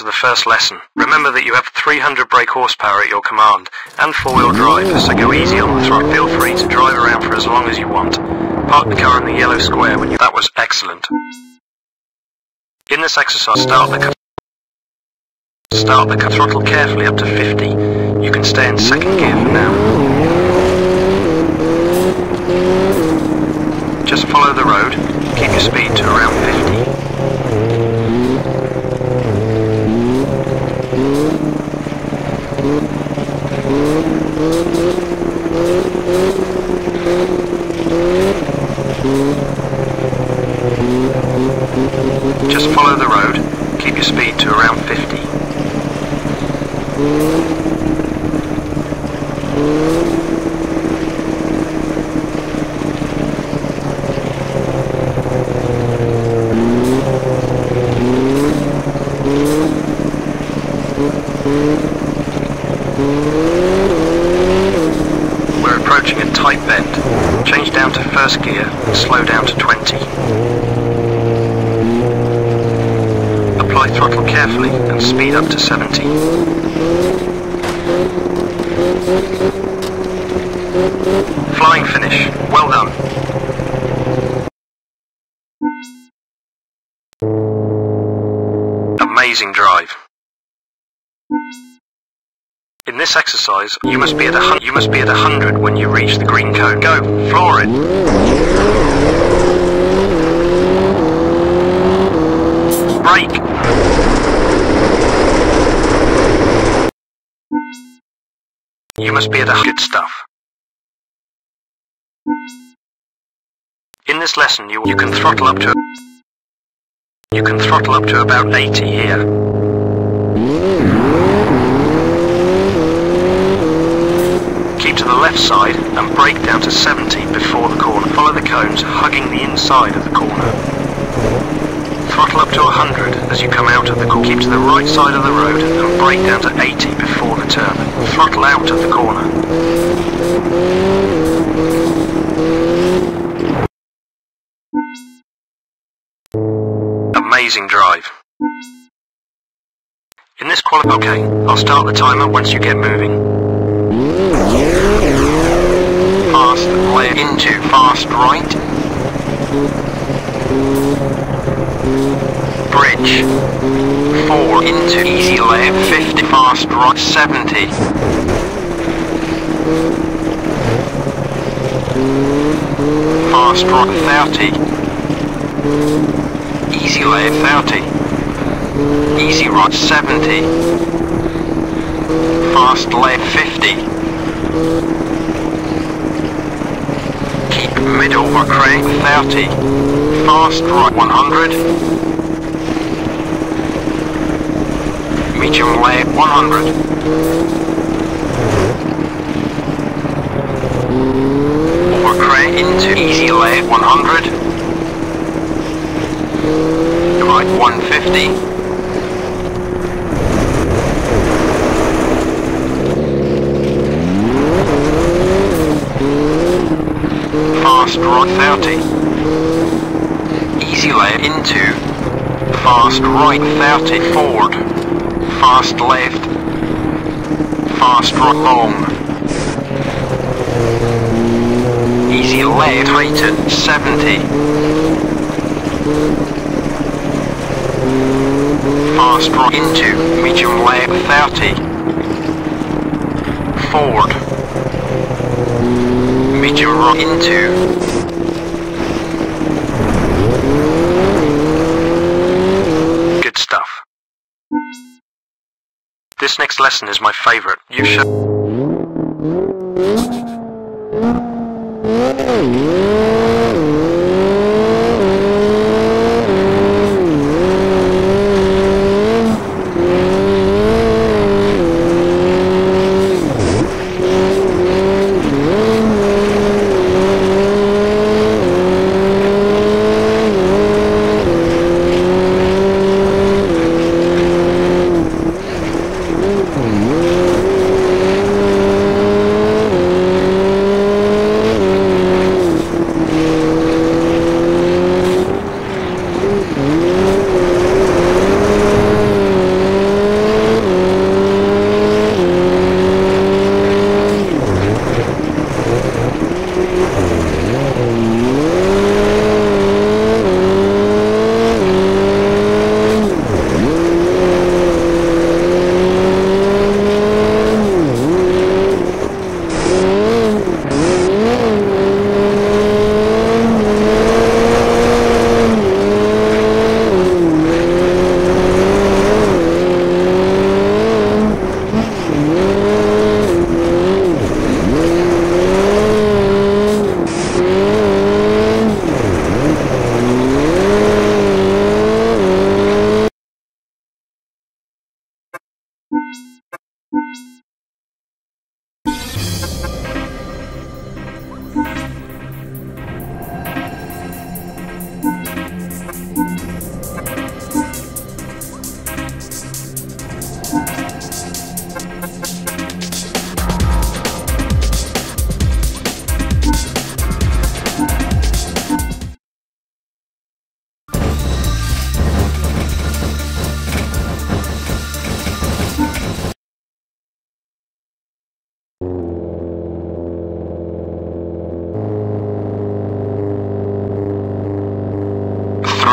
to the first lesson. Remember that you have 300 brake horsepower at your command, and four-wheel drive, so go easy on the throttle. Feel free to drive around for as long as you want. Park the car in the yellow square when you... That was excellent. In this exercise, start the throttle carefully up to 50. You can stay in second gear for now. Just follow the road. Keep your speed to around 50. Just follow the road. Keep your speed to around 50. We're approaching a tight bend. Change down to first gear and slow down to 20. Apply throttle carefully and speed up to 70. Flying finish. Well done. Amazing drive. In this exercise, you must be at 100 when you reach the green cone. Go, floor it. Brake. You must be at 100 stuff. In this lesson, you can throttle up to about 80 here. Keep to the left side and brake down to 70 before the corner. Follow the cones, hugging the inside of the corner. Throttle up to 100 as you come out of the corner. Keep to the right side of the road and brake down to 80 before the turn. Throttle out of the corner. Amazing drive. In this okay, I'll start the timer once you get moving. Fast left into fast right. Bridge. 4 into easy left, 50 fast right, 70. Fast right, 30. Easy left, 30. Easy right, 70. Fast left, 50. Keep middle, crank, 30. Fast right, 100. Medium left 100. Over crank into easy left 100. Right 150. Fast right 30. Easy left into fast right 30 forward. Fast left, fast right long, easy left tighten 70, fast right into medium left 30, forward, medium right into, This next lesson is my favorite. You should...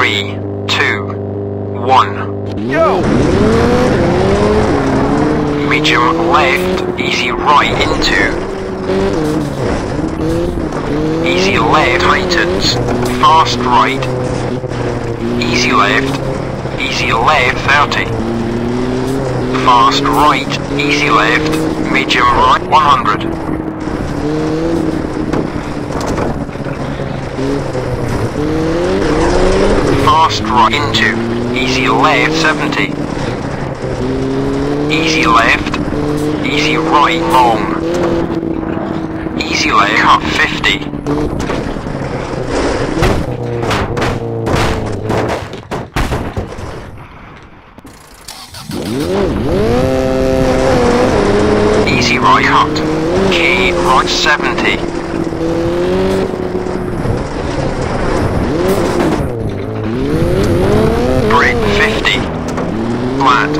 3, 2, 1. Go! Medium left, easy right into. Easy left heightens, fast right. Easy left 30. Fast right, easy left, medium right 100. Fast right into, easy left 70, easy left, easy right long, easy left cut 50, easy right cut, key right 70.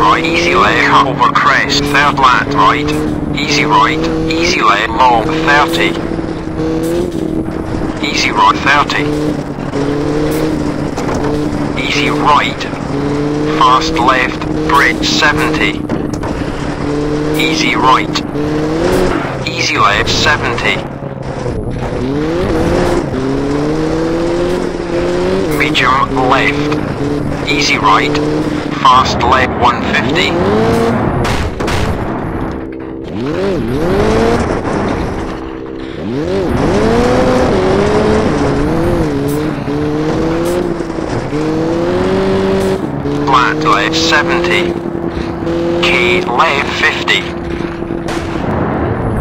Right, easy left, over crest, third flat right, easy left, long, 30, easy right, 30, easy right, fast left, bridge, 70, easy right, easy left, 70, medium left, easy right, fast left 150, flat left 70, key left 50,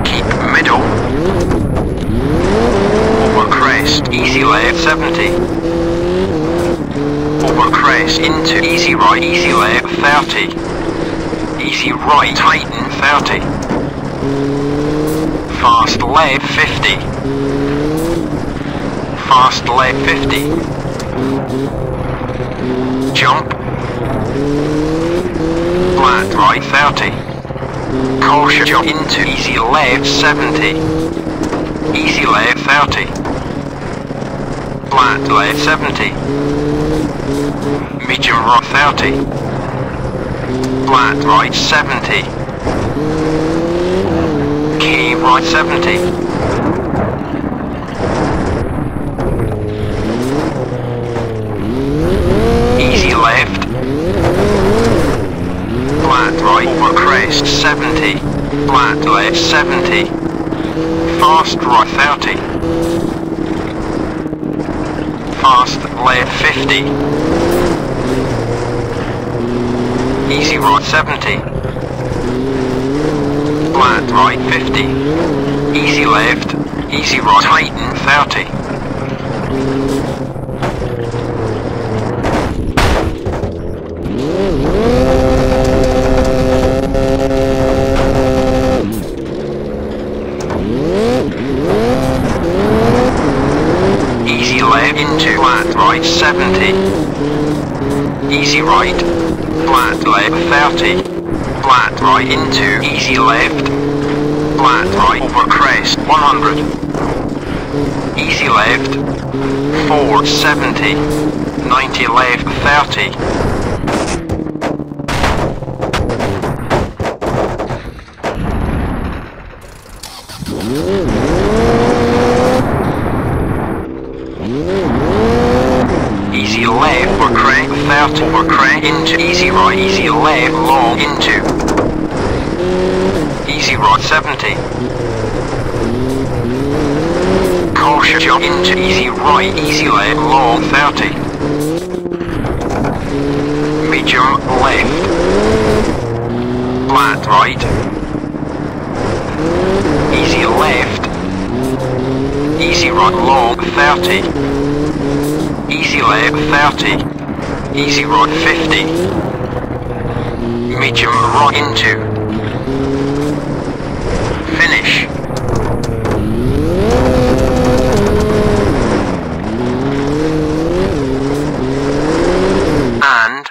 keep middle, over crest, easy left 70. Over crest into easy right, easy left 30, easy right tighten 30, fast left 50, fast left 50, jump, flat right 30, caution jump into easy left 70, easy left 30, flat left 70. Medium right 30, flat right 70, key right 70, easy left, flat right over crest 70, flat left 70, fast right 30, fast left 50. Easy right 70, flat right 50, easy left, easy right tighten 30, easy left into flat right 70, easy right. Flat left 30, flat right into easy left, flat right over crest 100, easy left, 470, 90 left 30, easy left over crest 30 over crest into easy right, easy left long into easy right 70, caution jump into easy right, easy left long 30, medium left, flat right, easy left, easy right long 30, easy left 30, easy right 50, medium right into, finish. And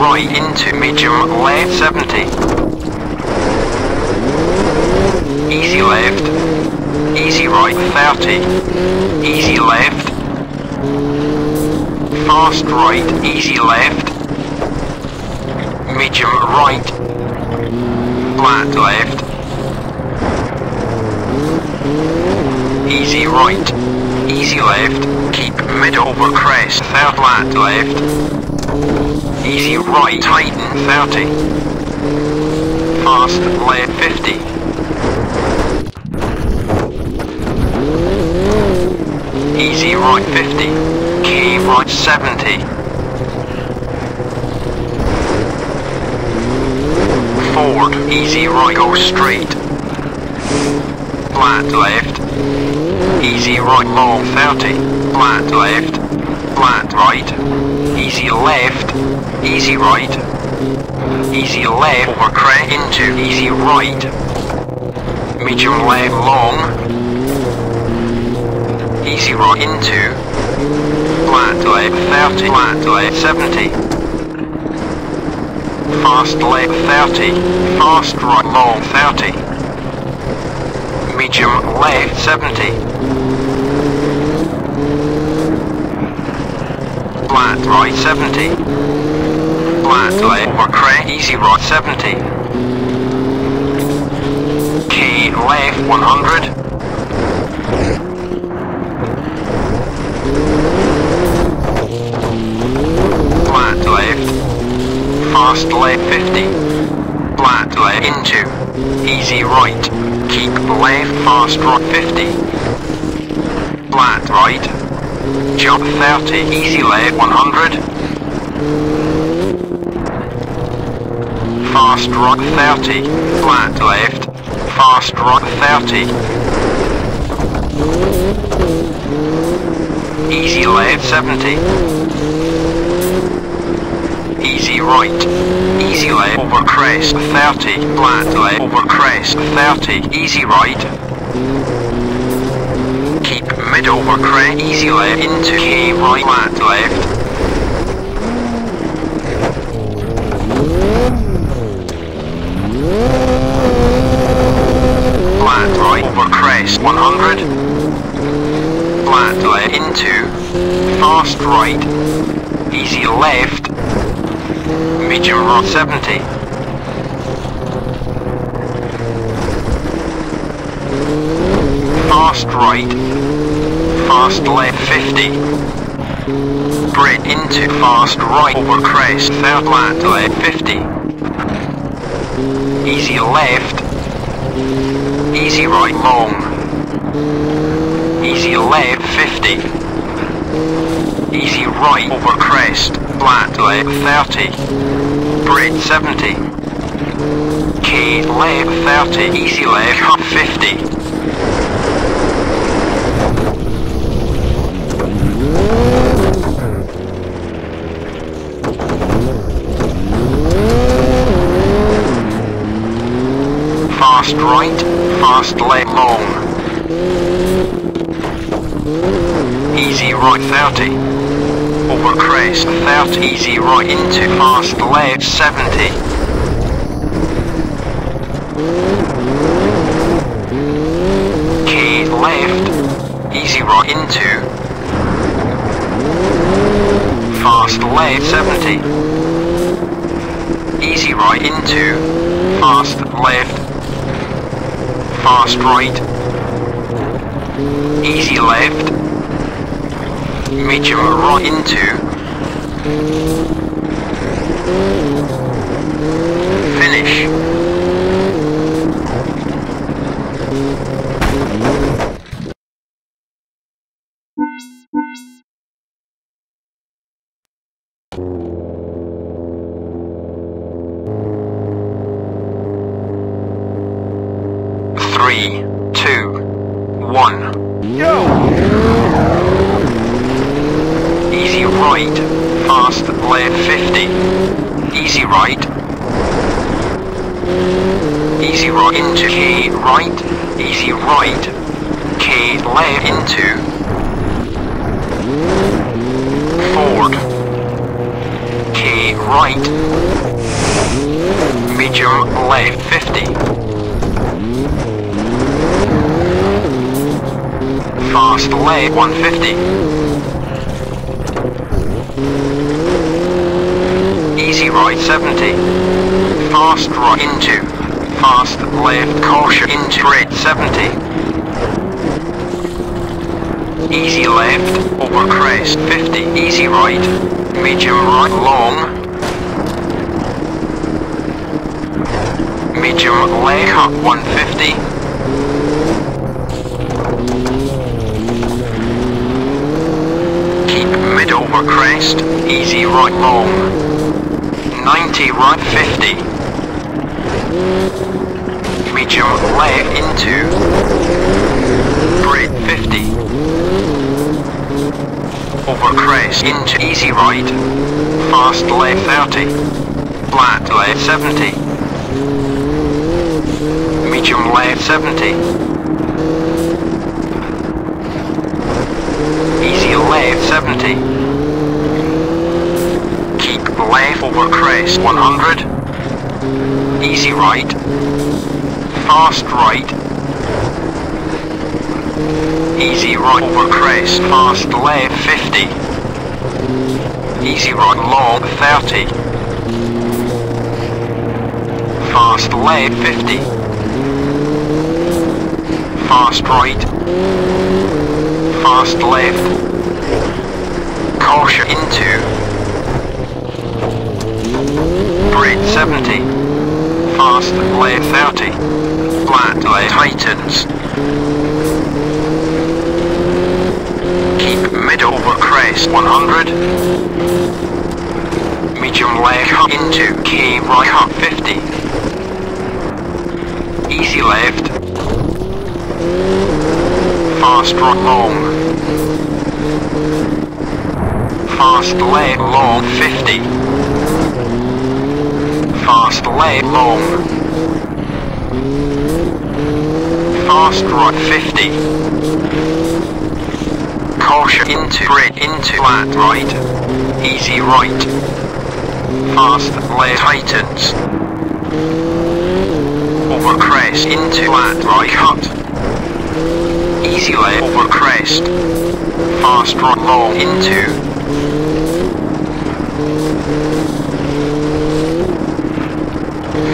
right into medium left 70. Easy left. Easy right 30. Easy left. Fast right, easy left. Medium right. Flat left. Easy right. Easy left. Keep mid over crest. Third flat left. Easy right, tighten 30. Fast left 50. Easy right 50. Key right 70. Forward, easy right, go straight. Flat left. Easy right, long 30. Flat left. Flat right. Easy left, easy right, easy left, over crest into easy right, medium left long, easy right into, flat left 30, flat left 70, fast left 30, fast right long 30, medium left 70. Flat right 70. Flat left over crest, easy right 70. Key left 100. Flat left. Fast left 50. Flat left into. Easy right. Keep left fast right 50. Flat right. Jump 30, easy left 100. Fast right 30, flat left, fast right 30. Easy left 70. Easy right, easy left over crest 30, flat left over crest 30, easy right. Mid over crest, easy left into key right, flat left. Flat right over crest 100. Flat left into, fast right, easy left, medium right 70. Fast right, fast left 50, bread into fast right over crest, third flat left 50, easy left, easy right long, easy left 50, easy right over crest, flat left 30, bread 70, K left 30, easy left cut 50. Fast right, fast left long. Easy right 30. Over crest 30, easy right into fast left 70. K left, easy right into. Fast left 70. Easy right into fast left. Fast right, easy left, medium right into, finish. right, medium left 50, fast left 150, easy right 70, fast right into, fast left caution into red 70, easy left, over crest 50, easy right, medium right long, medium left up 150, keep mid over crest, easy right long, 90 right 50, medium left into, break 50, over crest into easy right, fast left 30, flat left 70, medium left 70, easy left 70, keep left over crest 100, easy right, fast right, easy right over crest, fast left 50, easy right long 30, fast left 50, fast right, fast left, caution into, bridge 70, fast left 30, flat left heightens, mid over crest 100, medium left up into key right up 50, easy left, fast right long, fast left long 50, fast left long, fast right 50, caution into red into flat right, easy right, fast left heightens, over crest into flat right cut, easy left over crest, fast right long into,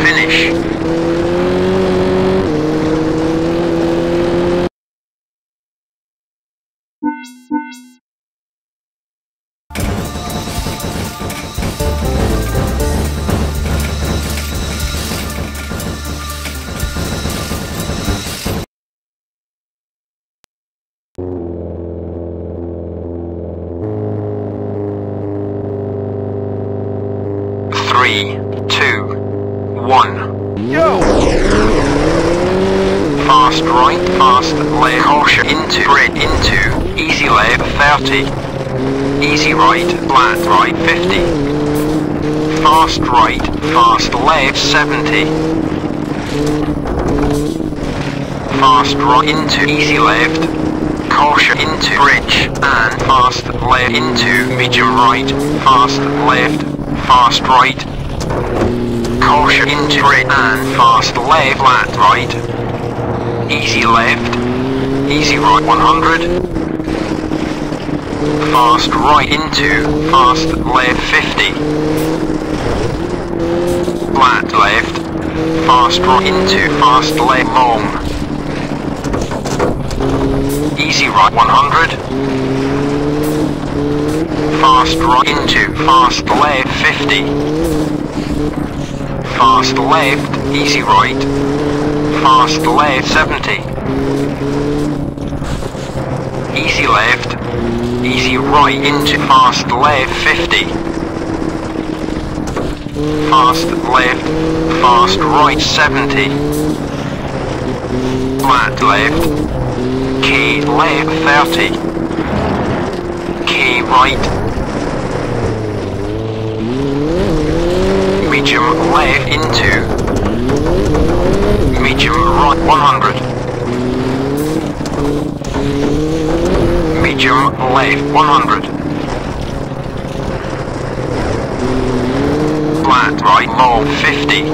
finish. Easy right, flat right 50, fast right, fast left 70, fast right into easy left, caution into bridge, and fast left into medium right, fast left, fast right, caution into bridge, and fast left, flat right, easy left, easy right 100, fast right into, fast left 50, flat left, fast right into, fast left long, easy right 100, fast right into, fast left 50, fast left, easy right, fast left 70, easy left, easy right into fast left 50, fast left, fast right 70, flat left, key left 30, key right, medium left into, medium right 100, medium left 100. flat, right, low, 50.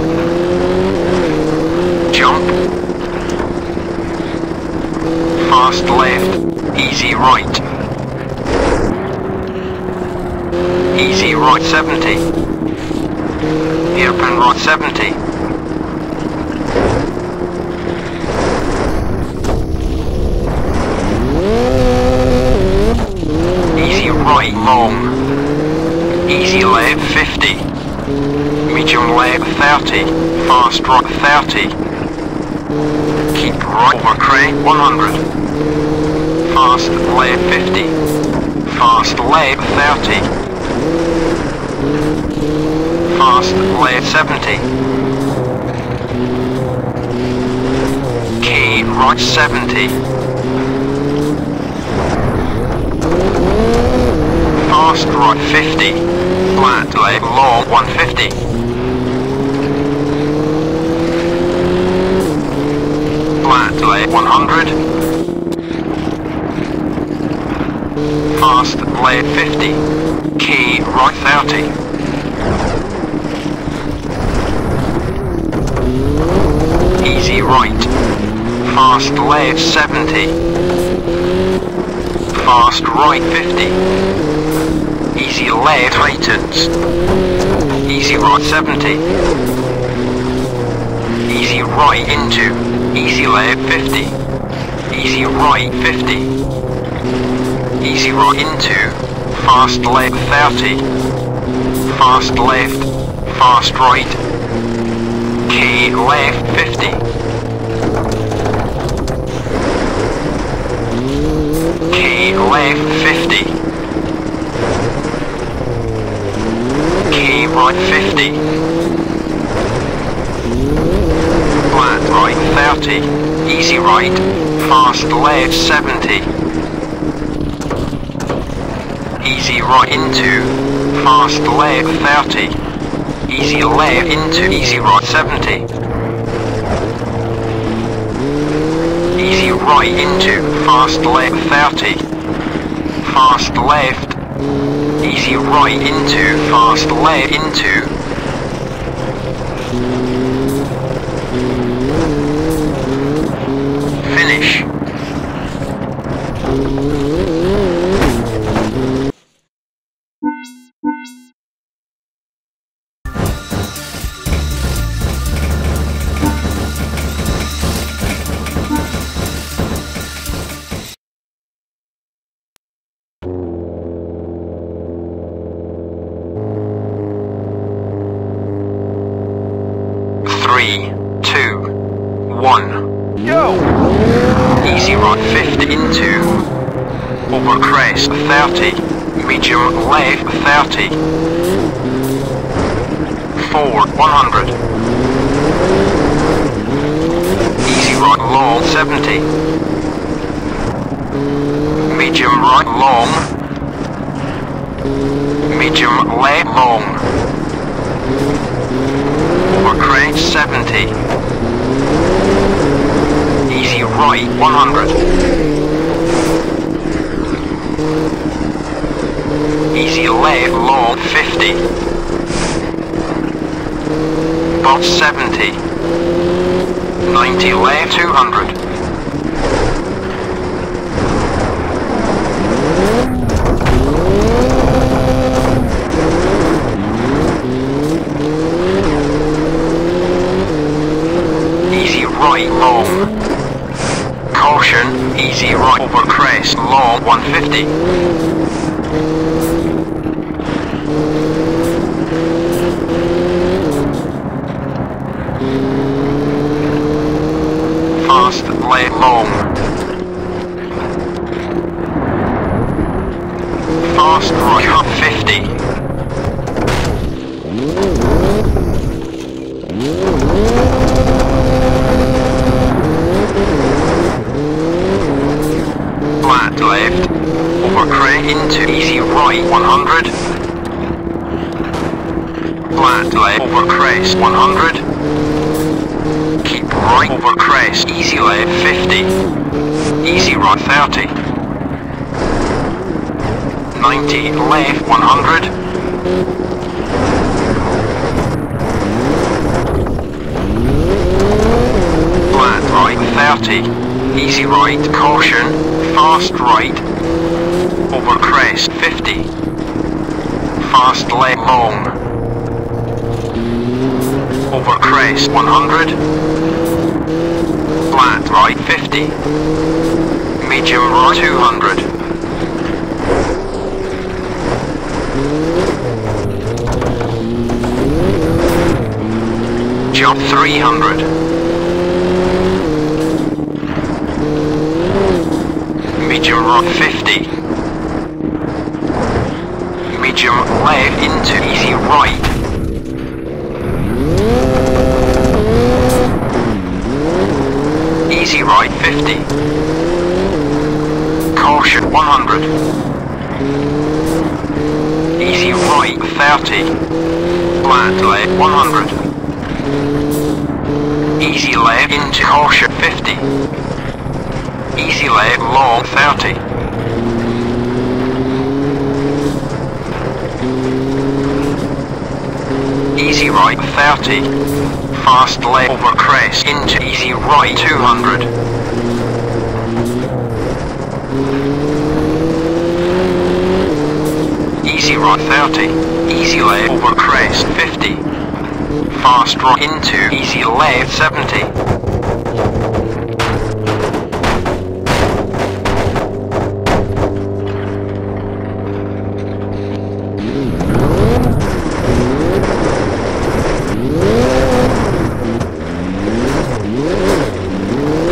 Jump. Fast left, easy right. Easy right, 70. Hairpin right, 70. Easy right, long. Easy left, 50. Medium left, 30. Fast right, 30. Keep right over crane, 100. Fast left, 50. Fast left, 30. Fast left, 70. K right, 70. Fast right, 50. Flat left, low, 150. Flat left, 100. Fast left, 50. Key right, 30. Easy right. Fast left, 70. Fast right, 50. Easy left, tightens. Easy right, 70. Easy right into. Easy left, 50. Easy right, 50. Easy right into. Fast left, 30. Fast left. Fast right. K left, 50. K left, 50. Right, 50. Flat right, 30. Easy right. Fast left, 70. Easy right into. Fast left, 30. Easy left into. Easy right, 70. Easy right into. Fast left, 30. Fast left. Easy right into, fast left into. Finish. Left 100. 40. Easy right, caution, fast right, over crest, 50. Fast left, long, over crest, 100. Flat right, 50. Medium right, 200. Jump 300. Medium right 50. Medium left into easy right. Easy right 50. Caution 100. Easy right 30. Flat left 100. Easy left into caution 50. Easy left long 30. Easy right 30. Fast left over crest into easy right 200. Easy right 30. Easy left over crest 50. Fast right into easy left 70.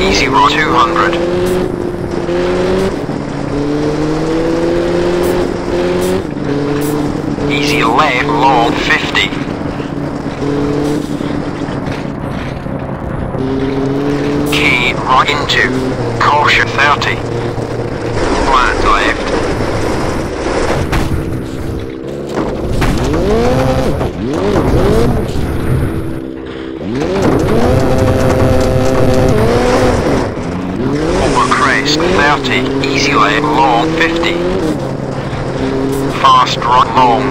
Easy right 200. Easy left long 50. Key right into caution 30. Flat left. Over crest 30. Easy left long 50. Fast right long.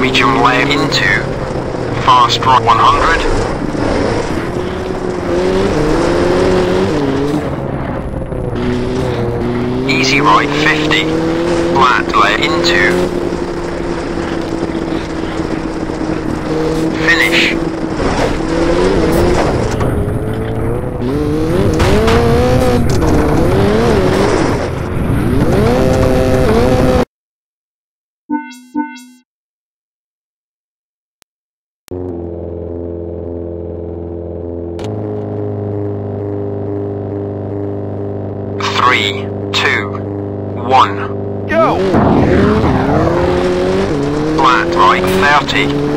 Medium left into fast right 100. Easy right 50. Flat left into. Finish.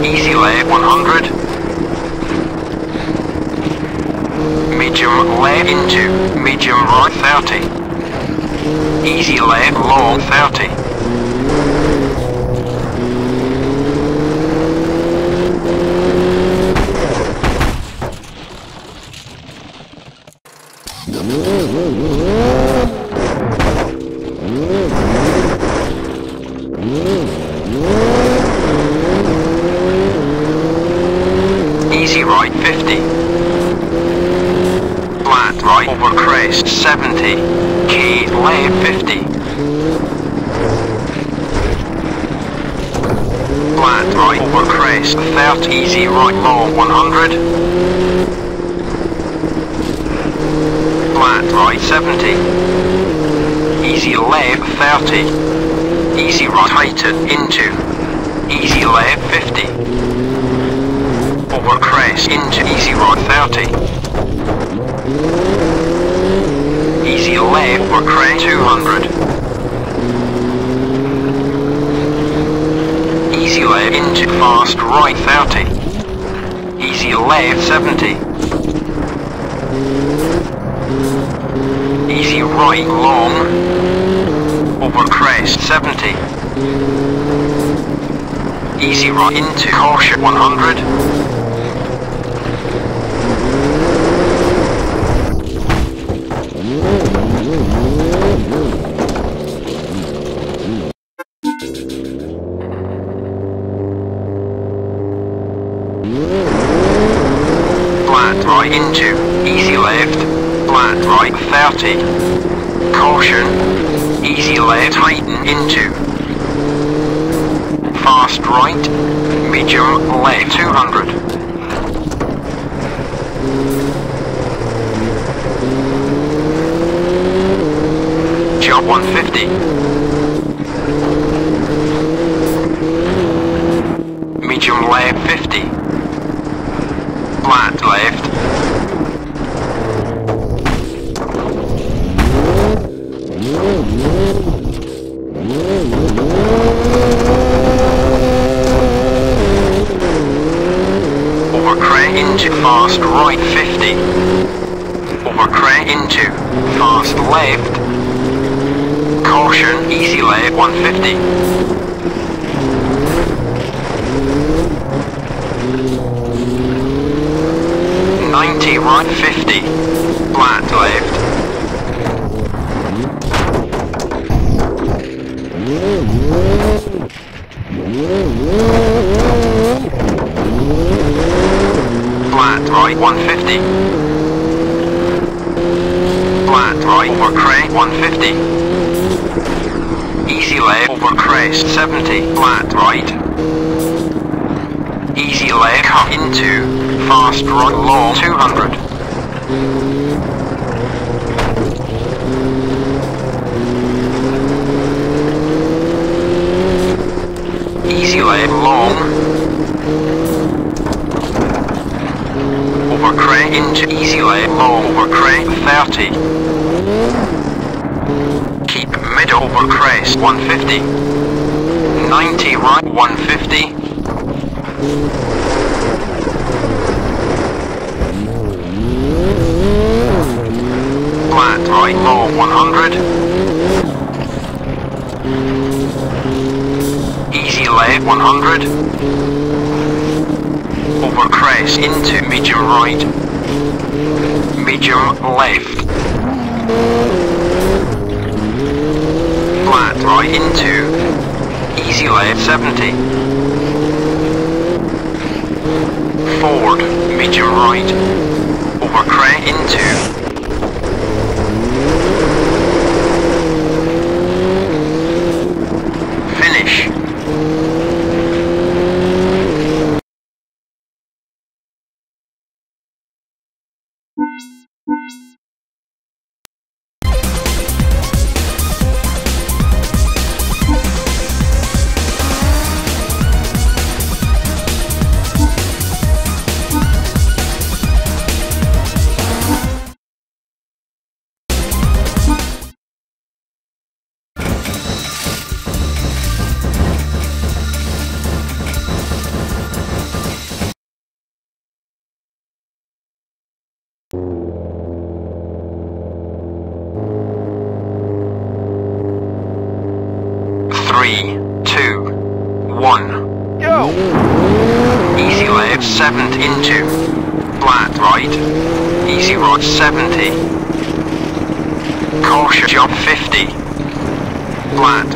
Easy left 100. Medium left into medium right 30. Easy left long 30. Easy right 50. Flat right over crest 70. Key left 50. Flat right over crest 30. Easy right long 100. Flat right 70. Easy left 30. Easy right heighten into. Easy left 50. Over crest into easy right 30. Easy left over crest 200. Easy left into fast right 30. Easy left 70. Easy right long. Over crest 70. Easy right into caution 100. into, easy left, flat right 30, caution, easy left, tighten into, fast right, medium left 200. Jump 150. Medium left 50. Flat left. Overcray into fast right 50. Overcray into fast left. Caution, easy left 150. Right 50. Flat left. Flat right 150. Flat right over crane 150. Easy left over crest 70, flat right. Easy left cut into, fast right low 200. Easy left long. Over crest into easy left low over crest 30. Over crest 150, 90 right 150, flat right low 100, easy left 100, over crest into medium right, medium left. Flat right into, easy left 70, forward, medium right, over crest into, finish. Flat right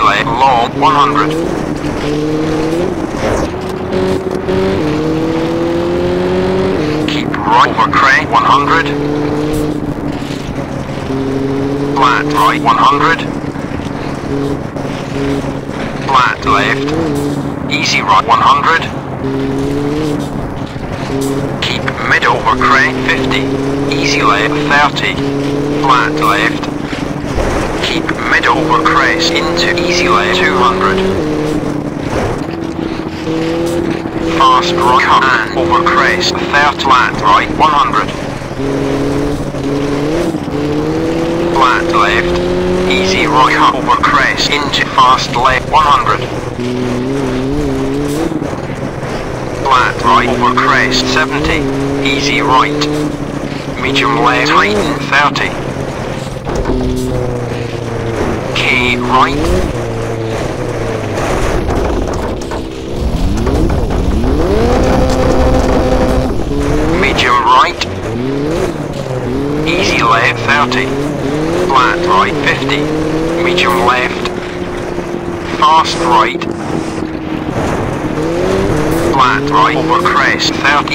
over crest, 30,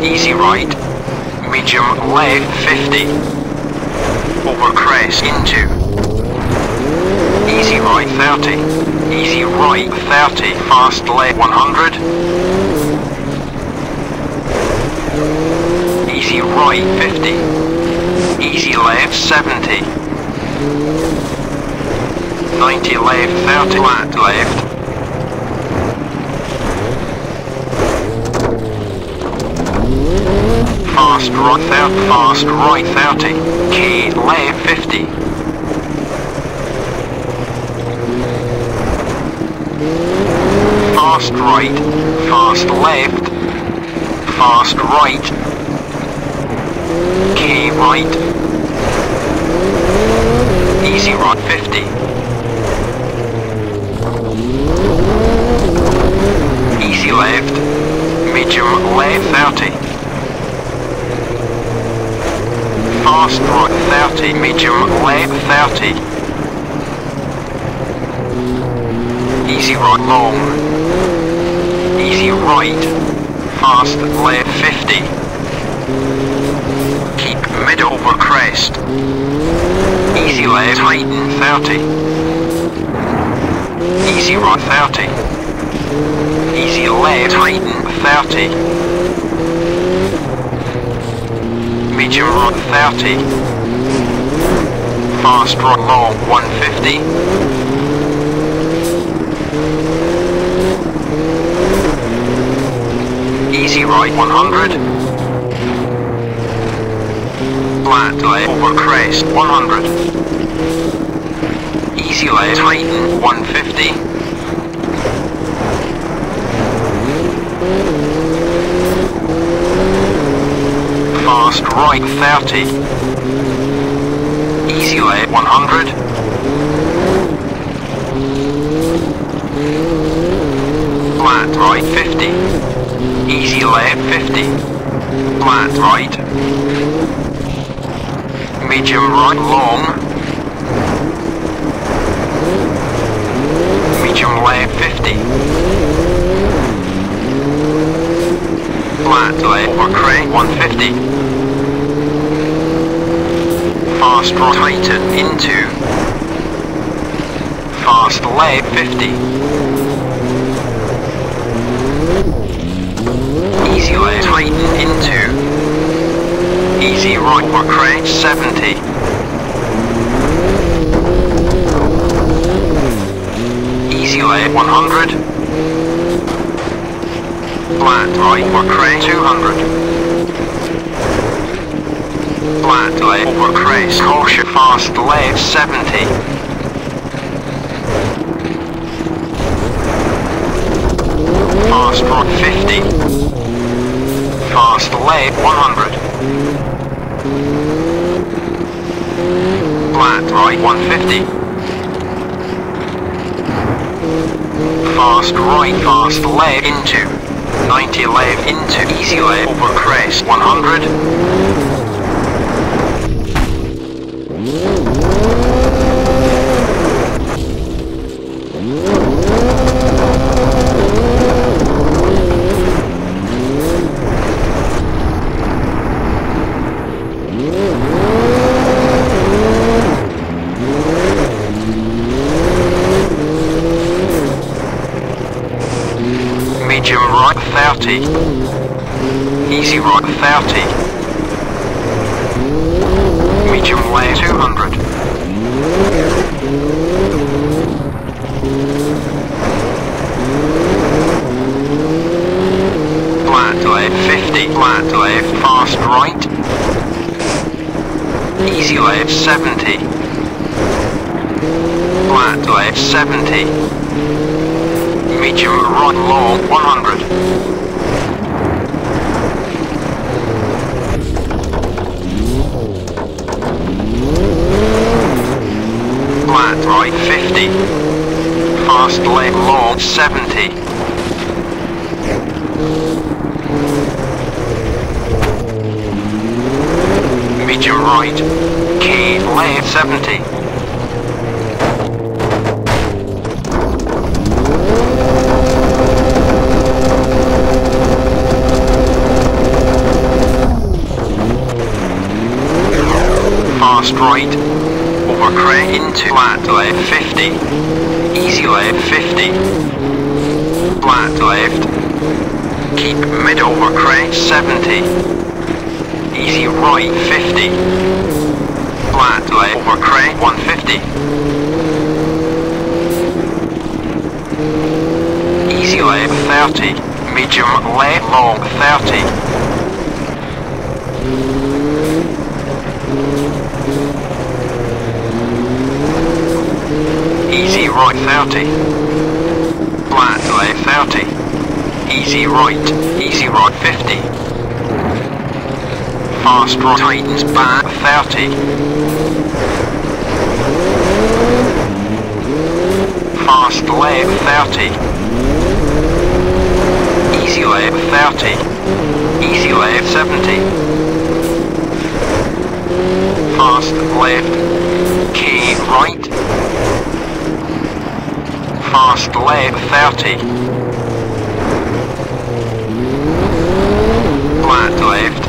easy right, medium leg 50. Over crest into. Easy right 30. Easy right 30. Fast leg 100. Easy right 50. Easy left 70. 90 left 30 flat left. Fast right 30, fast right 30, key left 50. Fast right, fast left, fast right, key right, easy right 50. Easy left, medium left 30. Fast right 30, medium left 30. Easy right long. Easy right. Fast left 50. Keep mid over crest. Easy left tighten 30. Easy right 30. Easy left tighten 30. Medium right 30, fast right long 150, easy right 100, flat left over crest 100, easy left tighten 150. Fast right 30, easy left 100, flat right 50, easy left 50, flat right, medium right long, medium left 50, flat left over crest 150. Fast right tighten into. Fast left 50. Easy left tighten into. Easy right over crest 70. Easy left 100. Flat right over crest 200. Flat left over crest, caution, fast left 70. Fast right 50. Fast left 100. Flat right 150. Fast right, fast left into. 90 left into, easy left over crest 100. Medium right 30, easy right 30. Medium left 200. Flat left 50, flat left, fast right. Easy left 70. Flat left 70. Medium right long 100. Flat right 50, fast left long 70, medium right, key left 70, right, over crest into flat left 50, easy left 50, flat left, keep mid over crest 70, easy right 50, flat left over crest 150, easy left 30, medium left long 30, easy right 30, flat left 30, easy right 50, fast right tightens back 30, fast left 30, easy left 30, easy left 70, fast left, K right, fast left 30, flat left,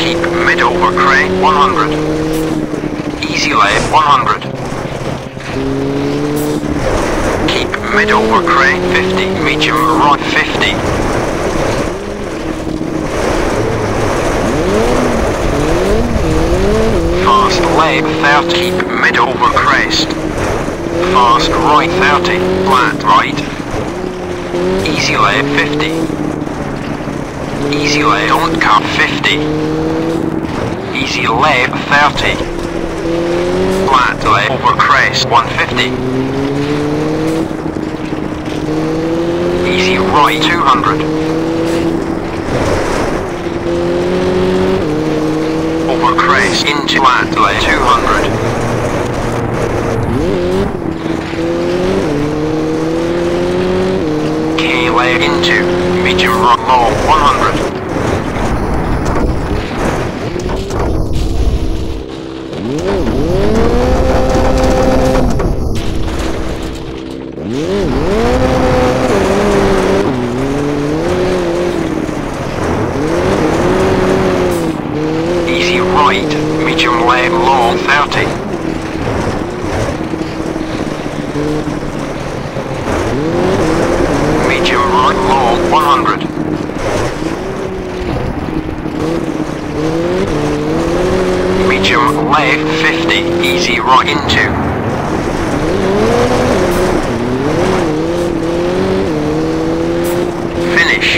keep mid over crest 100, easy left 100, keep mid over crest 50, medium right 50, fast left 30, keep mid over crest, fast right 30, flat right, easy left 50, easy left don't cut 50, easy left 30, flat left over crest 150, easy right 200, over crest into flat left 200, K left into medium right long 100, medium left long 30, medium right long 100, medium left 50, easy right into, finish.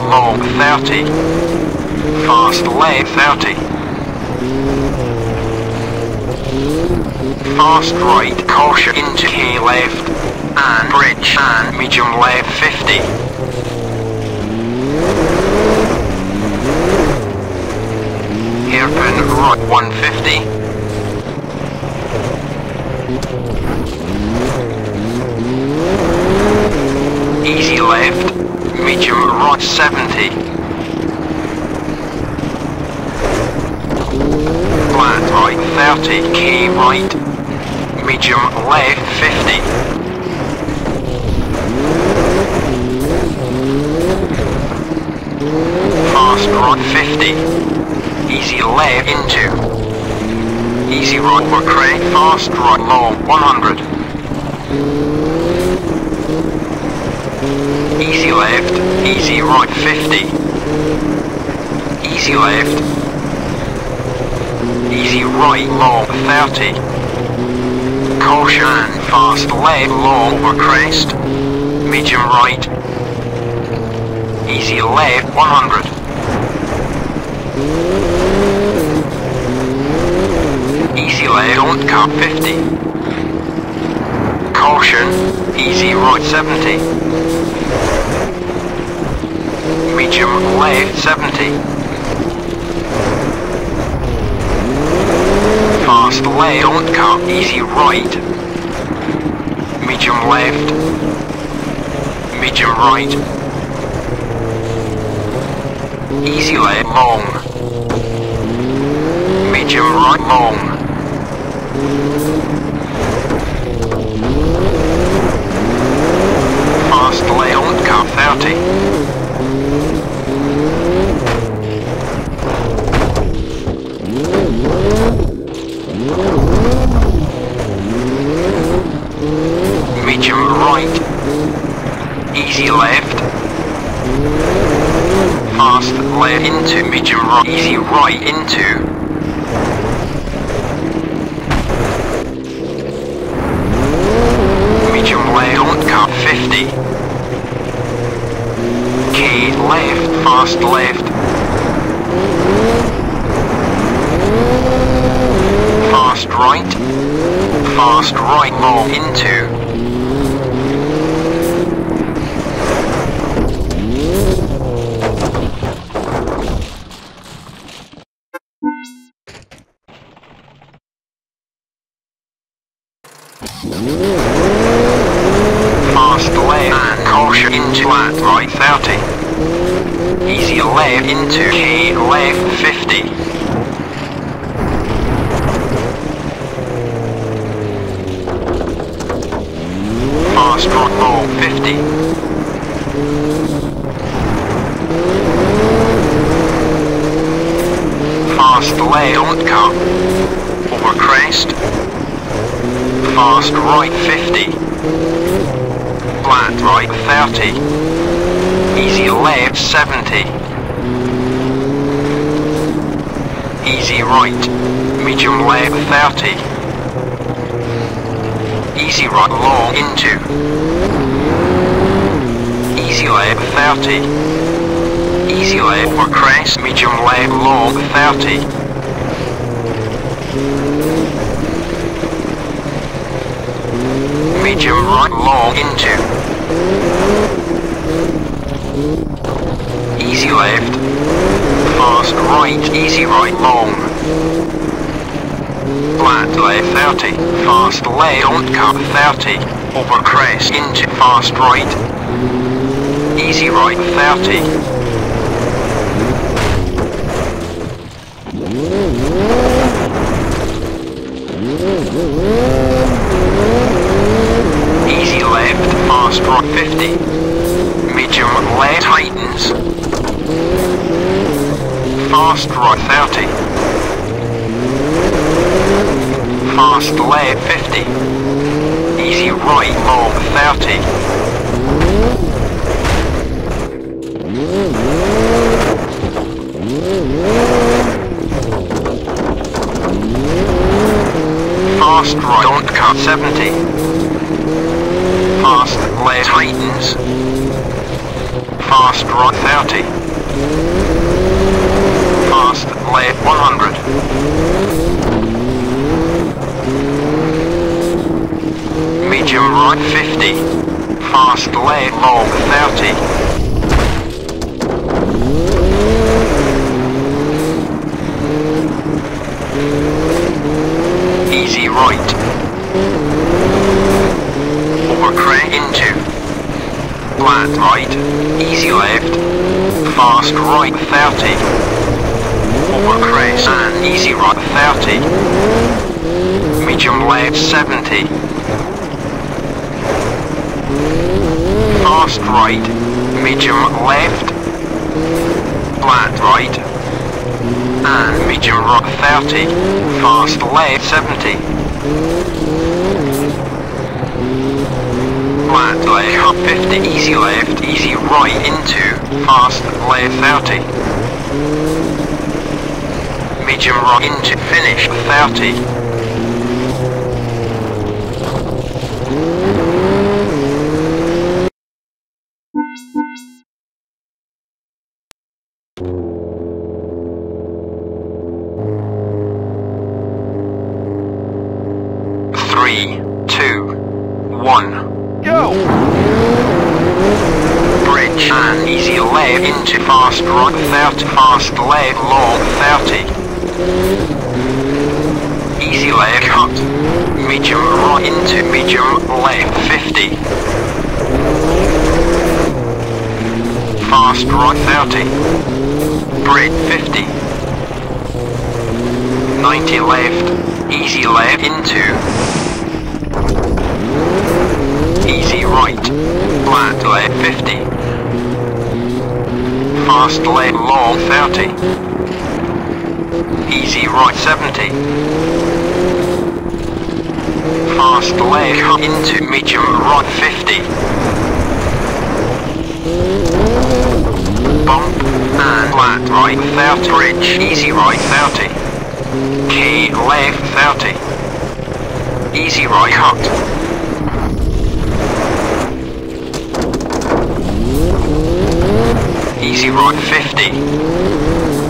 Long 30, fast left 30, fast right caution into K left and bridge and medium left 50, hairpin right 150, easy left, medium right 70, flat right 30, K right, medium left 50, fast right 50, easy left into, easy right over crest, fast right long 100, easy left, easy right 50, easy left, easy right long 30, caution fast left long over crest, medium right, easy left 100, easy left don't cut 50, caution, easy right 70, medium left 70, fast layout car, easy right, medium left, medium right, easy left, long, medium right, long. Fast layout car 30. Medium right, easy left, fast left into medium right, easy right into. Car 50. K left, fast left. Fast right long into. Into K left 50. Fast right long 50. Fast layout car over crest. Fast right 50. Flat right 30. Easy left 70. Easy right, medium left 30. Easy right long into. Easy left 30. Easy left over crest, medium left long 30. Medium right long into. Easy left. Fast right, easy right, long. Flat left 30, fast layout car 30. Over crest into fast right. Easy right 30. Easy left, fast right 50. Medium left heightens. Fast right 30. Fast left 50. Easy right long 30. Fast right on cut 70. Fast left heightens. Fast right 30. Fast left 100. Medium right 50. Fast left long 30. Easy right. Over crest into. Flat right. Easy left. Fast right 30. Over crest and easy right 30. Medium left 70. Fast right, medium left, flat right, and medium right 30. Fast left 70. Flat left up 50. Easy left, easy right into fast left 30. Medium right into finish 30. cut. Medium right into medium left 50. Fast right 30. Bread 50. 90 left. Easy left into. Easy right. Flat left 50. Fast left long 30. Easy right 70. Fast left into medium right 50. Bump and flat right 30. Bridge easy right 30. Key left 30. Easy right cut. Easy right 50.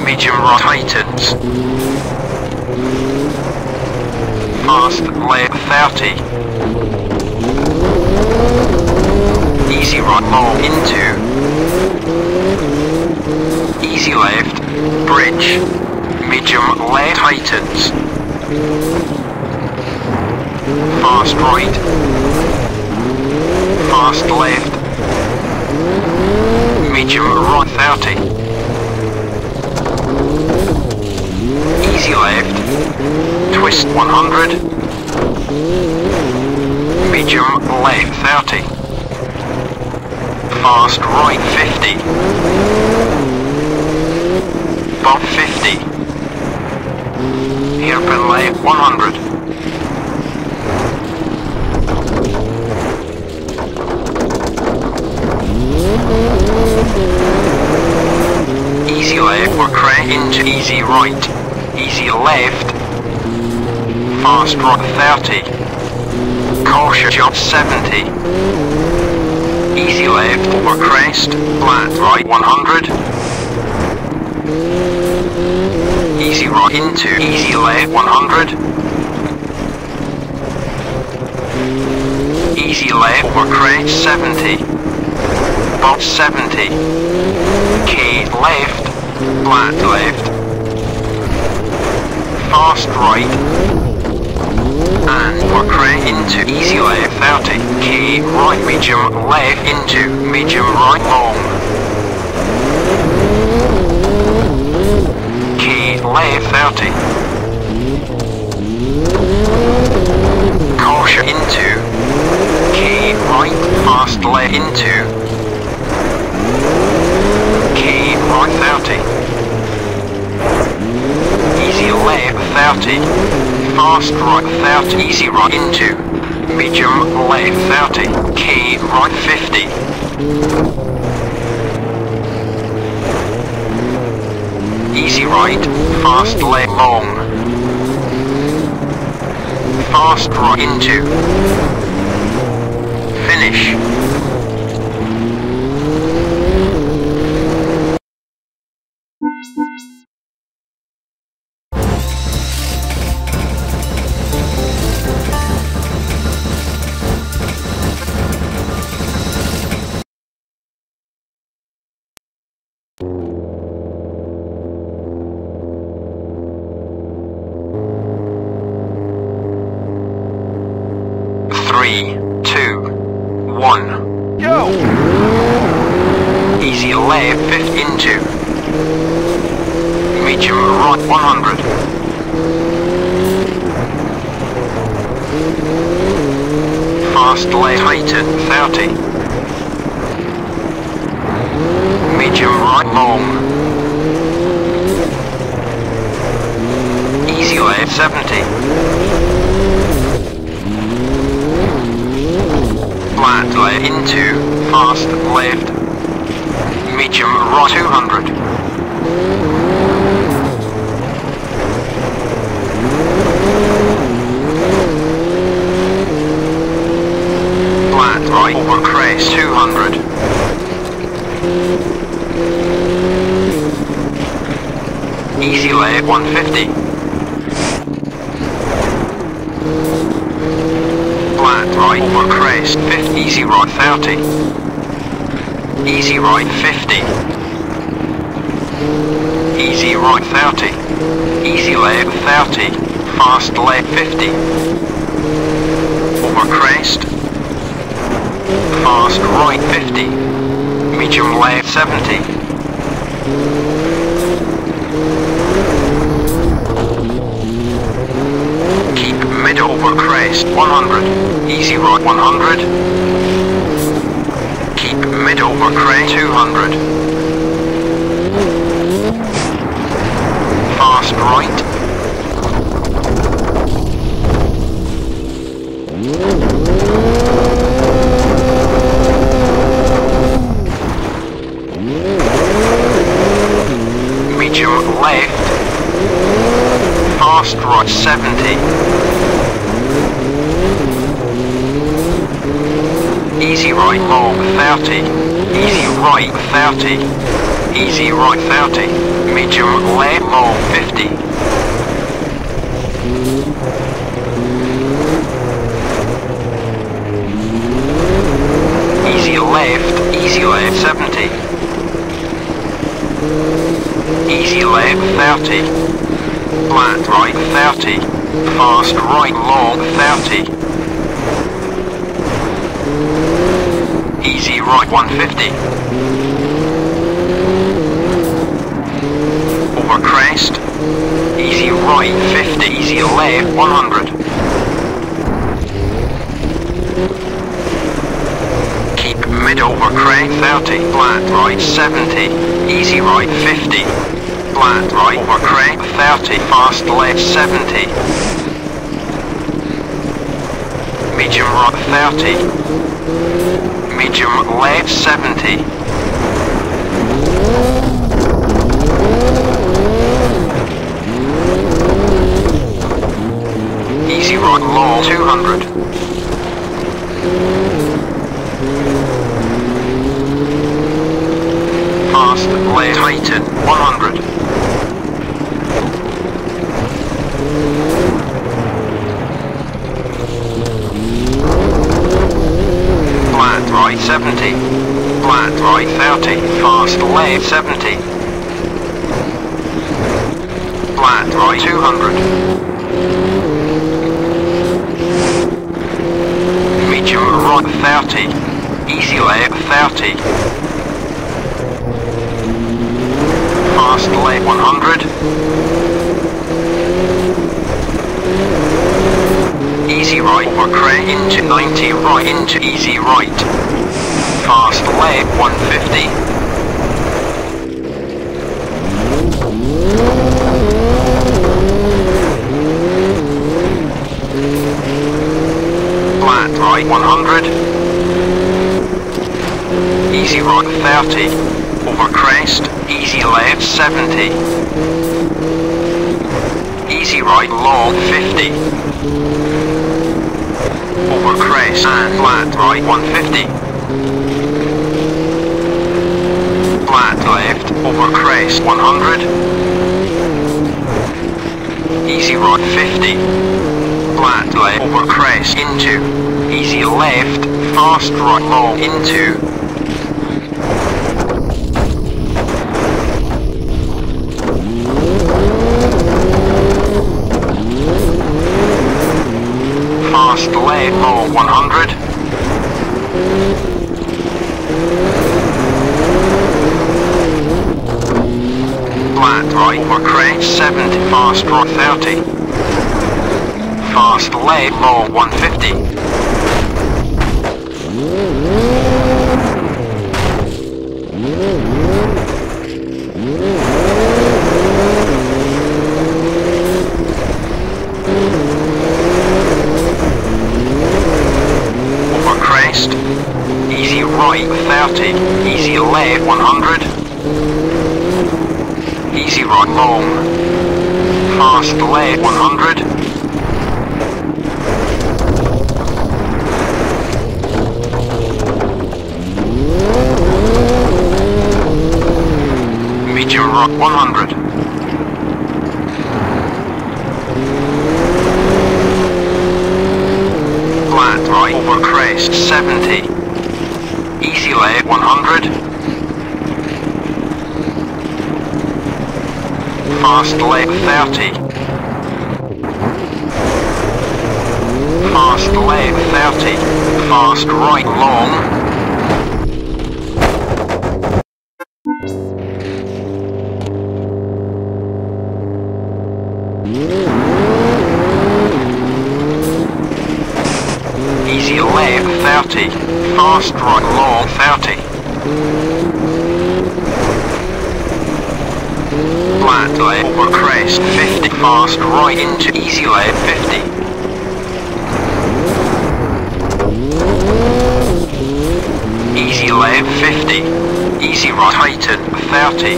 Medium right tightens. Fast left 30. Easy right long into. Easy left. Bridge. Medium left tightens. Fast right. Fast left. Medium right 30. Easy left, twist 100, medium left 30, fast right 50, bump 50, hairpin left 100, easy left or crank into easy right. Easy left, fast right 30, cautious jump 70, easy left or crest, flat right 100, easy right into easy left 100, easy left or crest 70, bump 70, key left, flat left. Fast right and work right into easy left 30. Key right medium left into medium right long. Key left 30. Caution into. Key right fast left into. Key right 30. Easy left 30, fast right 30, easy right into, medium left 30, key right 50. Easy right, fast left long, fast right into, finish. fast left 50. Over crest. Fast right 50. Medium left 70. Keep mid over crest 100. Easy right 100. Keep mid over crest 200. Fast right. Medium left. Fast right 70. Easy right long 30. Easy right 30. Easy right 30, medium left long 50. Easy left 70. Easy left 30. Flat right 30. Fast right long 30. Easy right 150. Over crest, easy right 50, easy left 100. Keep mid over crest 30, flat right 70, easy right 50, flat right over crest 30, fast left 70, medium right 30, medium left 70. Easy right long 200. Fast left tighten 100. Flat right 70. Flat right 30. Fast left 70. Flat right 200. Medium right 30, easy left 30, fast left 100, easy right over crest into 90 right into easy right, fast left 150. Flat right 100, easy right 30, over crest, easy left 70, easy right long 50, over crest and flat right 150, flat left over crest 100, easy right 50. Flat left over crest into, easy left, fast right long into. Fast left long 100. Flat right over crest 70, fast right 30. Fast left long 150. Over crest, easy right 30, easy left 100, easy right long, fast left 100. Medium right 100. Flat right over crest 70. Easy left 100. Fast left 30. County. Fast right long. Easy left 30, fast right long 30. Flat left over crest 50, fast right into easy left 50. Easy left 50, easy right heighten 30.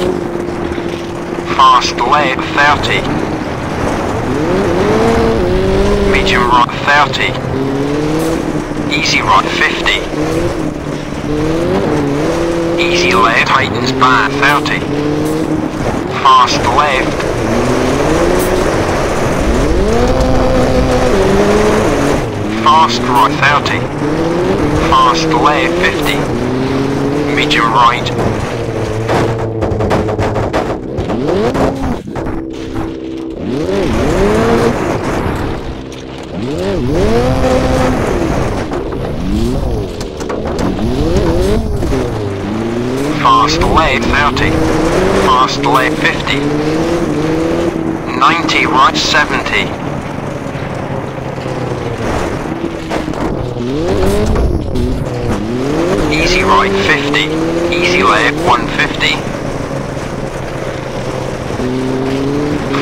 Fast left 30. Medium right 30, easy right 50, easy left heightens back 30, fast left, fast right 30, fast left 50, medium right. Fast left 30, fast left 50, 90 right 70, easy right 50, easy left 150,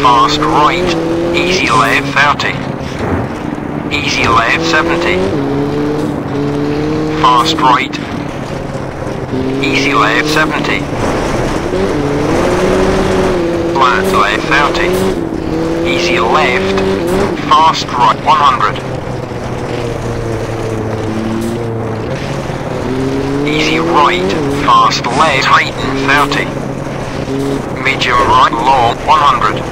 fast right, easy left 30. Easy left 70, fast right, easy left 70, flat left 30, easy left, fast right 100, easy right, fast left heighten 30, medium right long 100.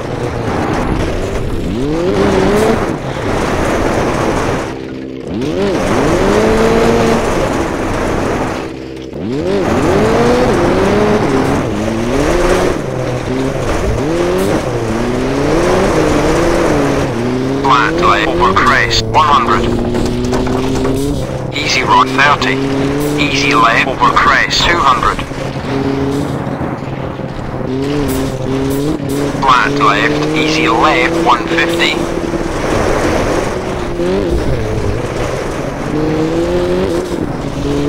Over crest 100, easy right 30, easy left over crest 200, flat left easy left 150,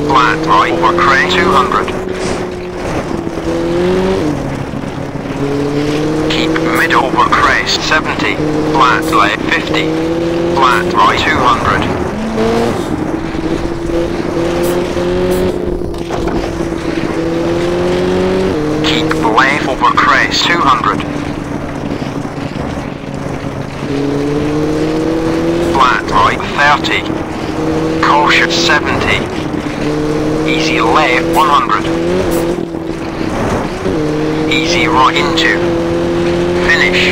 flat right over crest 200, keep mid over crest 70, flat left 50. Flat right 200. Keep left over crest 200. Flat right 30. Caution 70. Easy left 100. Easy right into. Finish.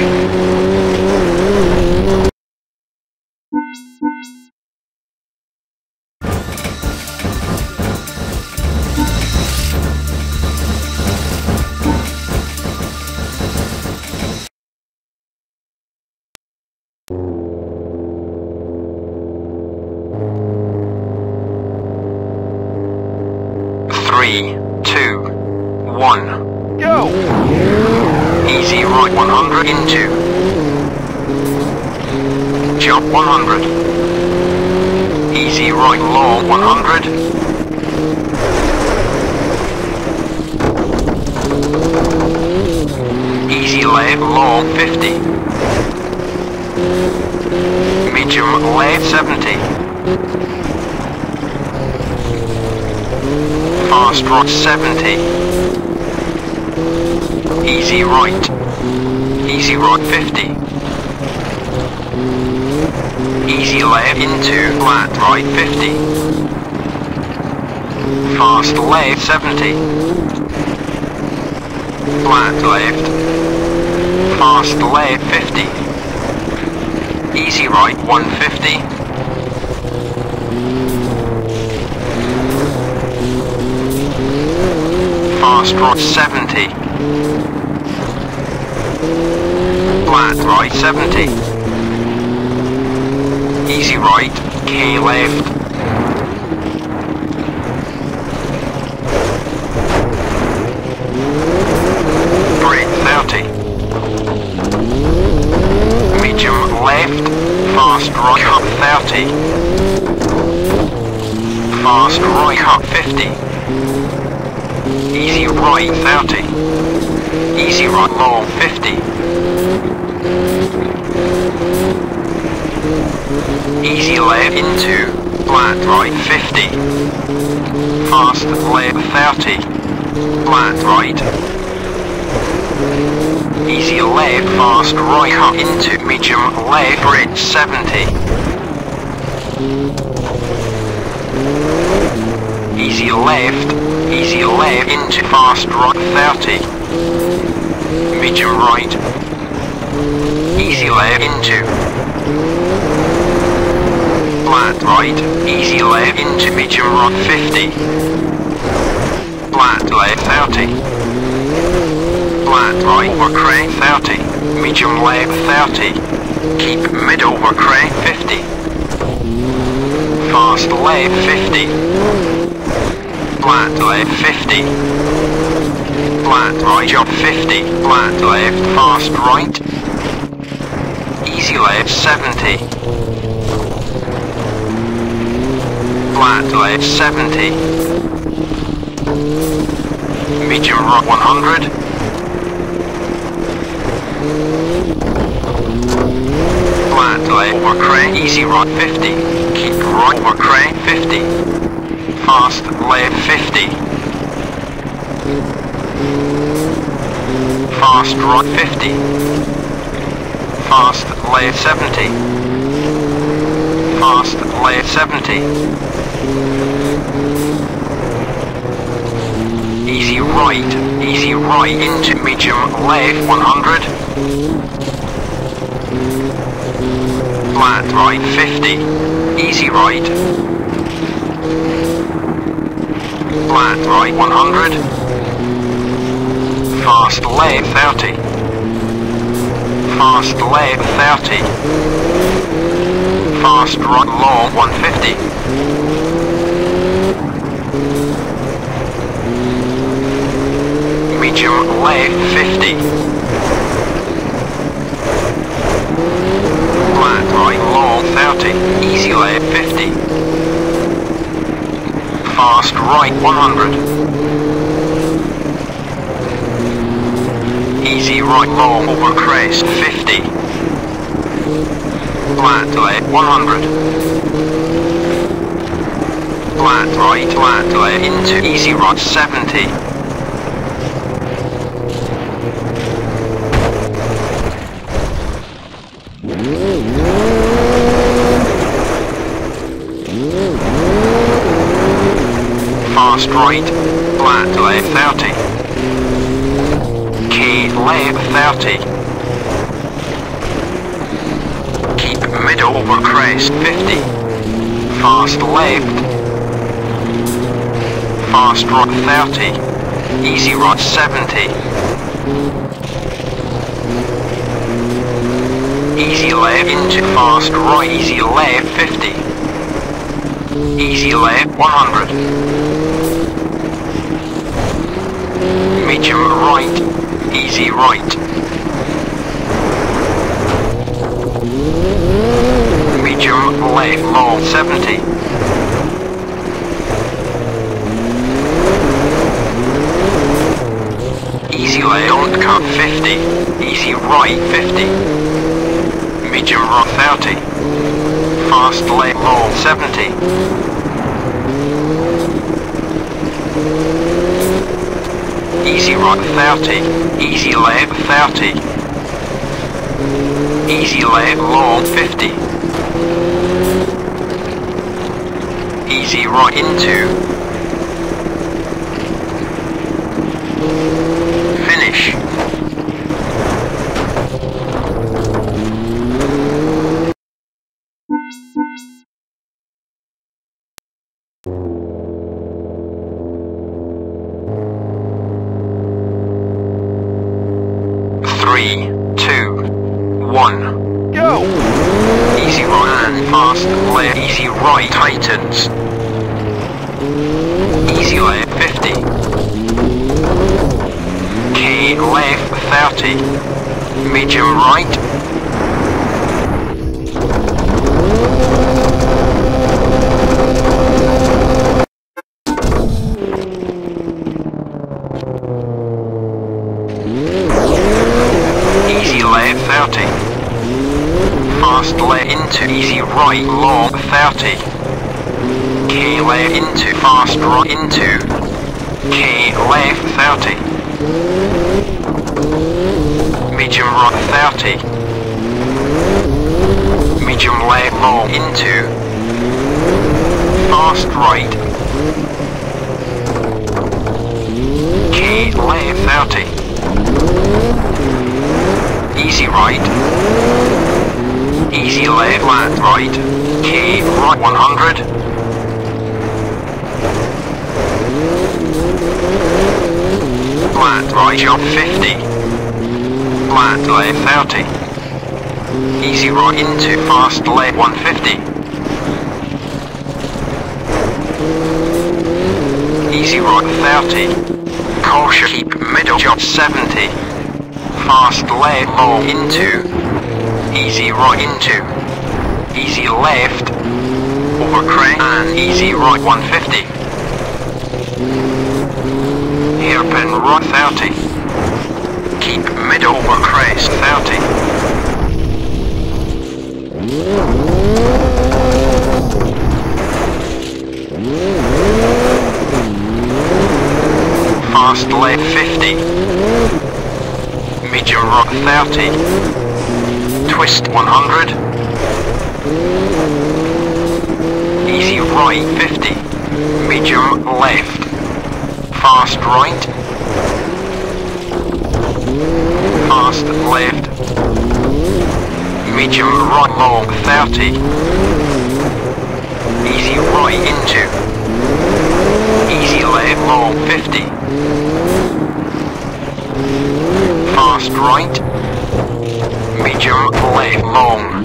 Easy right, K left. Fast right up 30. Fast right up 50. Easy right 30. Easy right long 50. Easy left into flat right 50. Fast left 30. Flat right. Easy left, fast right up into medium left bridge 70. Easy left into fast right 30. Medium right. Easy left into. Flat right, easy left into medium right 50. Flat left 30. Flat right or crane 30, medium left 30, keep middle or crane 50, fast left 50, flat left 50, flat right up 50, flat left fast right, easy left 70, flat left 70, medium right 100, flat left over crane, easy right 50, keep right over crane 50, fast left 50, fast right 50, fast left 70, fast left 70, easy right into medium left 100, flat right 50, easy right, flat right 100, fast left 30, fast left 30, fast right long 150, medium left 50, flat right long 30, easy left 50, fast right 100, easy right long over crest 50, flat left 100, flat right into easy right 70, fast right, flat left 30, key left 30, keep middle over crest 50, fast left, fast right 30, easy right 70, easy left into fast right, easy left 50, easy left 100, medium right, easy right, medium left long 70, easy left on cut 50, easy right 50, medium right 30, fast left long 70, easy right 30, easy left 30, easy left long 50, easy right into, finish. Medium right, easy right long 30. K left into fast right into. K left 30. Medium right 30. Medium left long into. Fast right. K left 30. Easy right, easy left, land right, K right 100, land right jump 50, land left 30, easy right into fast left 150, easy right 30, caution keep middle jump 70. Fast left long into, easy right into, easy left, over crank and easy right 150. Hairpin right 30. Keep middle over crest 30. Fast left 50. Medium rock 30, twist 100, easy right 50, medium left, fast right, fast left, medium right long 30, easy right into, easy left long 50. Fast right, medium left long,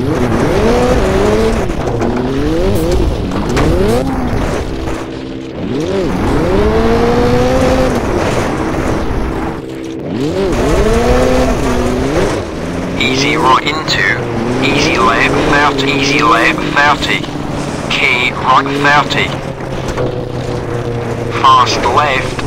easy right into, easy left 30, easy left 30, K right 30, fast left.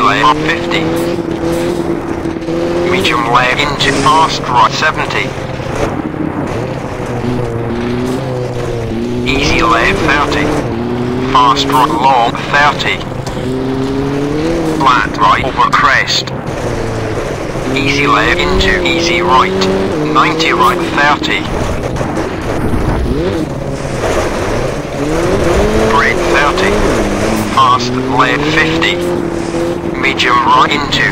Left 50, medium left into fast right 70, easy left 30, fast right long 30, flat right over crest, easy left into easy right 90 right 30, break 30, fast left 50. Medium right into,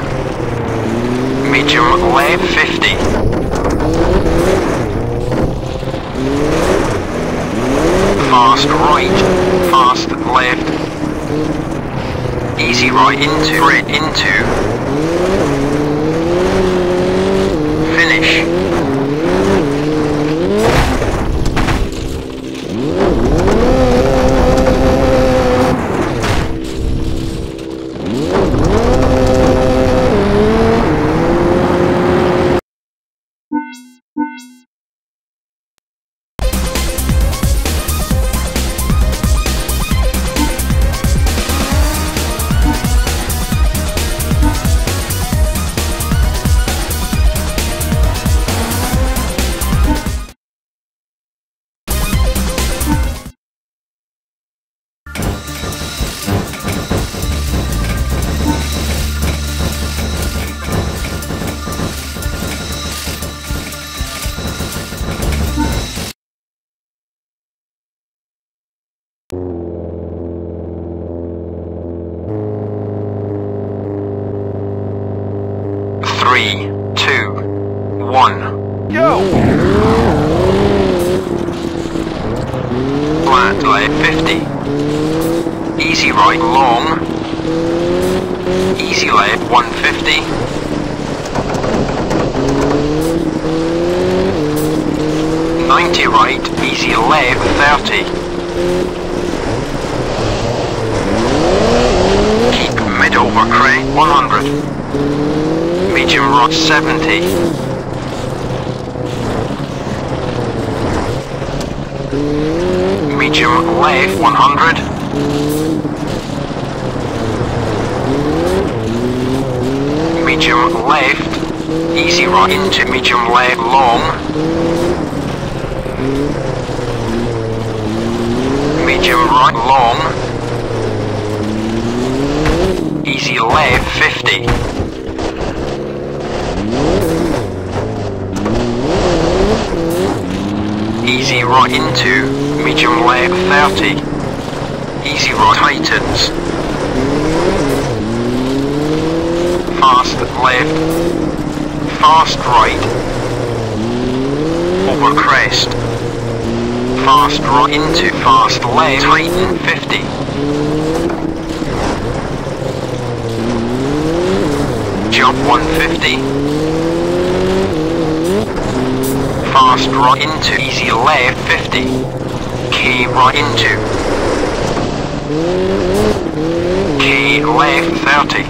medium left 50, fast right, fast left, easy right into, red into, finish. Medium left 100, medium left, easy right into medium left long, medium right long, easy left 50, easy right into medium left 30, easy right heightens, fast left, fast right, over crest, fast right into fast left, heighten 50, jump 150, fast right into easy left 50, K right into, K left 30,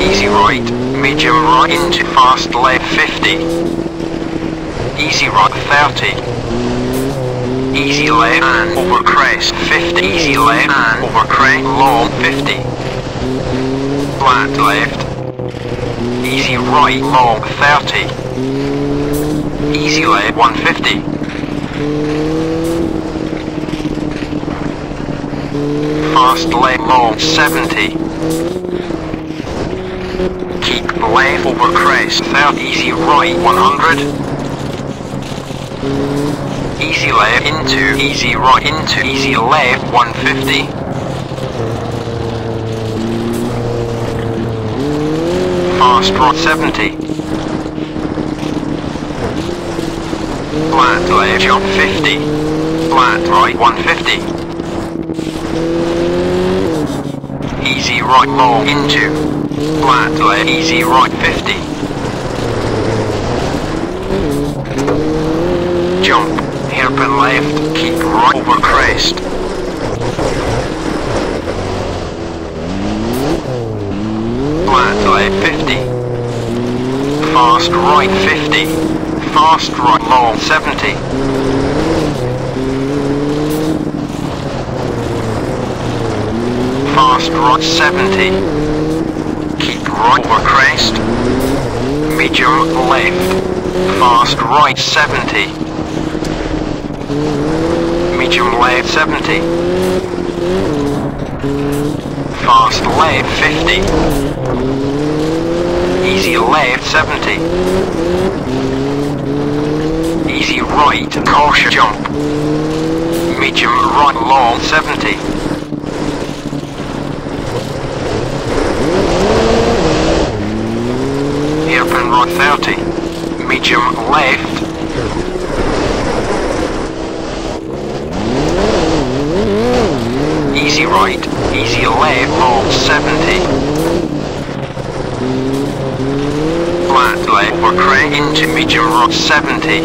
easy right, medium right into fast left 50, easy right 30, easy left and over crest 50, easy left and over crest long 50, flat left, easy right long 30, easy left 150, fast left long 70, keep left over crest, third easy right 100, easy left into easy right into easy left 150, fast right 70, flat left jump 50, flat right 150, easy right long into flat left, easy right 50, jump, hairpin left, keep right over crest, flat left 50, fast right 50, fast right long 70, fast right 70, right over crest, medium left, fast right 70, medium left 70, fast left 50, easy left 70, easy right caution jump, medium right long 70, hairpin right 30, medium left, easy right, easy left long 70, flat left over crest into medium right 70,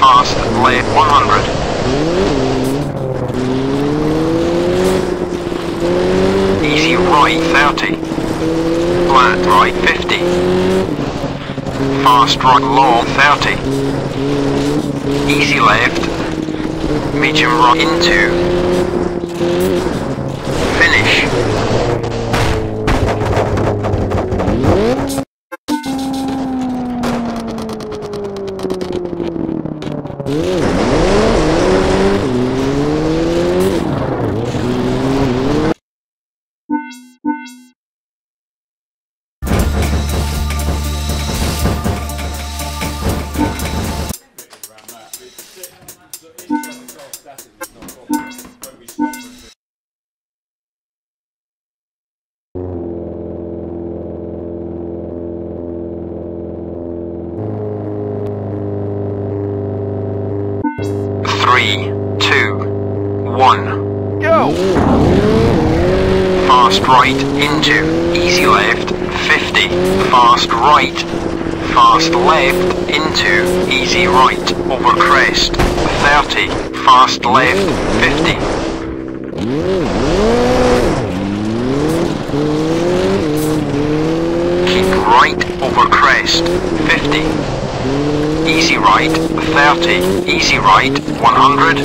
fast left 100, easy right 30, flat right 50, fast right long 30, easy left, medium right into, finish. Easy right 100,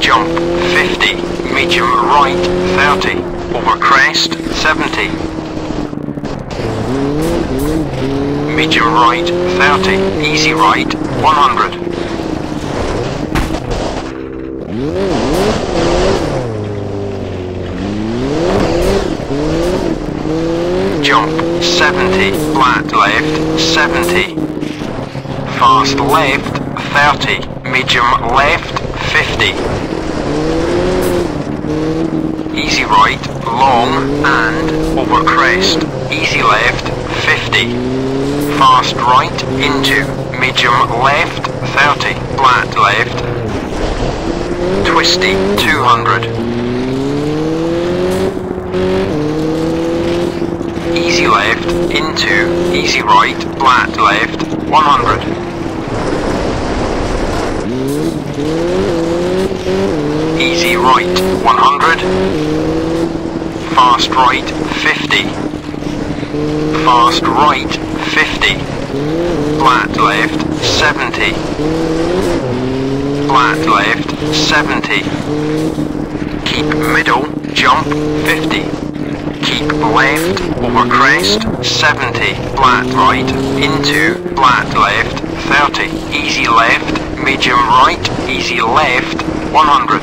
jump 50, medium right 30, over crest 70, medium right 30, easy right 100. Jump 70, flat left 70, fast left 30, medium left 50, easy right long and over crest, easy left 50, fast right into medium left 30, flat left, twisty 200. Easy left, into, easy right, flat left, 100. Easy right, 100. Fast right, 50. Fast right, 50. Flat left, 70. Flat left, 70. Keep middle, jump, 50. Keep left, over crest, 70, flat right, into, flat left, 30, easy left, medium right, easy left, 100.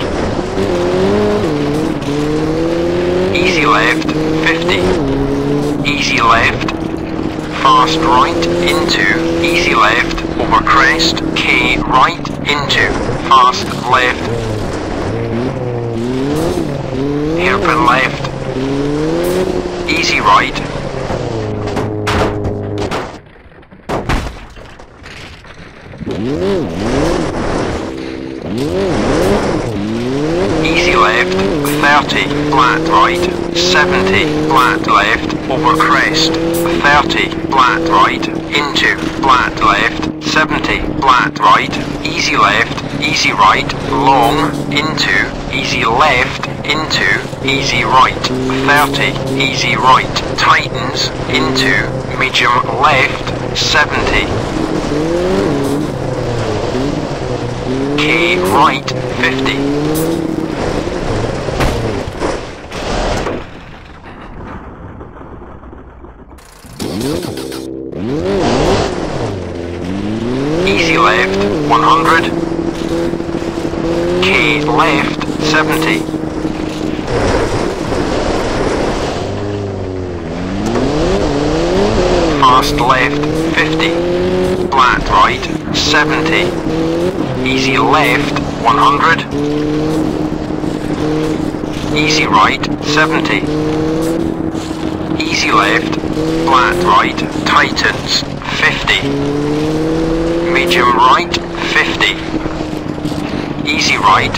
Easy left, 50, easy left, fast right, into, easy left, over crest, K right, into, fast left, hairpin left, easy right, easy left, 30, flat right, 70, flat left, over crest, 30, flat right, into, flat left, 70, flat right, easy left, easy right, long, into, easy left, into, easy right, 30, easy right, tightens, into, medium left, 70, K right, 50, easy left, 100, K left, 70, fast left, 50, flat right, 70, easy left, 100, easy right, 70, easy left, flat right, tightens, 50, medium right, 50, easy right,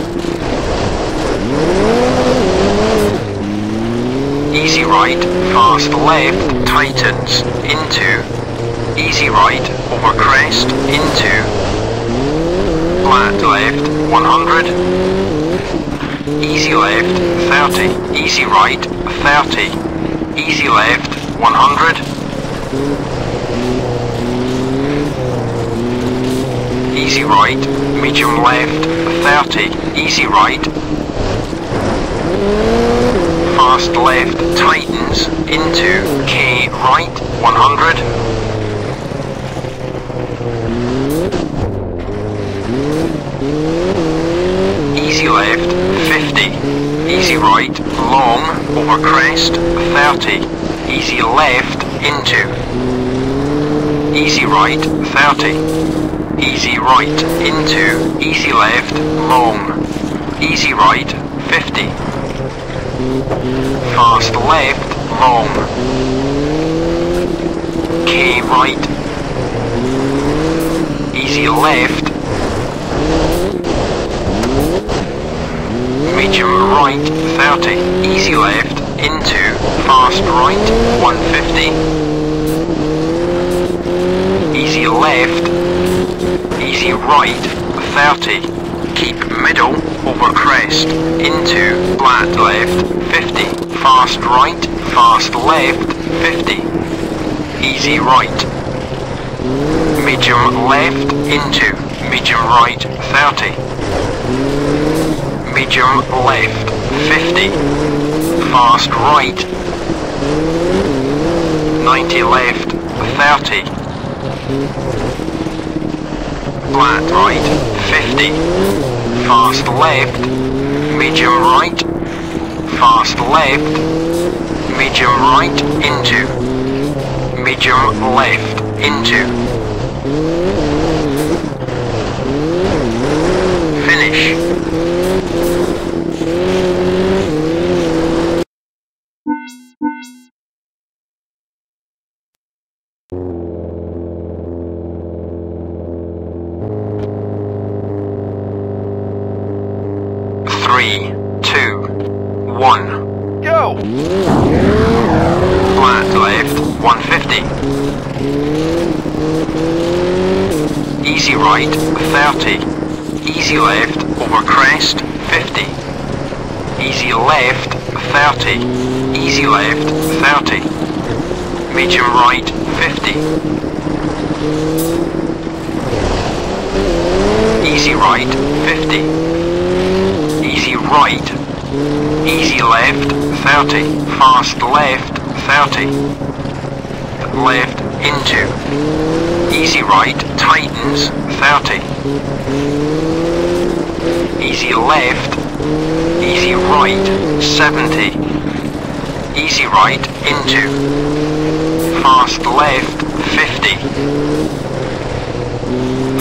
easy right, fast left, tightens, into, easy right, over crest, into, flat left, 100, easy left, 30, easy right, 30, easy left, 100, easy right, medium left, 30, easy right, fast left, tightens, into, K right, 100, easy left, 50, easy right, long, over crest, 30, easy left, into, easy right, 30, easy right, into, easy left, long, easy right, 50, fast left, long, K right, easy left, medium right, 30, easy left, into, fast right, 150, easy left, easy right, 30, keep middle, over crest, into, flat left, 50, fast right, fast left, 50, easy right, medium left, into, medium right, 30, Heavy jump left, 50. Fast right, 90 left, 30. Flat right, 50. Fast left, medium right. Fast left, medium right, into. Medium left, into. Finish. Fast left, 30. Left, into. Easy right, tightens, 30. Easy left, easy right, 70. Easy right, into. Fast left, 50.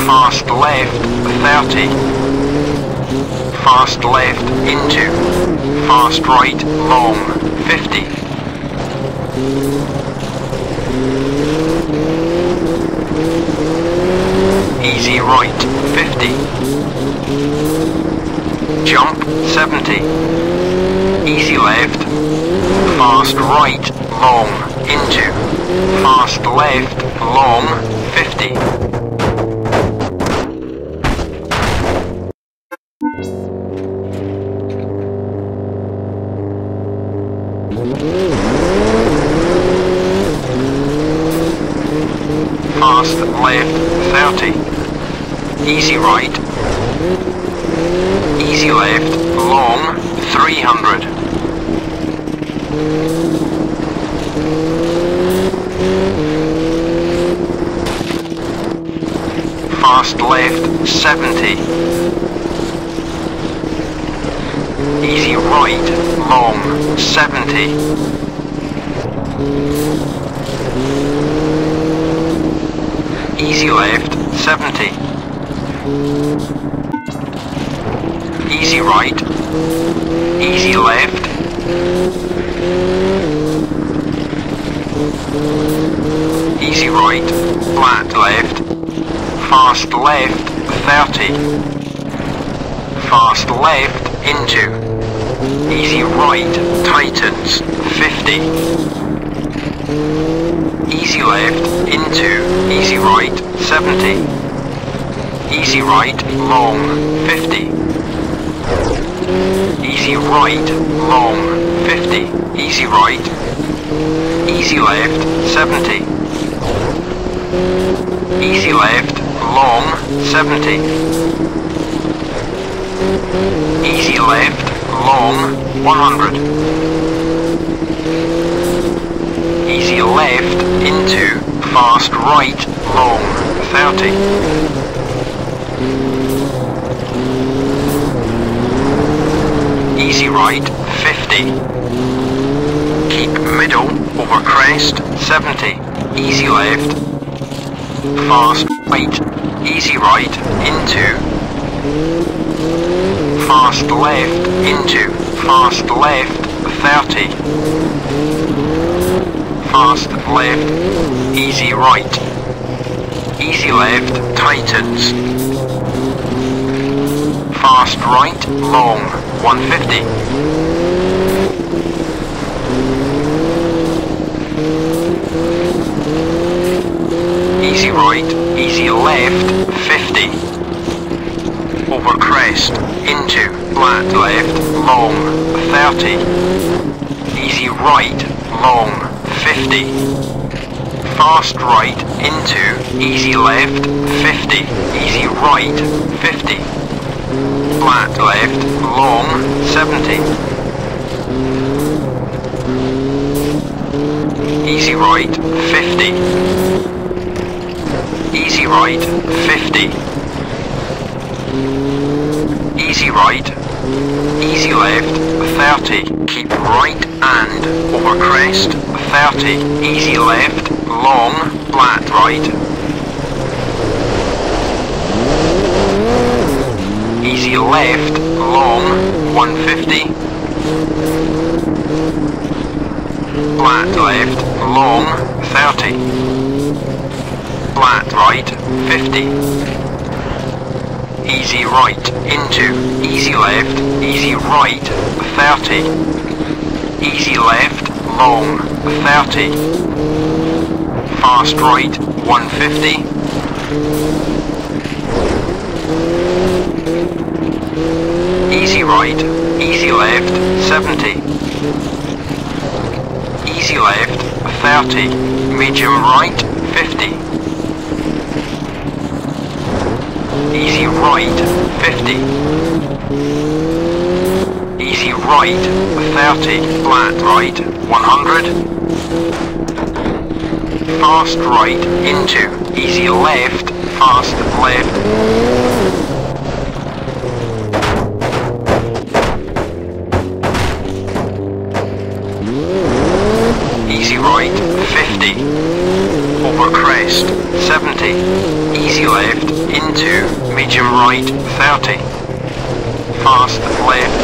Fast left, 30. Fast left, into. Fast right, long, 50. Easy right, 50. Jump, 70. Easy left. Fast right, long, into. Fast left, long, 50. Easy right, easy left, long, 300. Fast left, 70. Easy right, long, 70. Easy left, 70. Easy right, easy left, easy right, flat left, fast left, 30, fast left, into, easy right, tightens, 50, easy left, into, easy right, 70. Easy right, long, 50. Easy right, long, 50. Easy right. Easy left, 70. Easy left, long, 70. Easy left, long, 100. Easy left, into, fast right, long, 30. Easy right, 50. Keep middle, over crest, 70. Easy left. Fast right, easy right, into. Fast left, into. Fast left, 30. Fast left, easy right. Easy left, tightens. Fast right, long, 150. Easy right, easy left, 50. Over crest, into, flat left, long, 30. Easy right, long, 50. Fast right, into, easy left, 50. Easy right, 50. Flat left, long, 70. Easy right, 50. Easy right, 50. Easy right, easy left, 30. Keep right and over crest, 30. Easy left, long, flat right. Easy left, long, 150. Flat left, long, 30. Flat right, 50. Easy right, into, easy left, easy right, 30. Easy left, long, 30. Fast right, 150. Easy right, easy left, 70. Easy left, 30. Medium right, 50. Easy right, 50. Easy right, 30. Flat right, 100. Fast right, into. Easy left, fast left. Right, 50, over crest, 70, easy left, into, medium right, 30, fast left,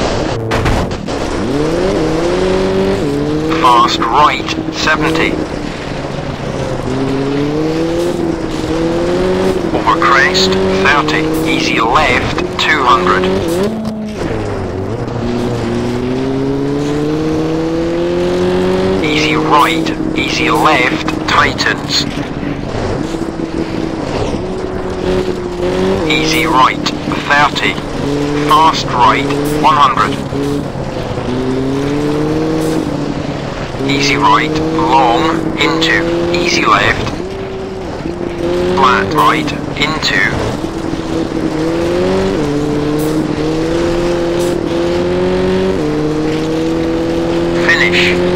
fast right, 70, over crest, 30, easy left, 200. Right, easy left, tightens. Easy right, 30. Fast right, 100. Easy right, long, into. Easy left. Flat right, into. Finish.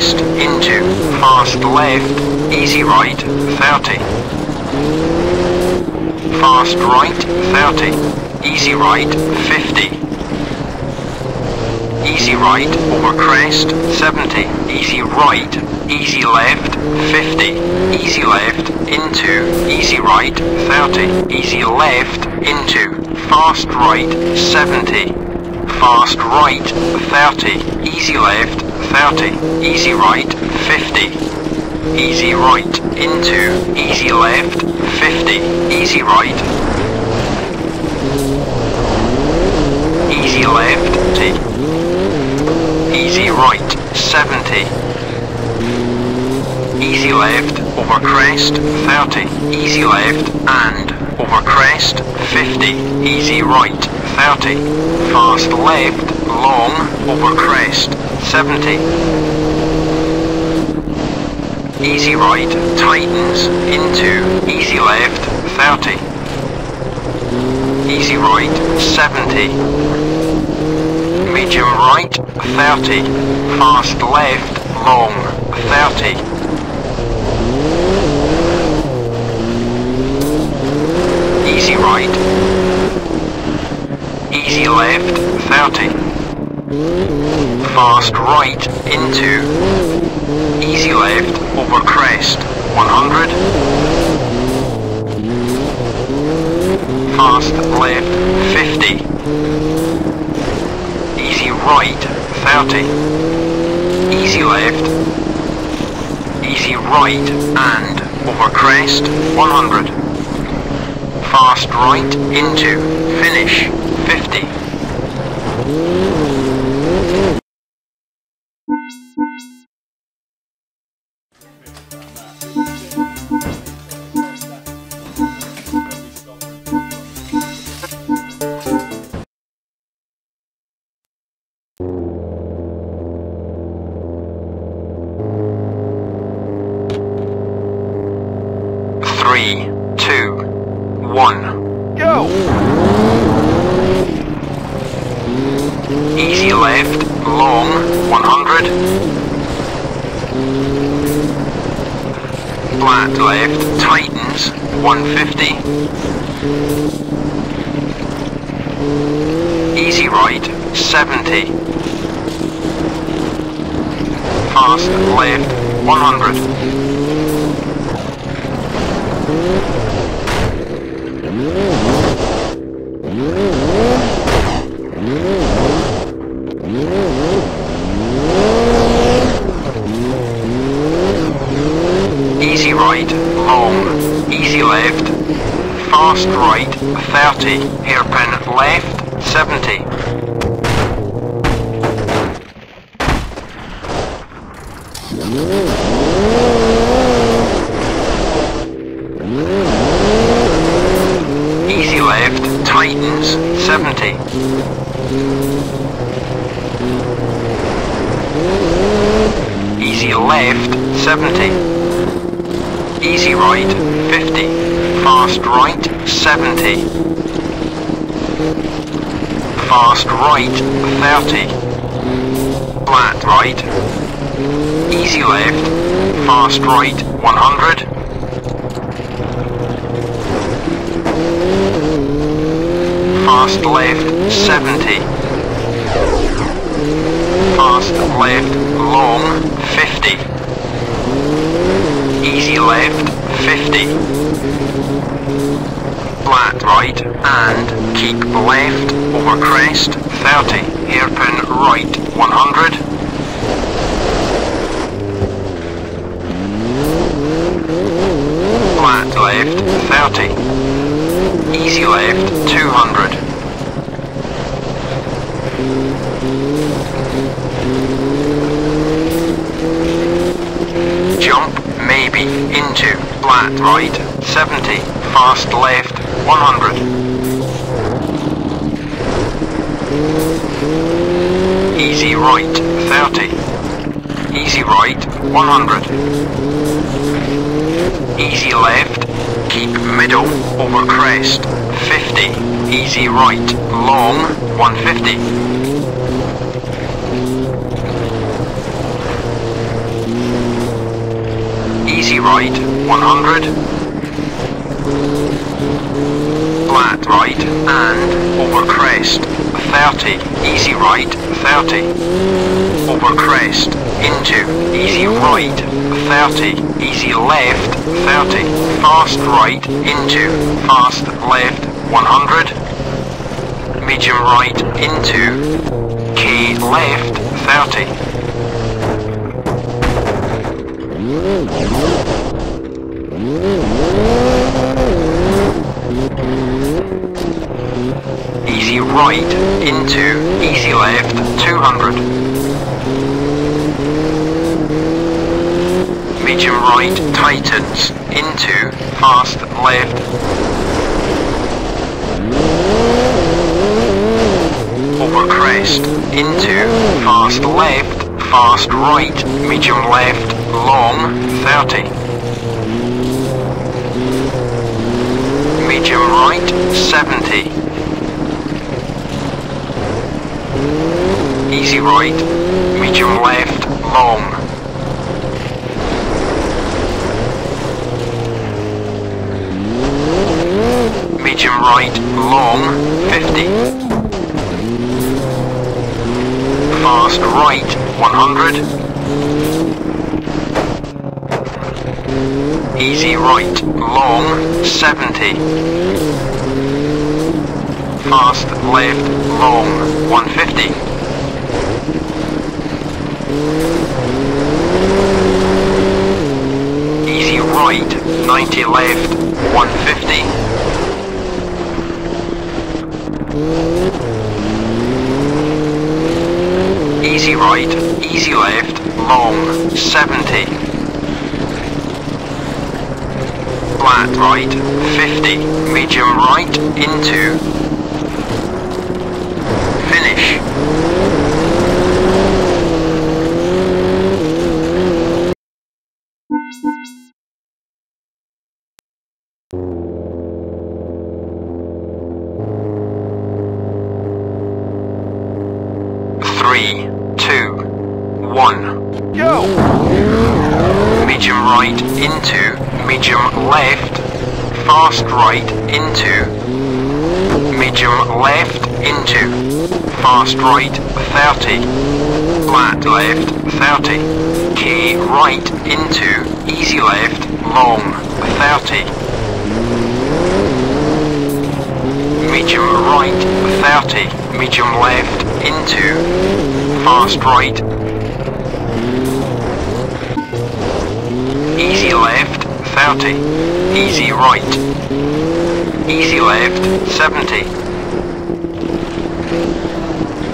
west, into, fast left, easy right, 30. Fast right, 30. Easy right, 50. Easy right, over crest, 70. Easy right, easy left, 50. Easy left, into, easy right, 30. Easy left, into, fast right, 70. Fast right, 30. Easy left, 30. Easy right, 50. Easy right, into, easy left, 50. Easy right. Easy left, easy right, 70. Easy left, over crest, 30. Easy left, and, over crest, 50. Easy right, 30. Fast left, long, over crest, 70. Easy right, tightens, into, easy left, 30. Easy right, 70. Medium right, 30. Fast left, long, 30. Easy right. Easy left, 30. Fast right, into. Easy left, over crest, 100. Fast left, 50. Easy right, 30. Easy left. Easy right, and, over crest, 100. Fast right, into, finish, 50. right, 100. Flat right and over crest, 30. Easy right, 30. Over crest, into, easy right, 30. Easy left, 30. Fast right, into, fast left, 100. Medium right, into, K left, 30. Easy right, into, easy left, 200. Medium right, tightens, into, fast left. Over crest, into, fast left, fast right, medium left, long, 30. Medium right, 70. Easy right, medium left, long. Medium right, long, 50. Fast right, 100. Easy right, long, 70. Fast left, long, 150. Easy right, 90 left, 150. Easy right, easy left, long, 70. Flat right, 50, medium right, into, finish. Right, 30. Flat left, 30. K right, into, easy left, long, 30. Medium right, 30. Medium left, into, fast right. Easy left, 30. Easy right. Easy left, 70.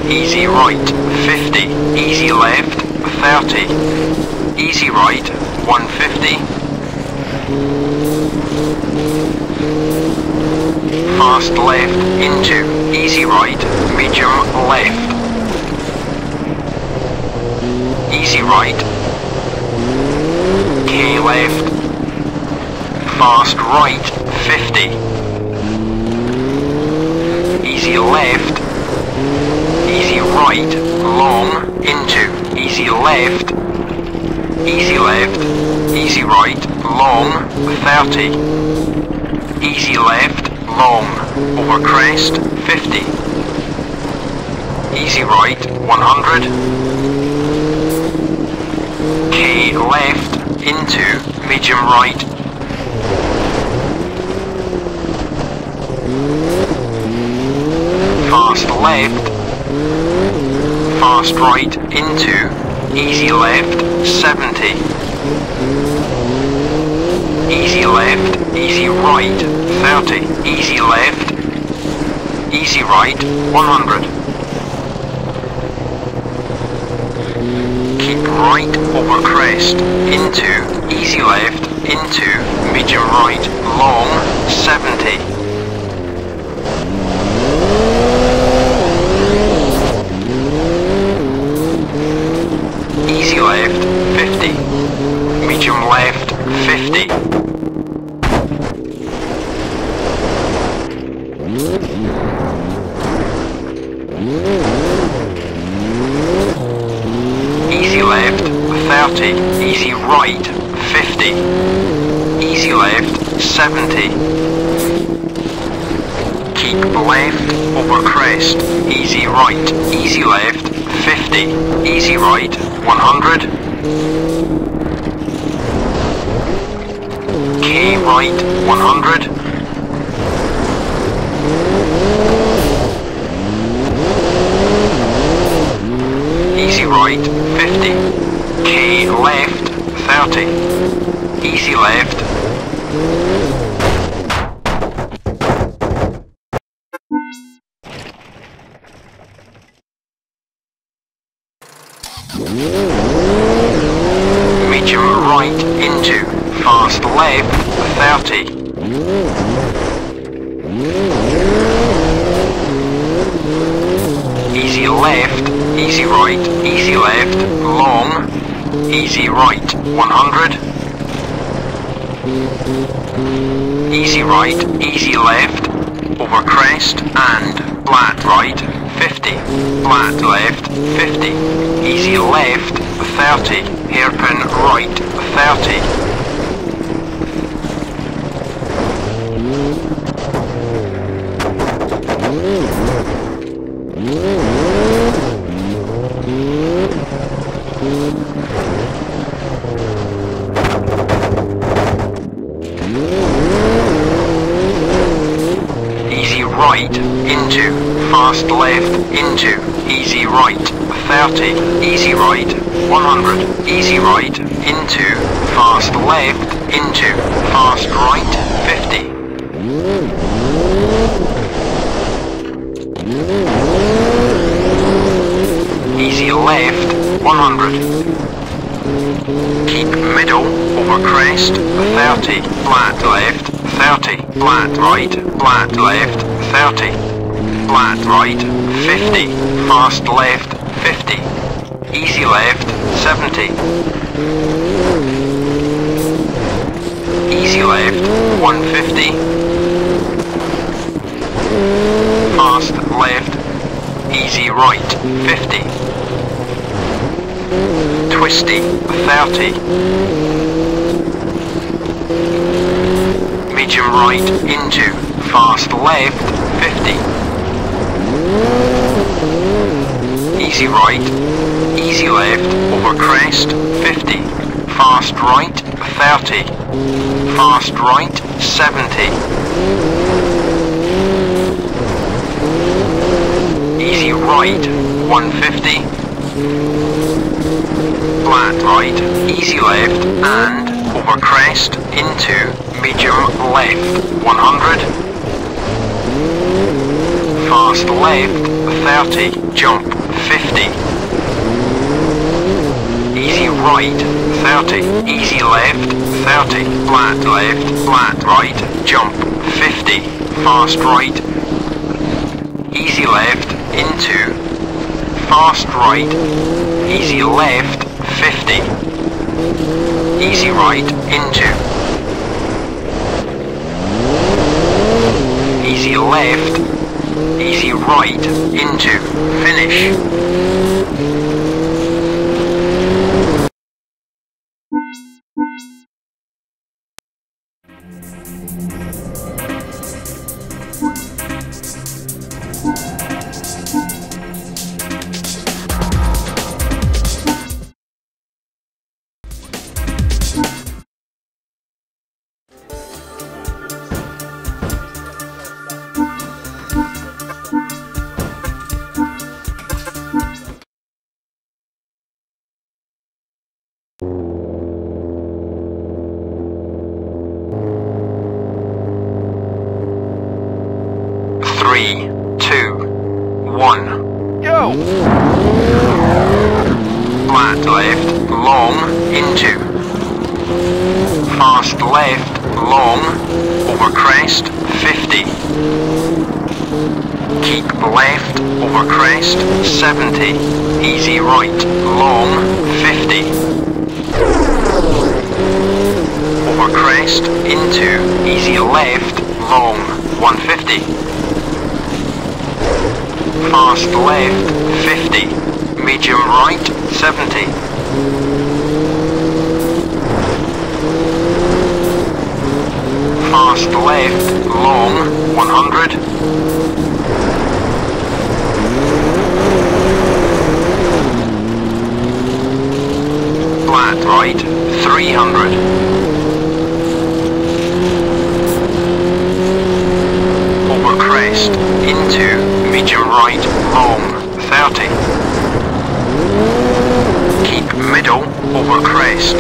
Easy right, 50. Easy left, 30. Easy right, 150. Fast left, into, easy right, medium left. Easy right. K left. Fast right, 50. Easy left. Easy right, long, into, easy left. Easy left, easy right, long, 30. Easy left, long, over crest, 50. Easy right, 100. K left, into, medium right. Fast left. Fast right, into, easy left, 70. Easy left, easy right, 30. Easy left, easy right, 100. Keep right over crest, into, easy left, into, medium right, long, 70. Left, 50. Medium left, 50. Easy left, 30. Easy right, 50, easy left, 70, keep left, over crest, easy right, easy left, 50, easy right, 100, K right, 100, easy right, 50, K left, 30, easy left, medium right into, fast left, 30, easy left, easy right, easy left, long, easy right, 100, easy right, easy left, over crest and flat right, 50, flat left, 50, easy left, 30, hairpin right, 30, easy right into, fast left into, easy right, 30, easy right, 100, easy right into, fast left into, fast right, 50, easy left, 100, keep middle, over crest, 30, flat left, 30, flat left, 30, flat right, 50, fast left, 50, easy left, 70, easy left, 150, fast left, easy right, 50, twisty, 30, medium right into, fast left, 50, easy left, over crest, 50, fast right, 30, fast right, 70, easy right, 150, flat right, easy left and over crest into, medium left, 100, fast left, 30, jump, 50, easy right, 30, easy left, 30, left, flat right, jump, 50, fast right, easy left, into, fast right, easy left, 50, easy right, into, easy left, easy right, into, finish. Medium right, 70, 100. Flat right, 300. Over crest, into, medium right, long, 30. Keep middle, over crest,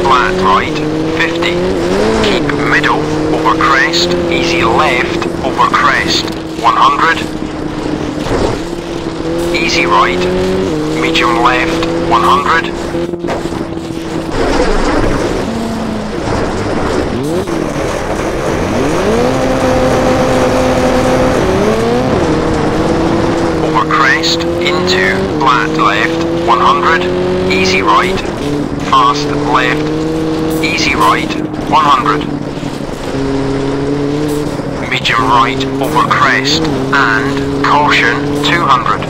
flat right, 50. Keep middle, over crest, easy left, over crest, 100. Easy right, medium left, 100. Into, flat left, 100, easy right, fast left, easy right, 100. Medium right, over crest, and caution, 200.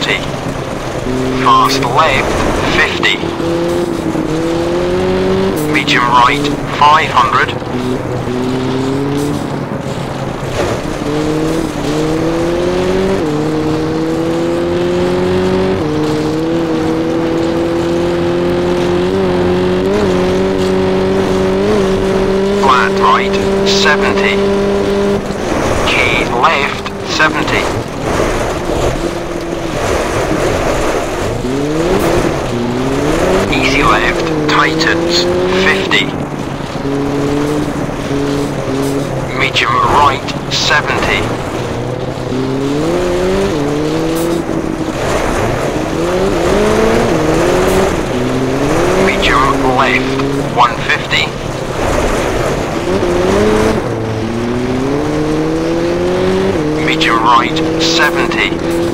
30. Fast left, 50. Medium right, 500. Flat right, 70. Key left, 70. Left, tightens, 50. Medium right, 70. Medium left, 150. Medium right, 70.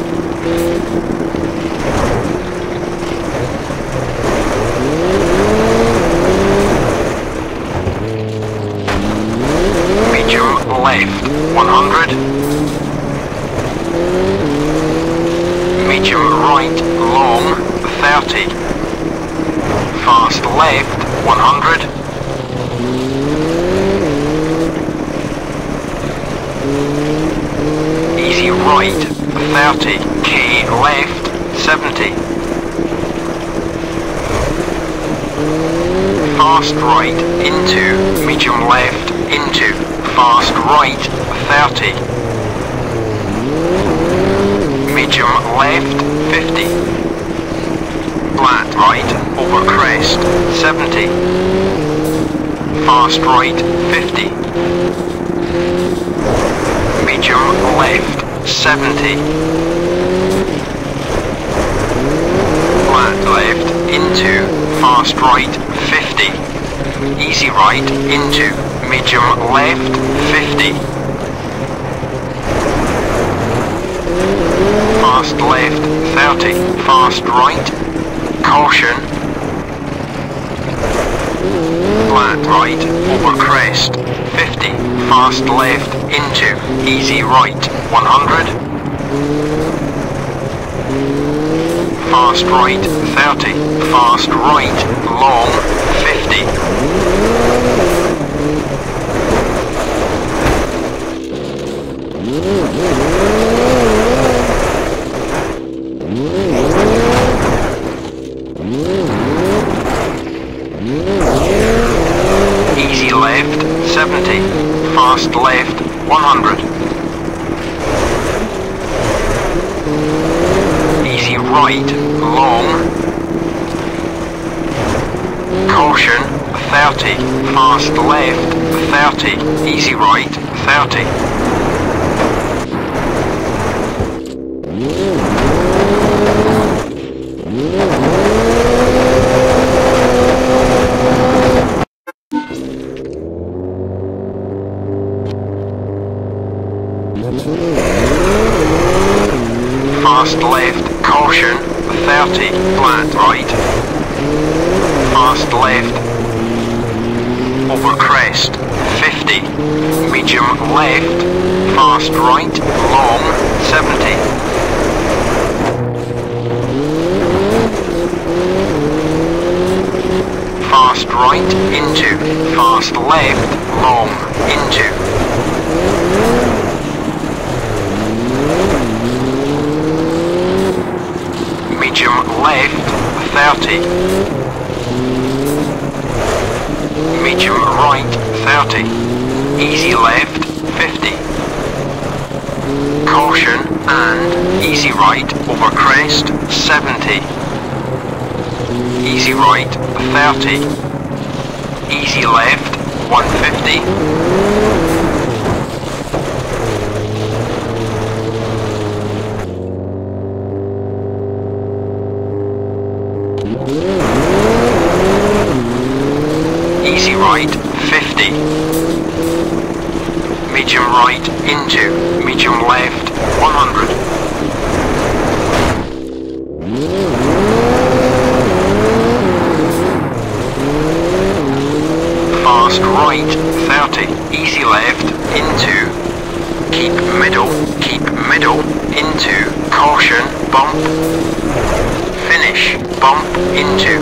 Left, 100. Medium right, long, 30. Fast left, 100. Easy right, 30. Key left, 70. Fast right, into. Medium left, into. Fast right, 30. Medium left, 50. Flat right, over crest, 70. Fast right, 50. Medium left, 70. Flat left, into. Fast right, 50. Easy right, into. Medium left, 50. Fast left, 30. Fast right, caution. Flat right, over crest, 50. Fast left, into. Easy right, 100. Fast right, 30. Fast right, long, 50. Easy left, 70. Fast left, 100. Easy right, long. Caution, 30. Fast left, 30. Easy right, 30. Fast left, caution, 30, flat right. Fast left, over crest, 50. Medium left, fast right, long, 70. Fast right, into. Fast left, long, into. Medium left, 30. Medium right, 30. Easy left, 50. Caution and easy right, over crest, 70. Easy right, 30. Easy left, 150. Easy right, 50. Medium right, into. Medium left, 100. Fast right, 30. Easy left, into. keep middle, into, caution, bump, finish, bump, into.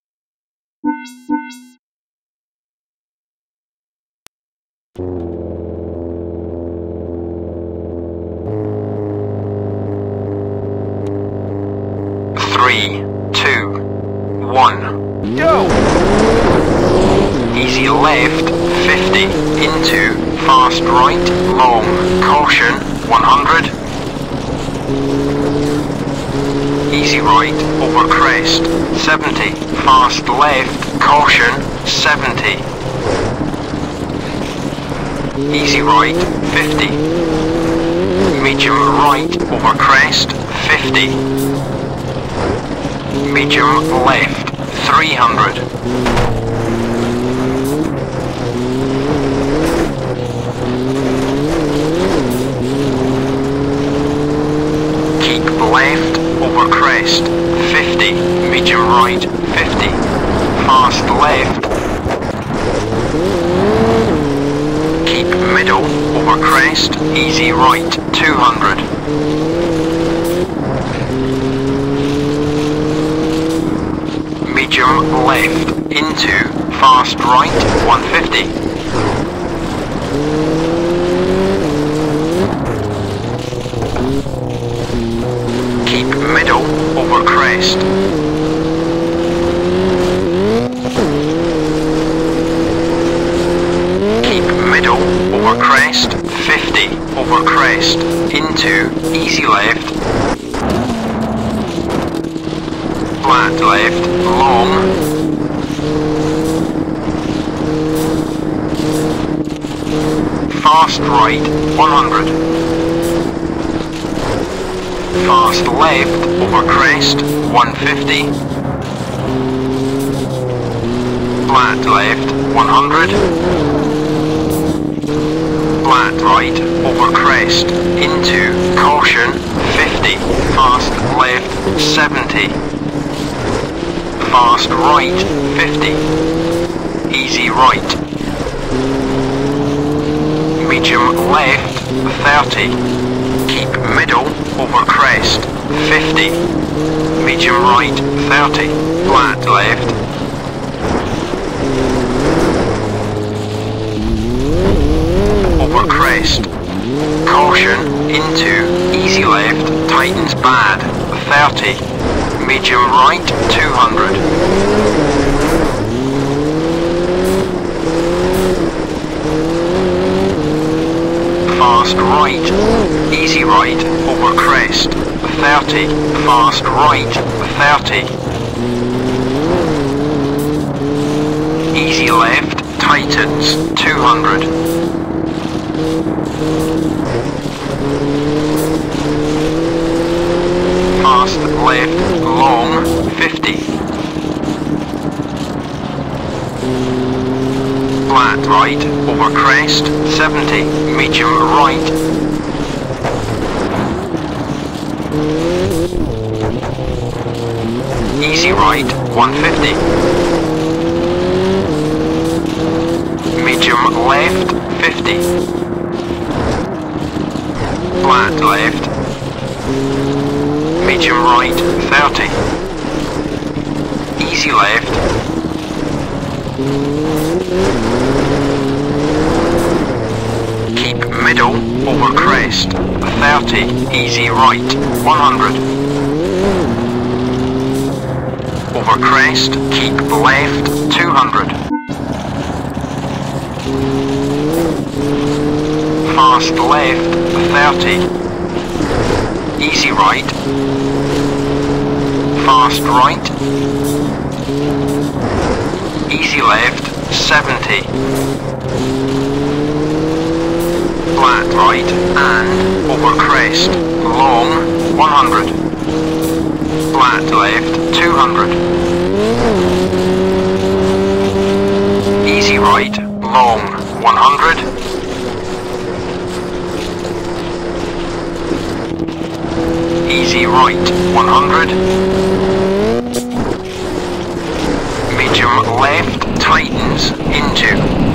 Medium left tightens into.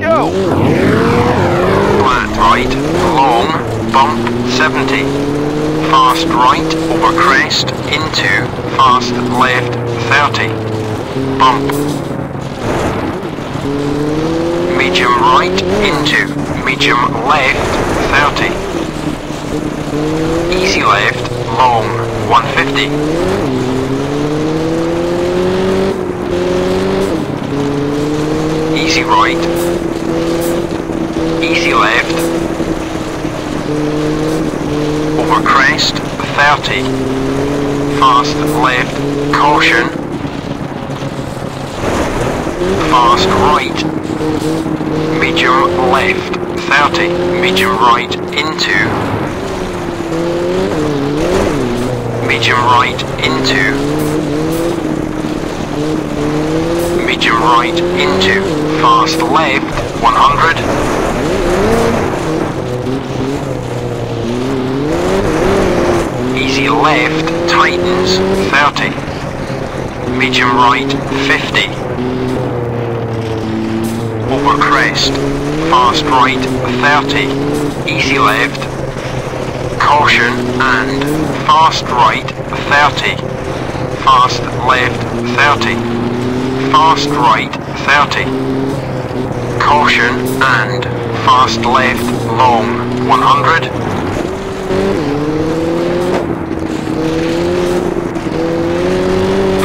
Go! Flat right, long, bump 70. Fast right over crest into fast left 30. Bump. Medium right into medium left 30. Easy left, long 150. Easy right, easy left, over crest 30, fast left caution, fast right, medium left 30, medium right into, medium right into, medium right into. Fast left, 100. Easy left, tightens, 30. Medium right, 50. Over crest, fast right, 30. Easy left, caution and fast right, 30. Fast left, 30. Fast right, 30. Caution and fast left, long 100.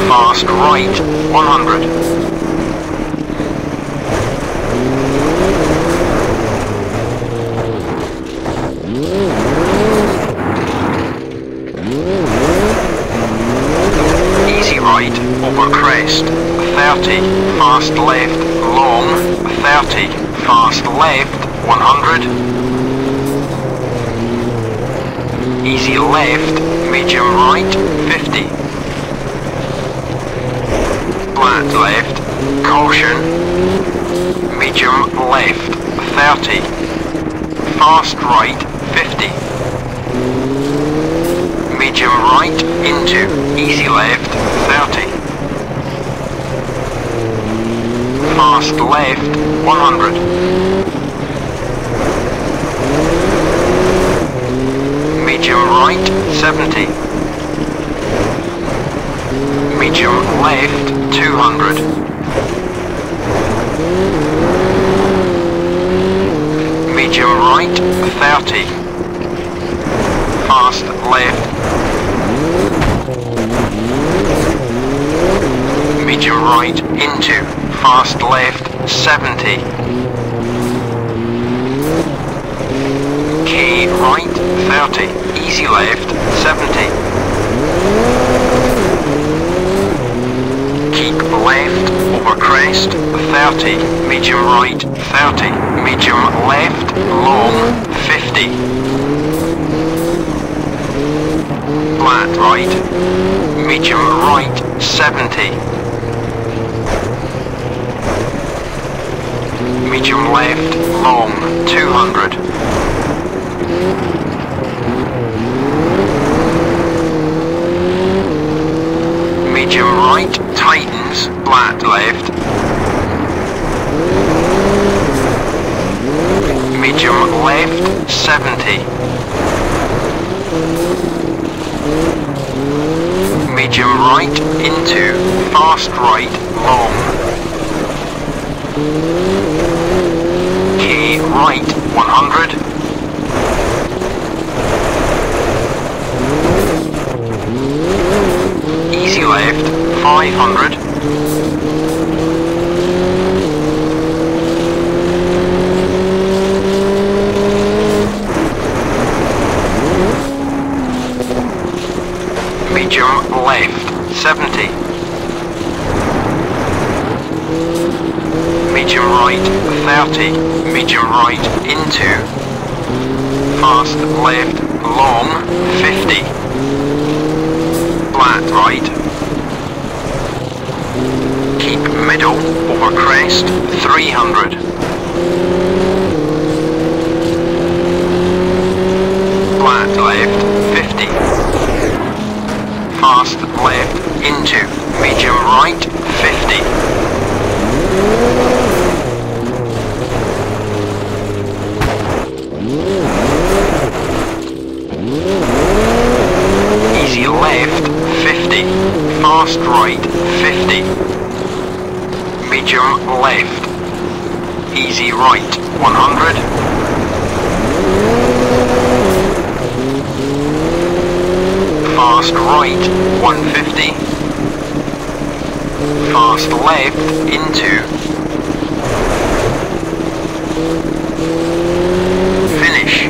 Fast right, 100. Easy right, over crest, 30, fast left, long, 30, fast left, 100. Easy left, medium right, 50. Flat left, caution, medium left, 30. Fast right, 50. Medium right, into, easy left, 30. Fast left, 100. Medium right, 70. Medium left, 200. Medium right, 30. Fast left. Medium right, into. Fast left, 70. Key right, 30. Easy left, 70. Keep left, over crest, 30. Medium right, 30. Medium left, long, 50. Flat right, medium right, 70. Medium left, long, 200. Medium right, tightens, flat left. Medium left, 70. Medium right, into, fast right, long. Right, 100. Easy left, 500. Medium left, 70. Medium right, 30. Medium right into, fast left, long, 50, flat right, keep middle, over crest, 300, flat left, 50, fast left into, medium right, 50, right, 100. Fast right, 150. Fast left, into. Finish.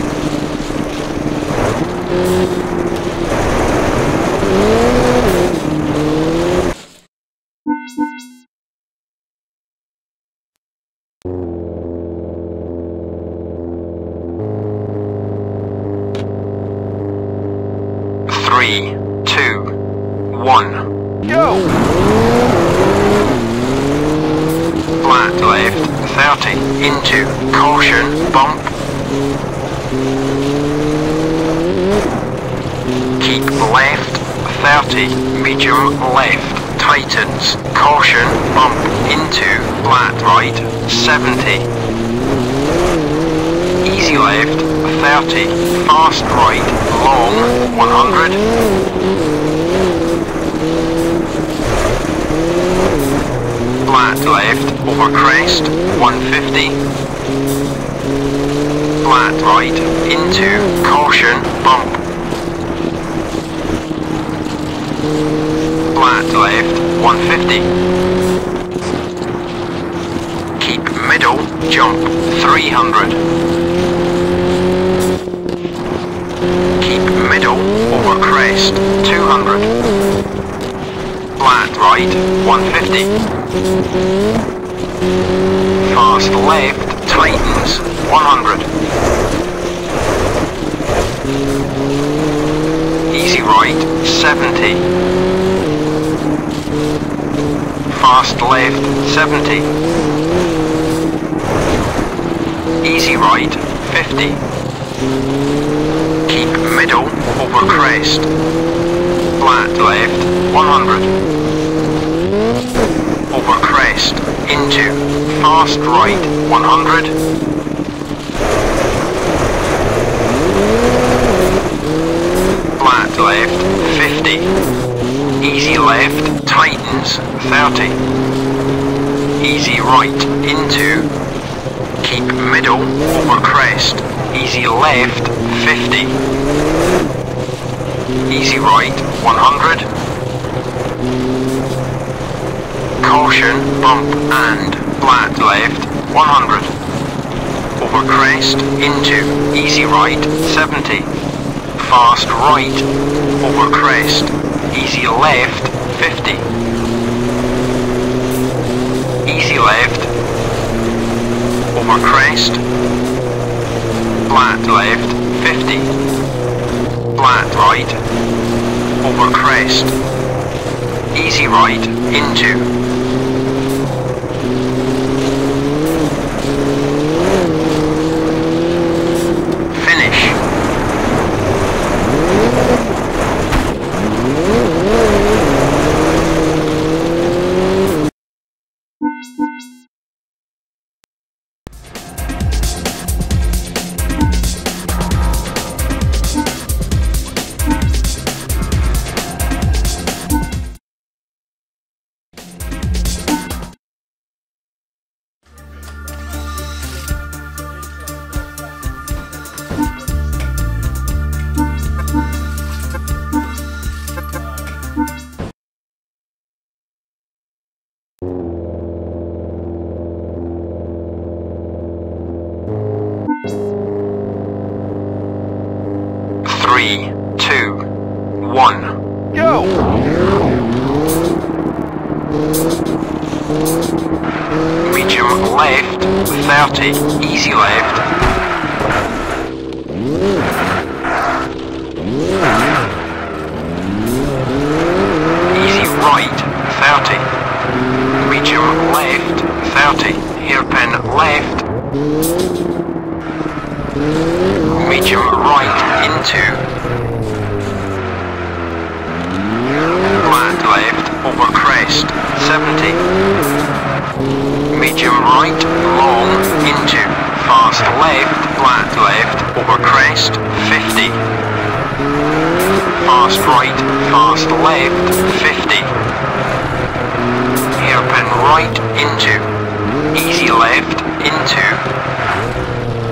into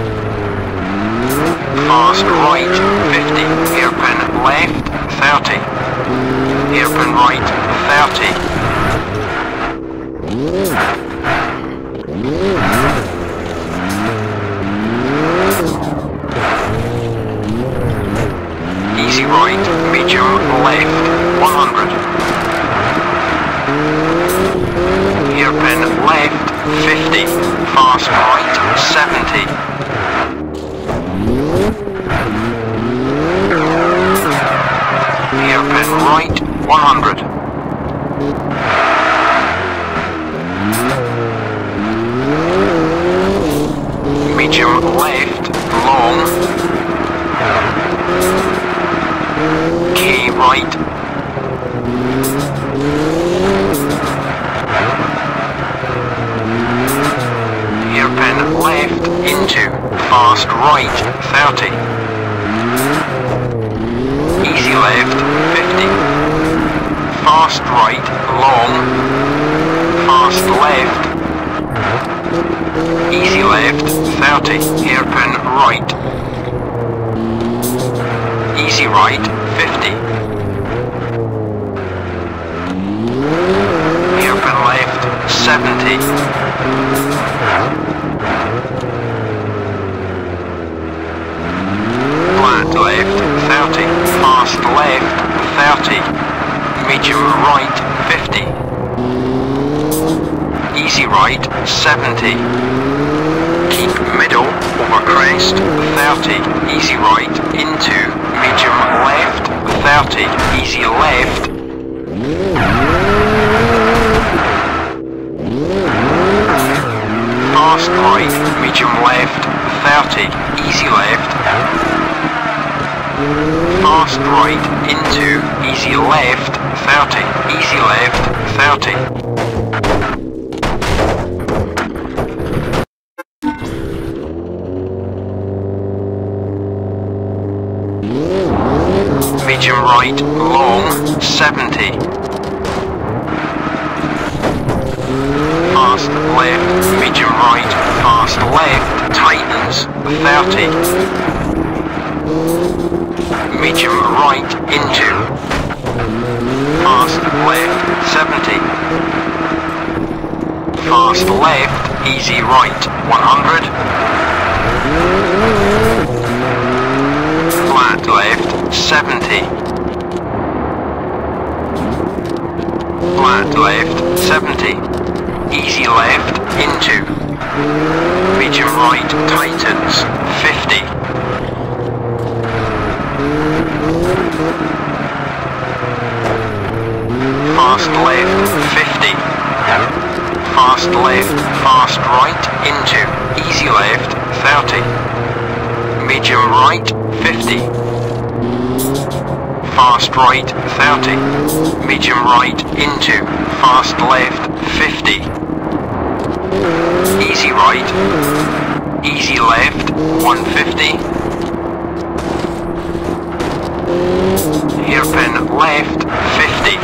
fast right 50, hairpin left 30, hairpin right 30, easy right, medium left 100, hairpin left 50, fast right 70, hairpin right 100, medium left long, K right, hairpin left into fast right 30, easy left 50, fast right long, fast left, easy left 30, hairpin right, easy right 50, hairpin left 70, flat left 30, fast left 30, medium right 50, easy right 70, keep middle over crest 30, easy right into medium left 30, easy left, fast right, medium left 30, easy left, fast right into easy left 30, easy left 30, medium right long 70, fast left medium right fast left tightens 30, medium right into fast left 70, fast left easy right 100, flat left 70, flat left 70, easy left into medium right tightens 50, fast left 50, fast left, fast right into easy left 30, medium right 50, fast right 30, medium right into fast left 50, easy right, easy left 150, hairpin left 50,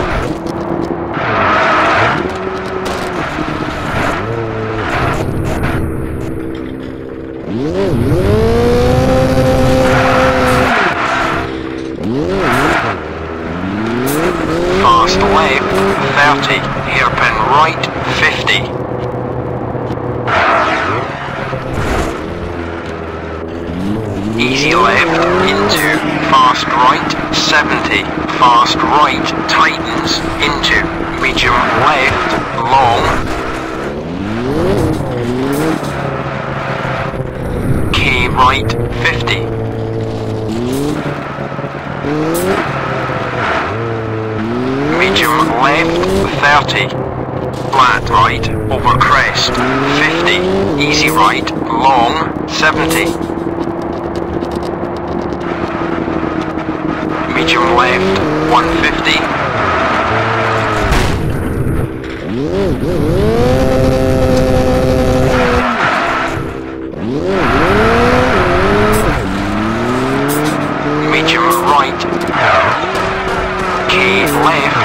fast left 30, hairpin right 50, easy left into fast right 70, fast right tightens into medium left long, K right 50, medium left 30, flat right over crest 50, easy right long 70, medium left 150, medium right K left,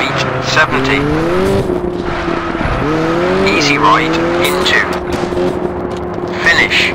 right 70, easy right into, finish.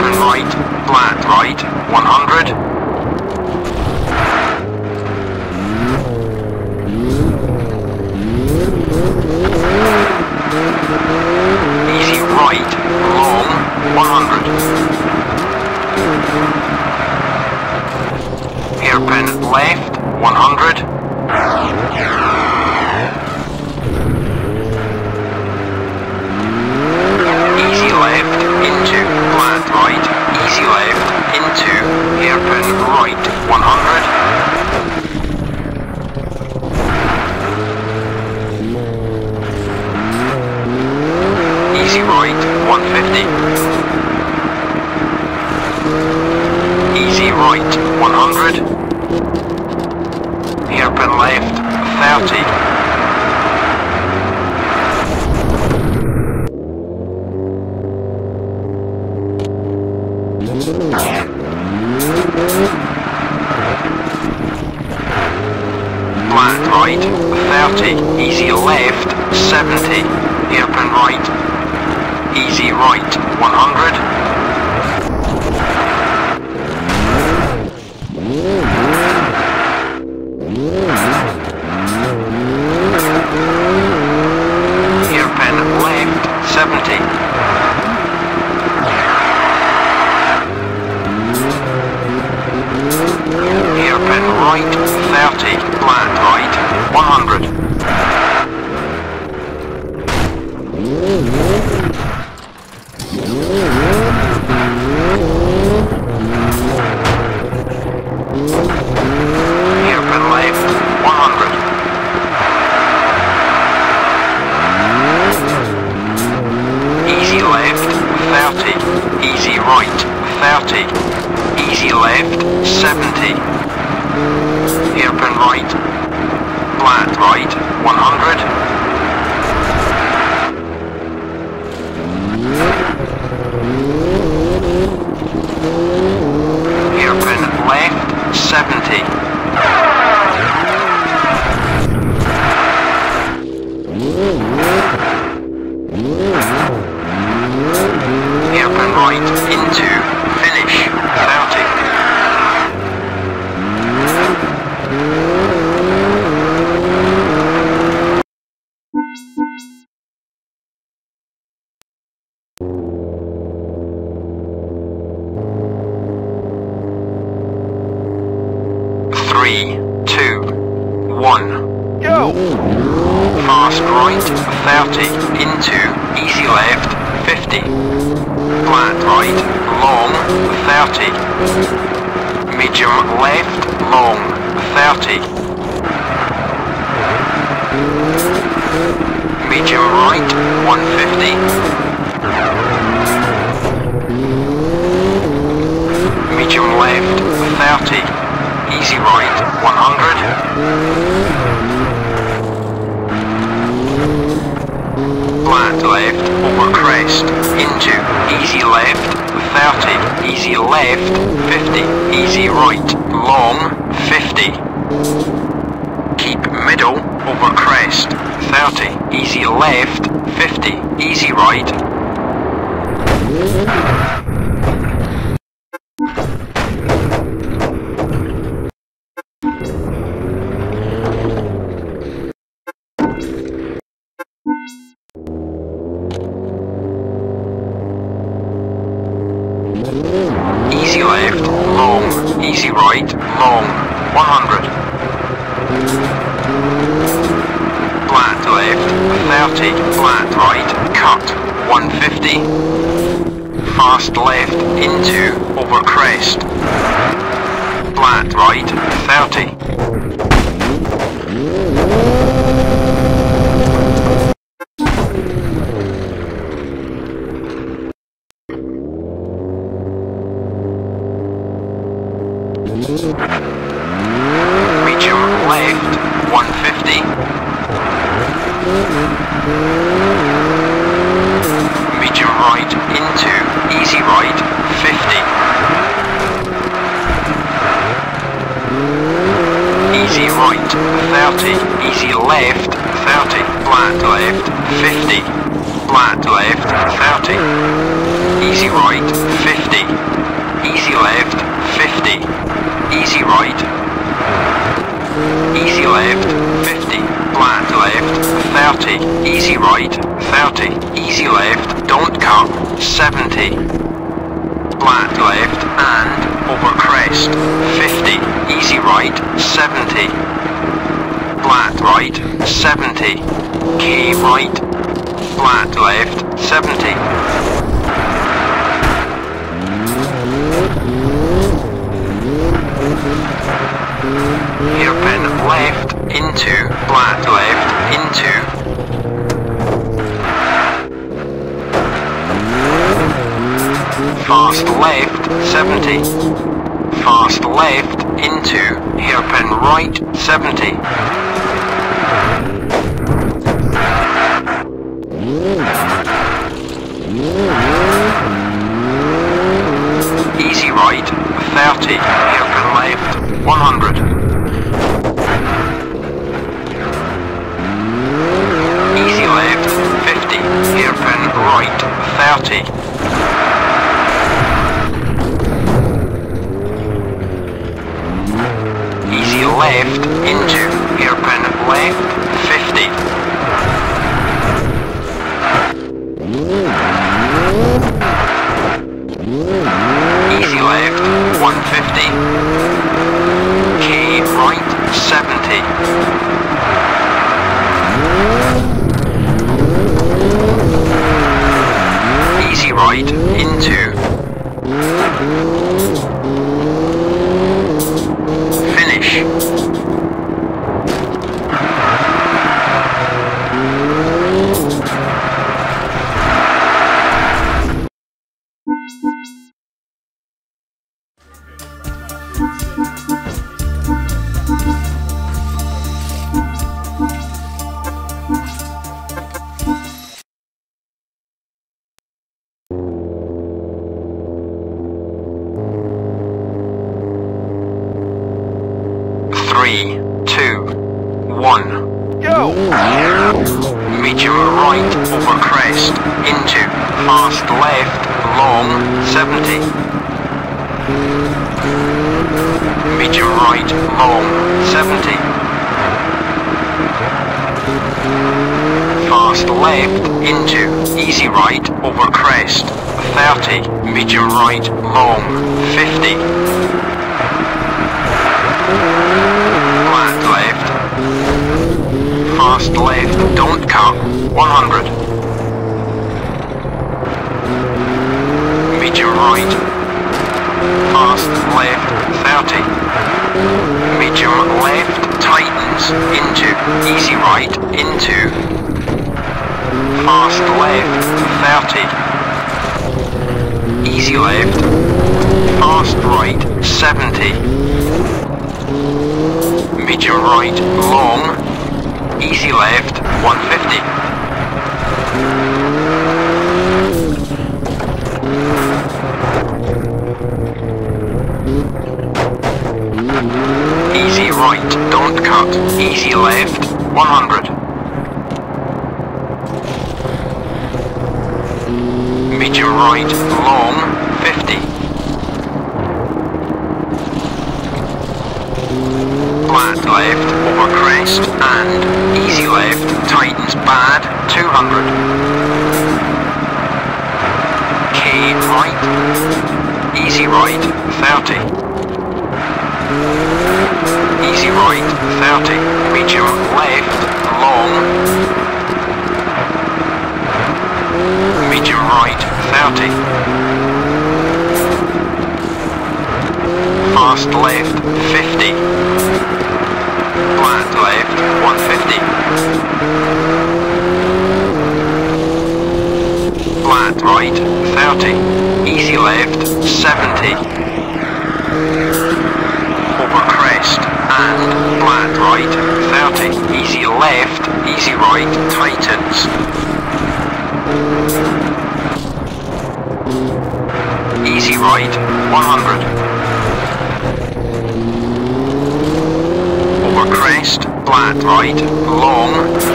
Open right, flat right, 100. Easy right, long, 100. Hairpin left, 100. Easy left, into, flat right, easy left, into, hairpin right, 100. Easy right, 150. Easy right, 100. Hairpin left, 30. Flat right, 30. Easy left, 70. Hairpin right. Easy right, 100. Hairpin left, 70. Hairpin right, 30. Flat right, 100. Hairpin left, 100. Easy left, 30. Easy right, 30. Easy left, 70. Hairpin right, flat right, 100. Hairpin left, 70. Hairpin right, into, finish, 30. Flat left, 50. Flat left, 30. easy right, 50, easy left, 50, easy right, easy left, 50, blind left, 30, easy right, 30, easy left, don't come, 70, blind left and over crest, 50, easy right, 70, blind right, 70, K right, blind left, 70. Hairpin left, into, flat left, into. Fast left, 70. Fast left, into, hairpin right, 70. Easy right, 30, hairpin left, 100. Easy left, 50. Hairpin right, 30. Easy left, into. Hairpin left, 50. Easy left, 150. Right, 70. Easy right, into. Finish. Flat right, long,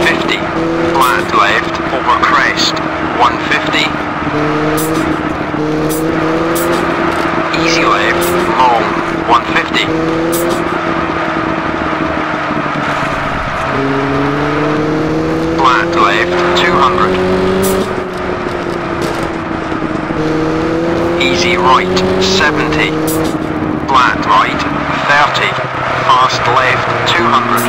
50, flat left, over crest, 150, Easy way, low, 150. Flat left, 200. Easy right, 70. Flat right, 30. Fast left, 200.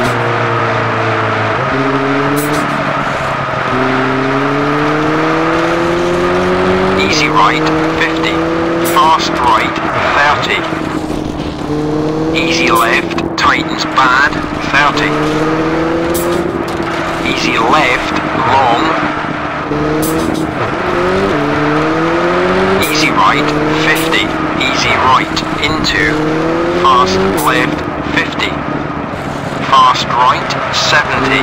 Easy right, 50. Fast right, 30. Easy left, tightens bad, 30. Easy left, long. Easy right, 50. Easy right, into. Fast left, 50. Fast right, 70.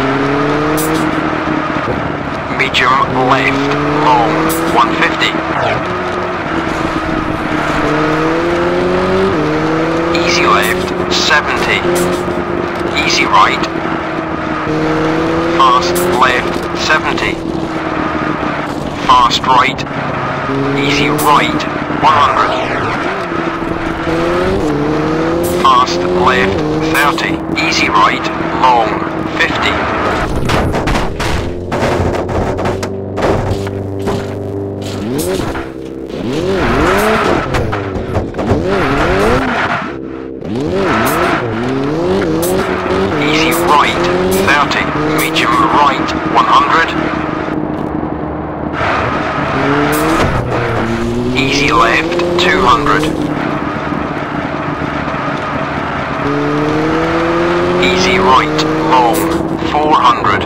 Medium left, long, 150. Easy left, 70. Easy right. Fast left, 70. Fast right. Easy right, 100. Fast left, 30. Easy right, long, 50. Easy right, 30, medium right, 100. Easy left, 200. Easy right, long, 400.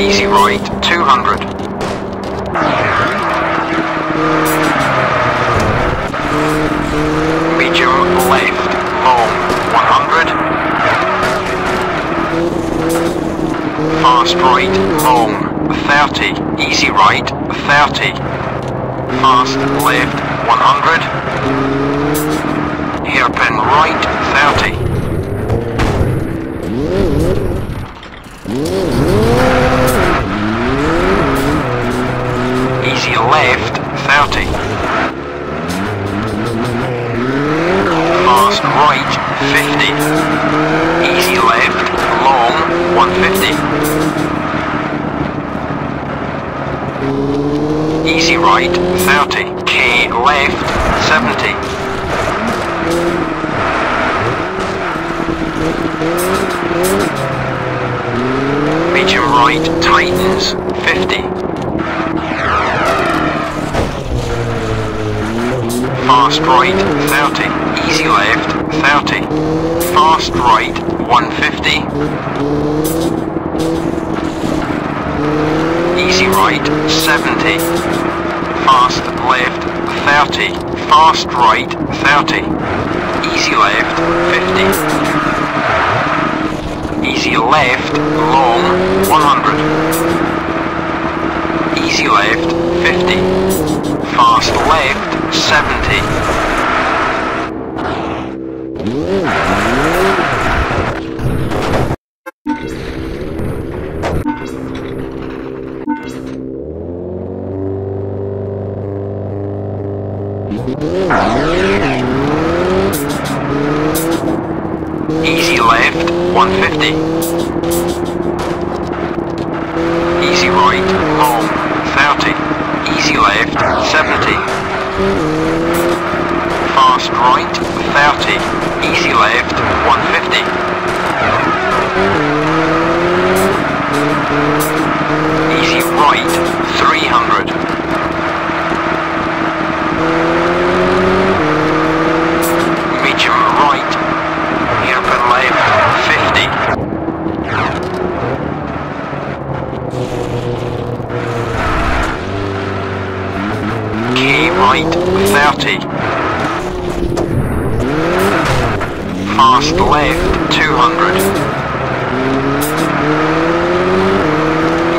Easy right, 200. Medium left, long, 100. Fast right, long, 30. Easy right, 30. Fast left, 100. Hairpin right, 30. Easy left, 30. Fast right, 50. Easy left, long, 150. Easy right, 30. Key left, 70. Medium right, tightens, 50. Fast right, 30. Easy left, 30. Fast right, 150. Easy right, 70. Fast left, 30. Fast right, 30. Easy left, 50. Easy left, long, 100. Easy left, 50. Fast left, 70. Easy left, 150. Easy right, long, 30. Easy left, 70. Fast right, 30. Easy left, 150. Easy right, 300. Medium right. Hairpin left, 50. Key right, 30. Fast left, 200.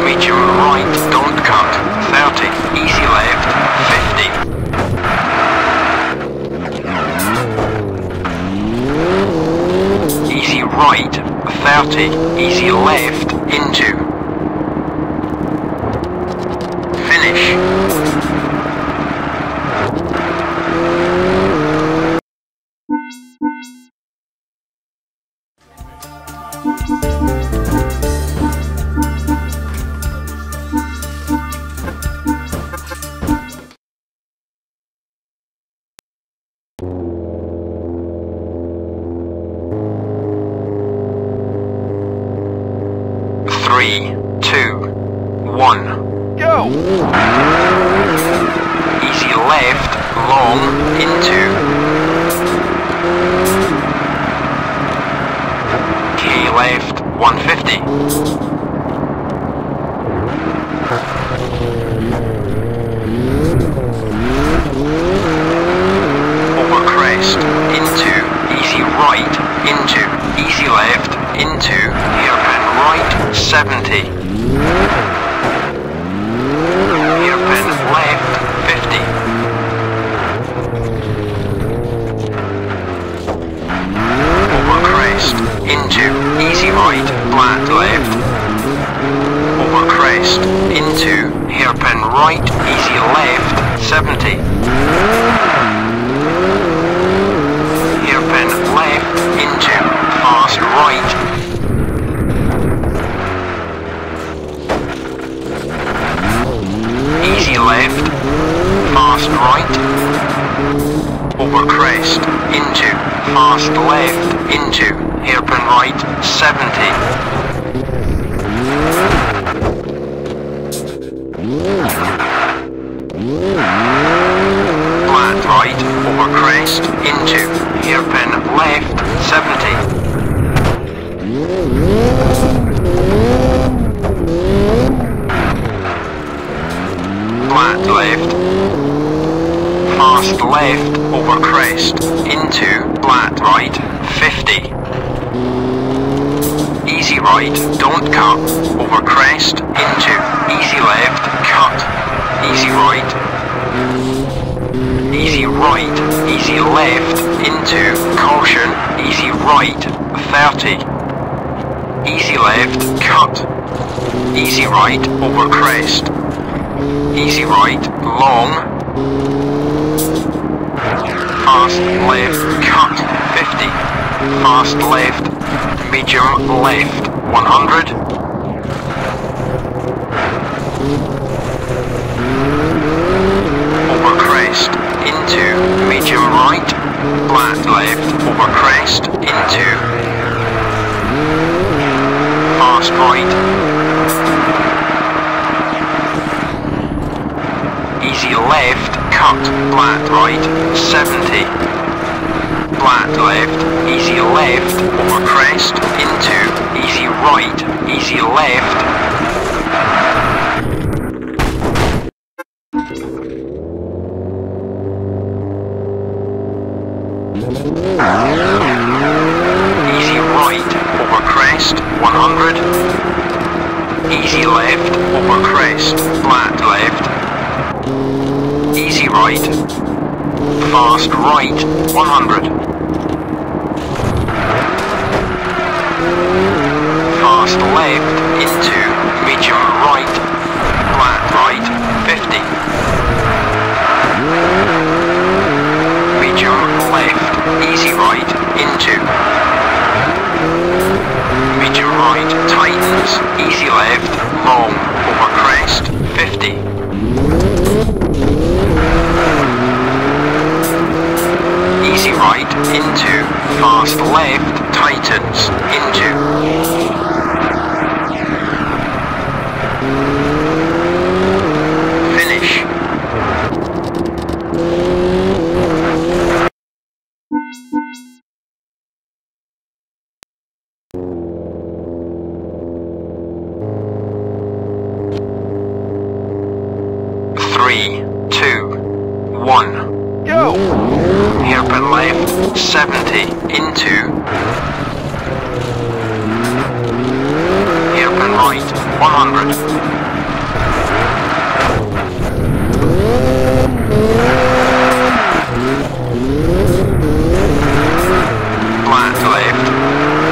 Medium right, don't cut, 30. Easy left, 50. Easy right, 30. Easy left, into, finish. Flat left,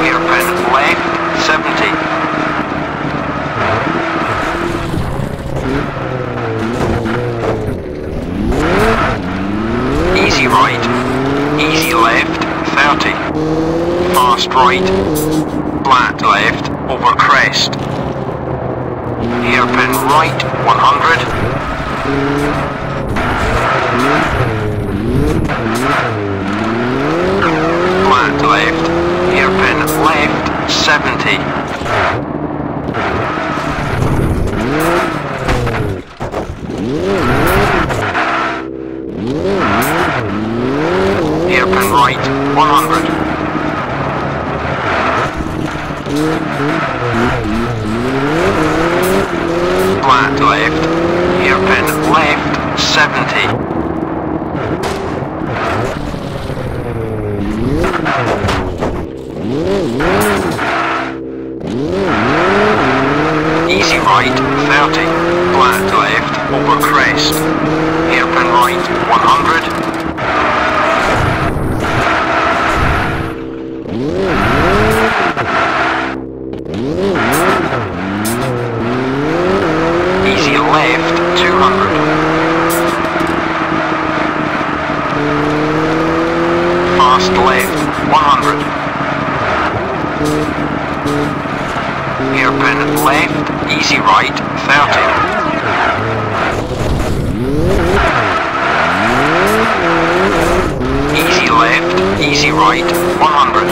hairpin left, 70. right, easy left, 30, fast right, flat left, over crest, hairpin right, 100, flat left, hairpin left, 70, hairpin right, 100. Flat left, hairpin left, 70. Easy right, 30. Flat left, over crest. Hairpin right, 100. Easy left, 200. Fast left, 100. Hairpin left, easy right, 30. Easy left, easy right, 100.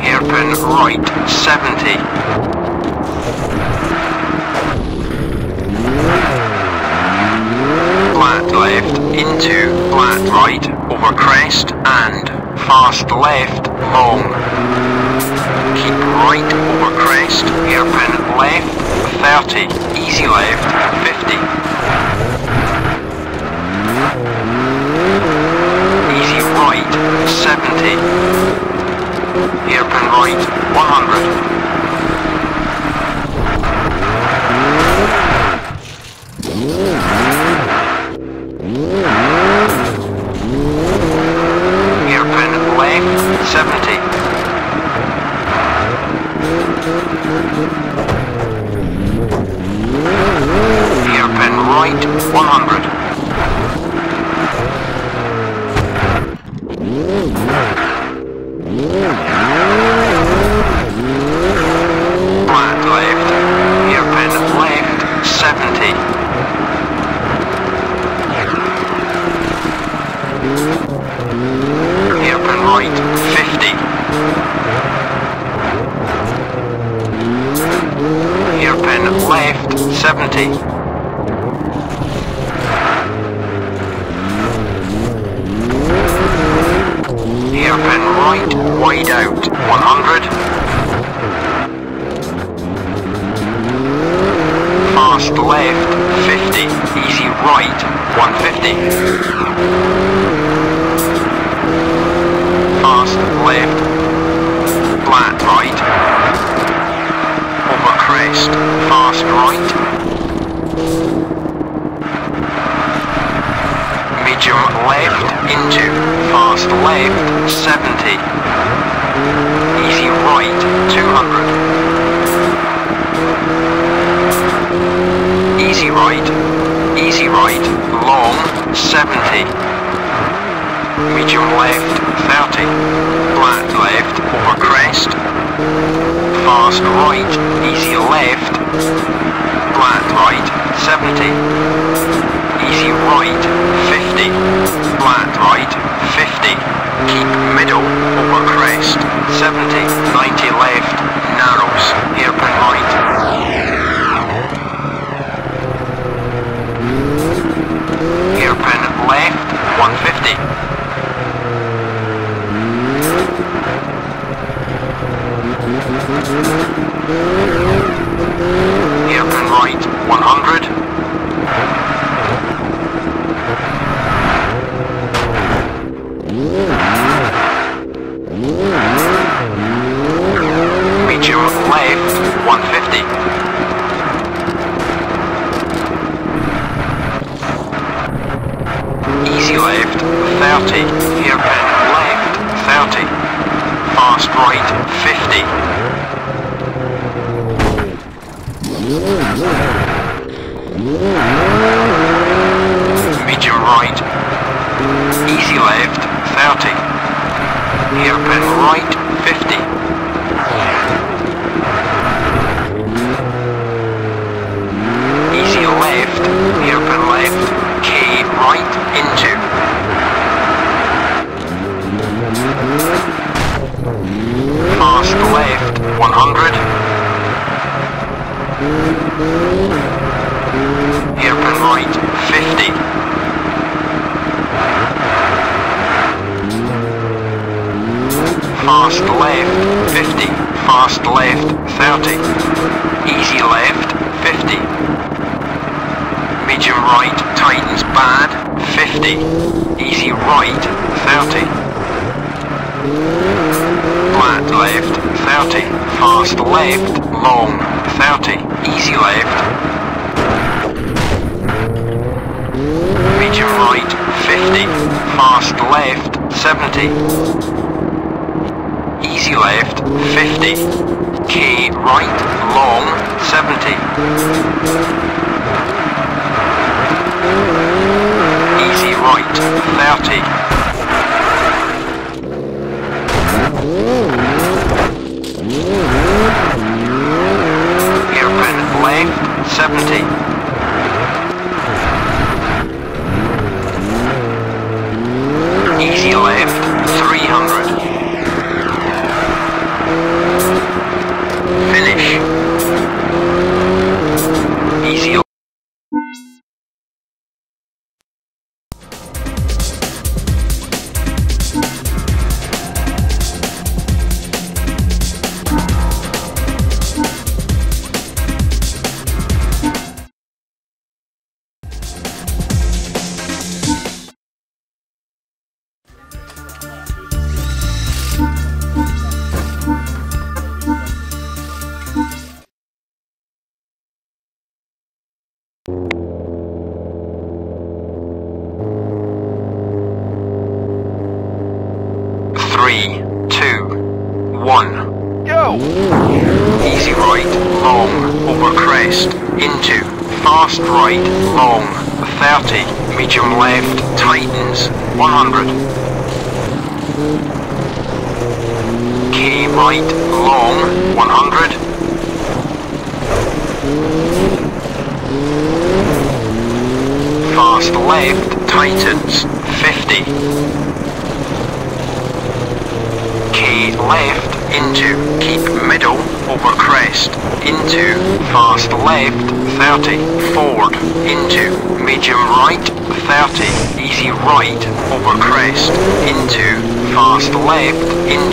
Hairpin right, 70. Flat left, into, flat right, over crest and fast left, long. Keep right over crest, hairpin left, 30, easy left, 50. Easy right, 70. Hairpin right, 100. Hairpin left, 70. Hairpin right, 100. Flat left, hairpin left, 70. Hairpin right, 50. Hairpin left, 70. Hairpin right, wide out, 100. Fast left, 50, easy right, 150. Fast left, flat right, over crest, fast right, medium left, into, fast left, 70, easy right, 200. Easy right, long, 70. Medium left, 30. Flat left, over crest. Fast right, easy left. Flat right, 70. Easy right, 50. Flat right, 50. Keep middle, over crest. 70, 90 left, narrows, hairpin right. Hairpin left, 150. Hairpin right, 100. Medium left, 150. Easy left, 30, hairpin left, 30, fast right, 50. Medium right. Easy left, 30. Hairpin right, 50. Fast left, 50. Fast left, 30. Easy left, 50. Medium right, tightens bad, 50. Easy right, 30. Flat left, 30. Fast left, long, 30. Easy left. Medium right, 50. Fast left, 70. Easy left, 50. K right, long, 70. Easy right, 30. Hairpin left, 70. Easy left, 300. Fast left into medium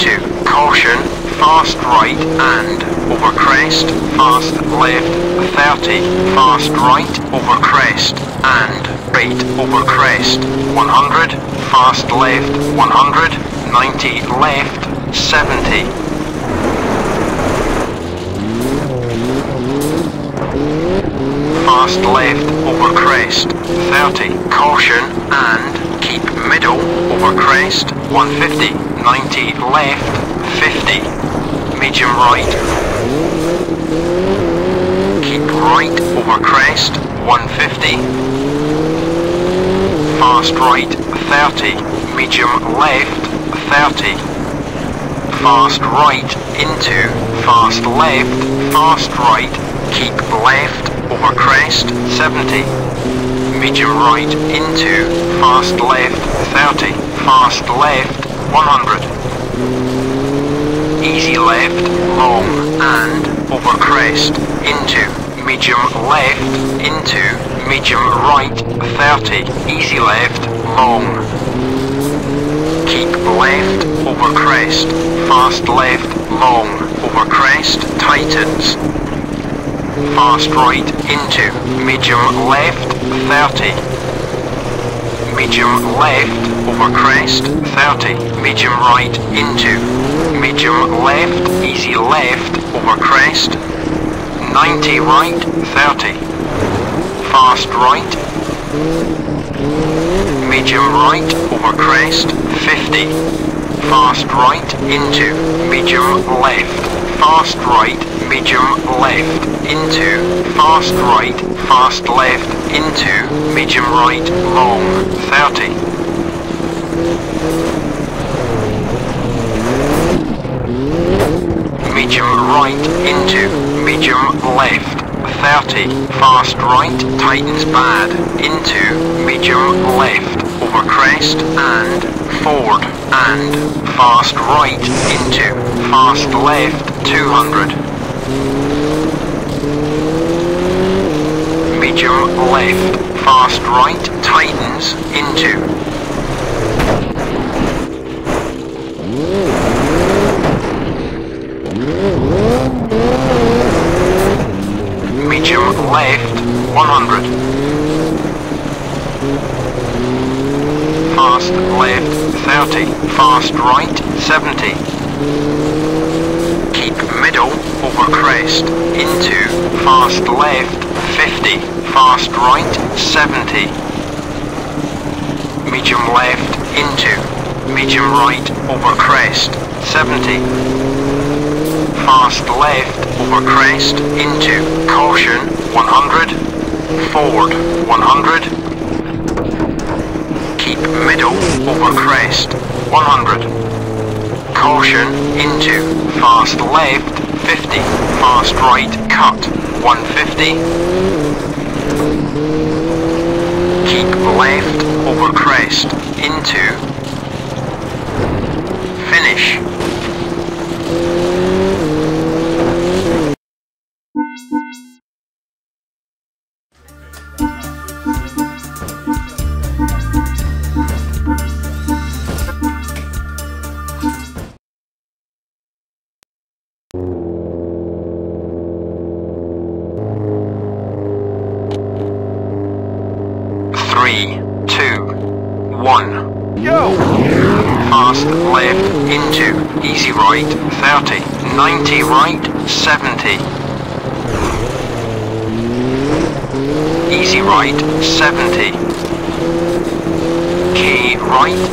right long 30. left, 30, fast right, tightens bad, into, medium left, over crest and forward and fast right into, fast left, 200. Medium left, fast right, tightens into. Medium left, 100. Fast left, 30. Fast right, 70. Keep middle, over crest, into, fast left, 50. Fast right, 70. Medium left, into, medium right, over crest, 70. Fast left, over crest, into, caution, 100, forward, 100, keep middle, over crest, 100, caution, into, fast left, 50, fast right, cut, 150, keep left, over crest, into, finish. Fast right, 50, K left,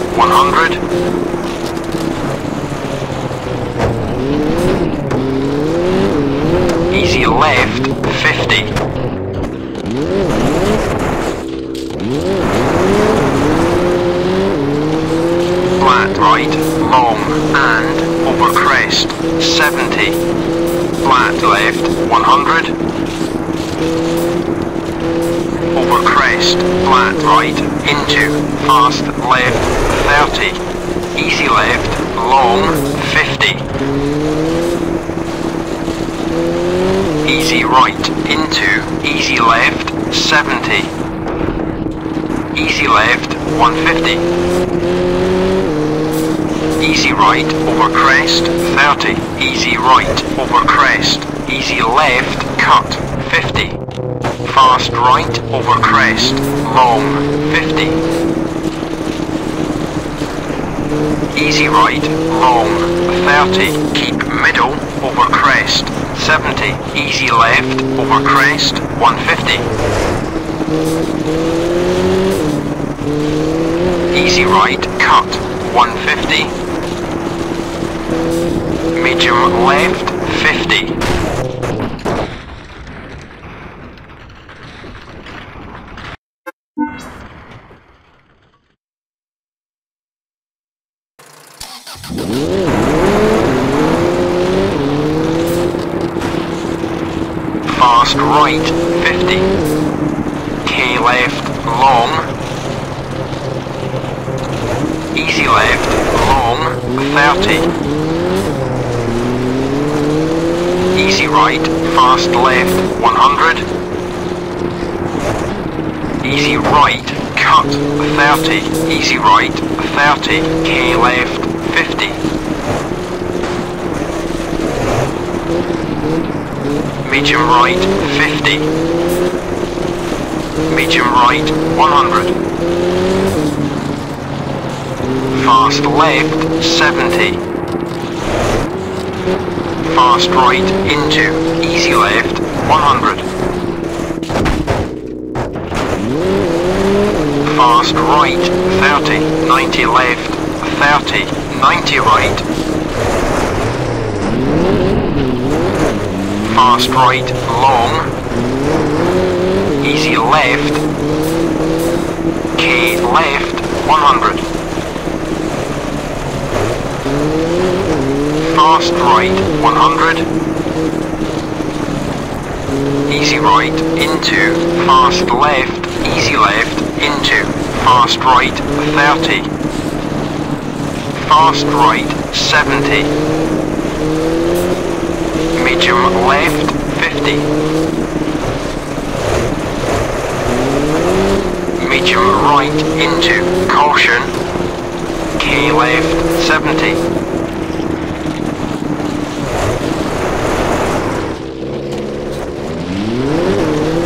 long, easy left, long, 30, easy right, fast left, 100, easy right, cut, 30, easy right, 30, K left, 50. Medium right, 50. Medium right, 100. Fast left, 70. Fast right, into, easy left, 100. Fast right, 30. 90 left, 30. 90 right. Fast right, long, easy left, K left, 100. Fast right, 100. easy right, into, fast left, easy left, into, fast right, 30, fast right, 70, medium left, 50, medium right, into, caution, K left, 70,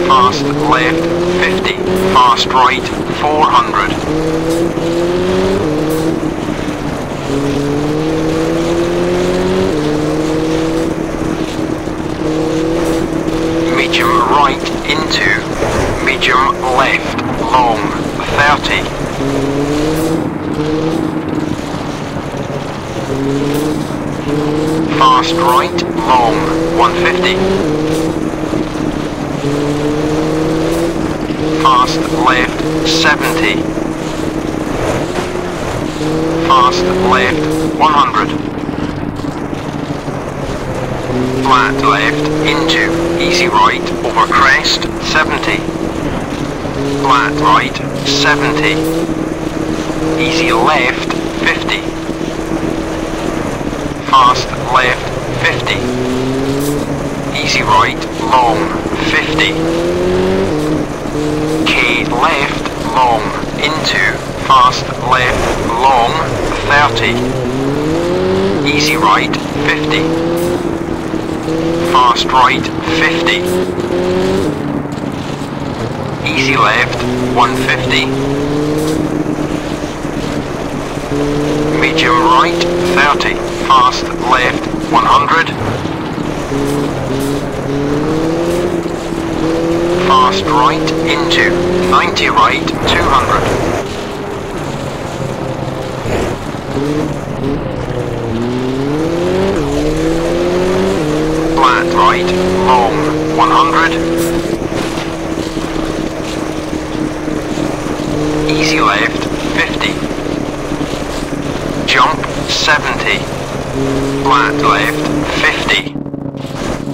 fast left, 50, fast right, 400. Medium right, into, medium left, long, 30. Fast right, long, 150. Fast left, 70. Fast left, 100. Flat left, into, easy right, over crest, 70. Flat right, 70. Easy left, 50. Fast left, 50. Easy right, long, 50. K left, long, into, fast left, long, 30. Easy right, 50. Fast right, 50. Easy left, 150. Medium right, 30. Fast left, 100. Fast right, into, 90 right, 200. Flat right, long, 100. Easy left, 50. Jump, 70. Flat left, 50.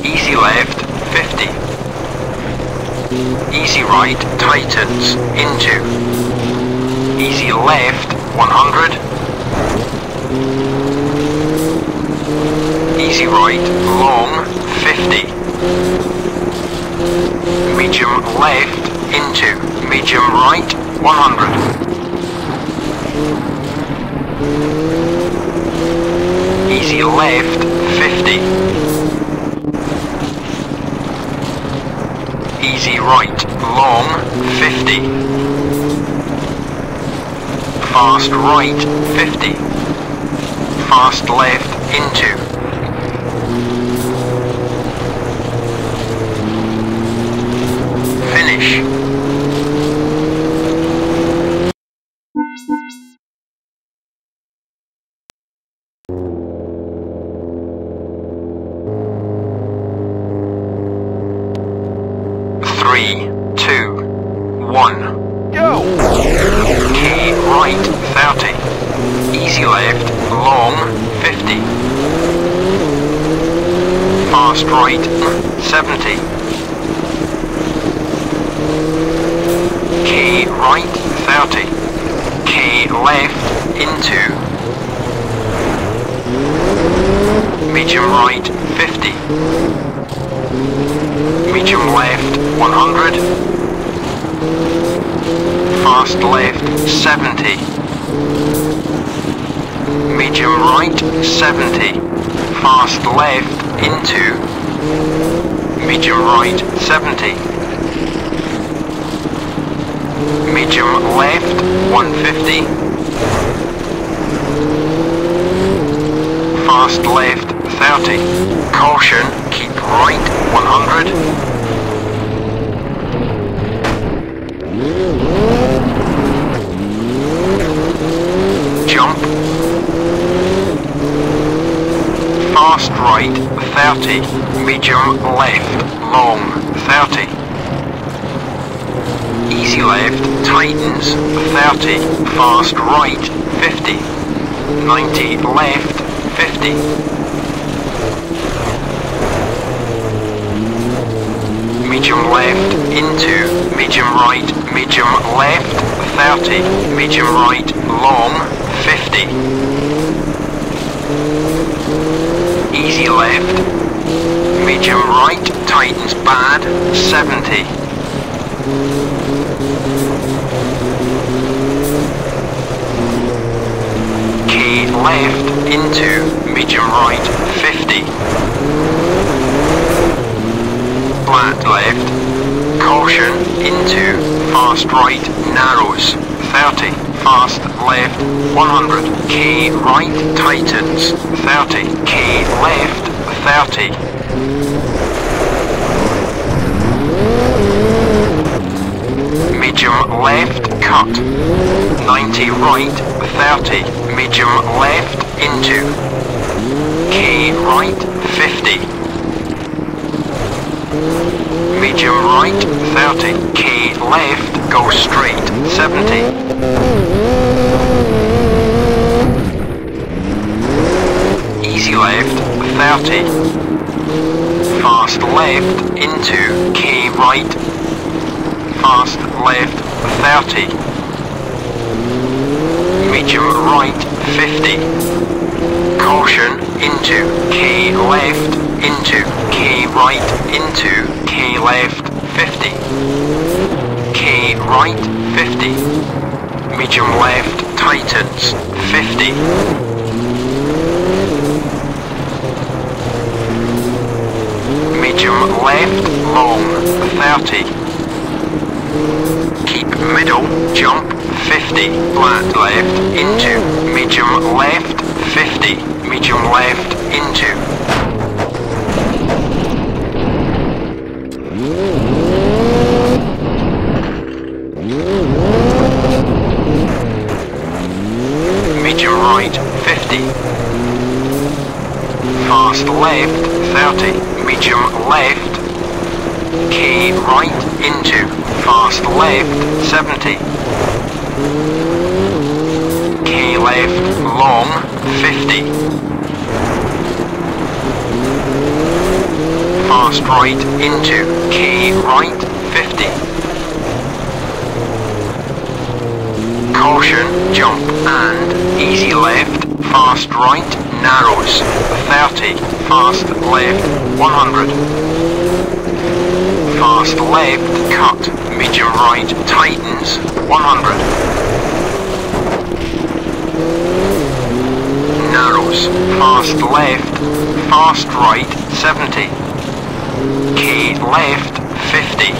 Easy left, 50. Easy right, tightens, into, easy left, 100, easy right, long, 50, medium left, into, medium right, 100, easy left, 50, easy right, long, 50. Fast right, 50. Fast left, into. Finish. medium left, into, medium right, medium left, 30, medium right, long, 50. Easy left, medium right, tightens bad, 70. K left, into, medium right, 50. Flat left, caution, into, fast right, narrows, 30, fast left, 100, K right, tightens, 30, K left, 30. Medium left, cut, 90 right, 30, medium left, into, K right, 50. Medium right, 30, K left, go straight, 70. Easy left, 30. Fast left, into, K right, fast left, 30. Medium right, 50. Caution, into, K left, into, K right, into, K left, 50. K right, 50. Medium left, tightens, 50. Medium left, long, 30. Keep middle, jump, 50. Flat left, into, medium left, 50. Medium left, into. Medium right, 50. Fast left, 30. Medium left, K right, into, fast left, 70. K left, long, 50. Fast right, into, K right, 50. Caution, jump and easy left, fast right, narrows, 30, fast left, 100. Fast left, cut, medium right, tightens, 100. Narrows, fast left, fast right, 70. K left, 50.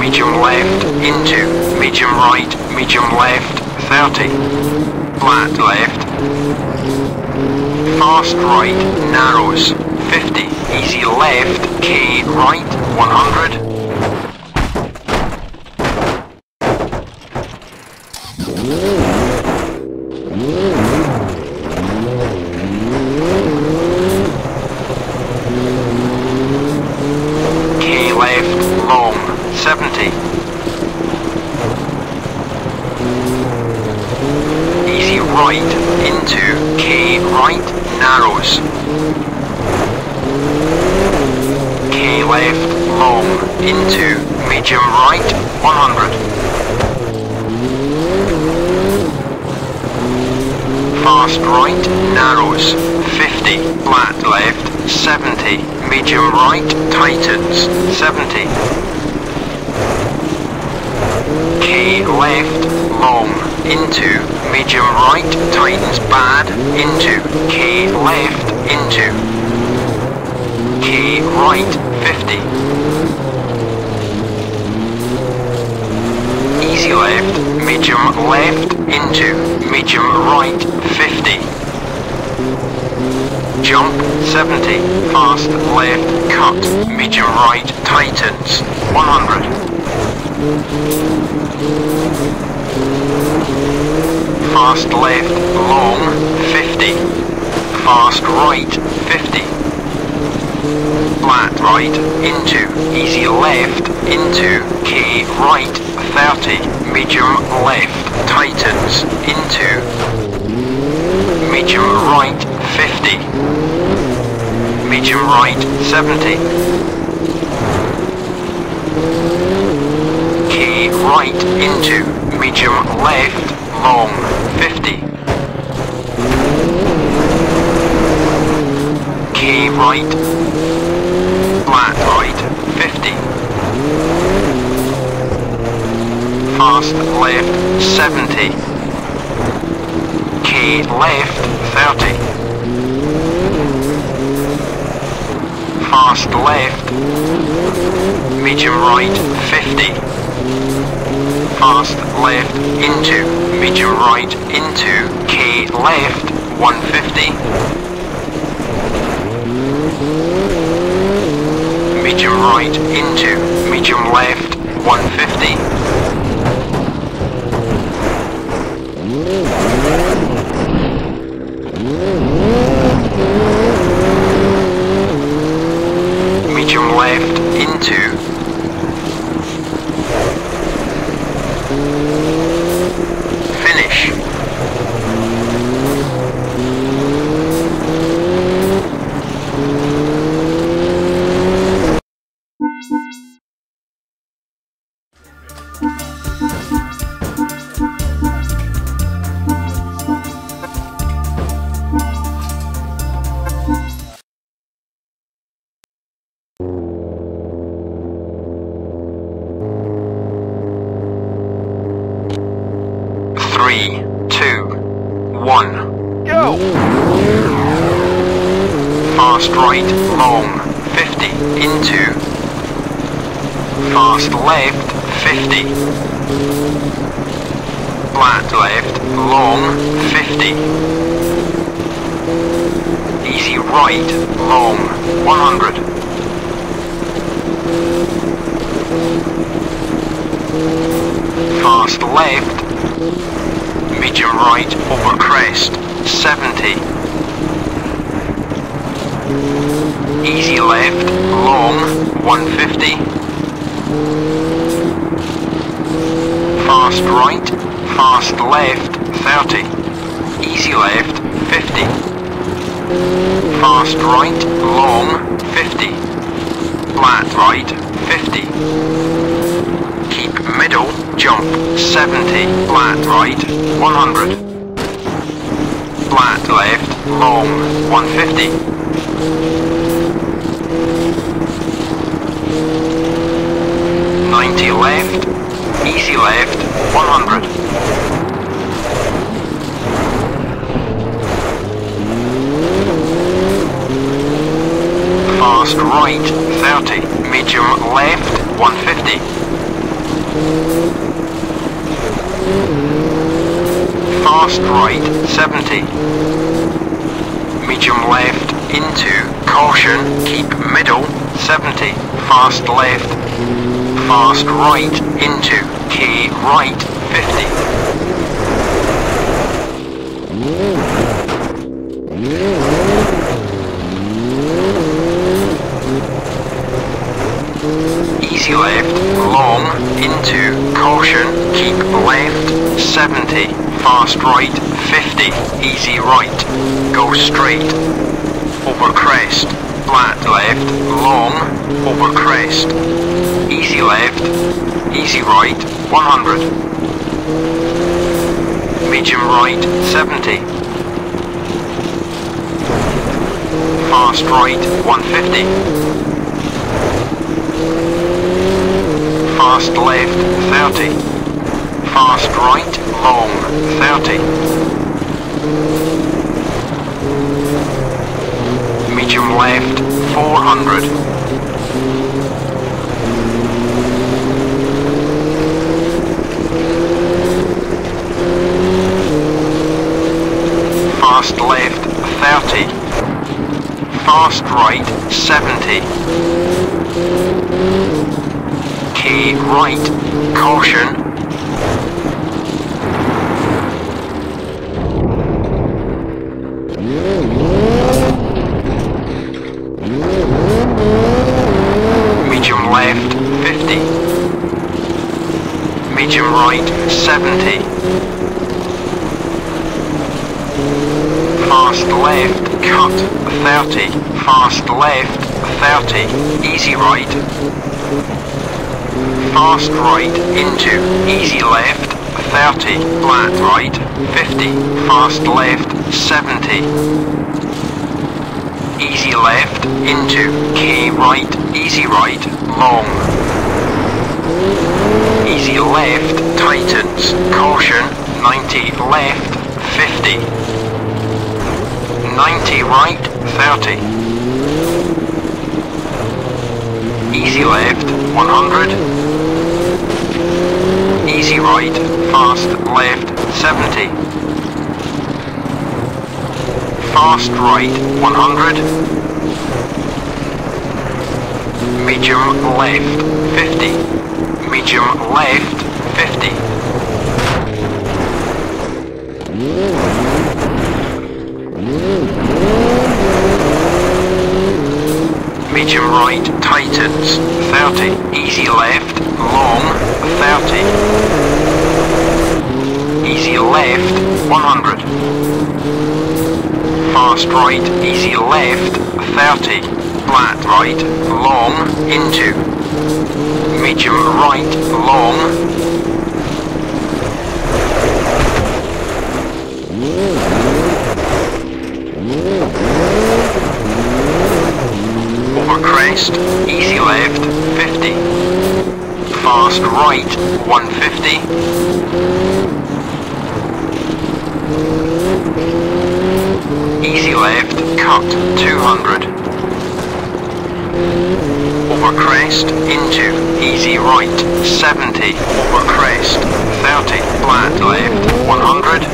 Medium left, into, medium right, medium left, 30. Flat left. Fast right, narrows, 50. Easy left, K right, 100. Medium right, 50. medium right, 70. Key right into medium left, long, 50. Key right, flat right, 50. Fast left, 70. Key left, 30. Fast left, medium right, 50. Fast left into, medium right into, key left, 150. Medium right into, medium left, 150. Medium left into, finish. Fast left, cut, 30, fast left, 30, easy right, fast right into, easy left, 30, flat right, 50, fast left, 70, easy left into, K right, easy right, long, easy left, tightens, caution, 90 left, 50, 90 right, 30. Easy left, 100. Easy right, fast left, 70. Fast right, 100. Medium left, 50. Medium left, 50. Medium right tightens, 30, easy left, long, 30, easy left, 100, fast right, easy left, 30, flat right, long, into, medium right, long, over crest, easy left, 50, fast right, 150, easy left, cut, 200, over crest, into, easy right, 70, over crest, 30, flat left, 100,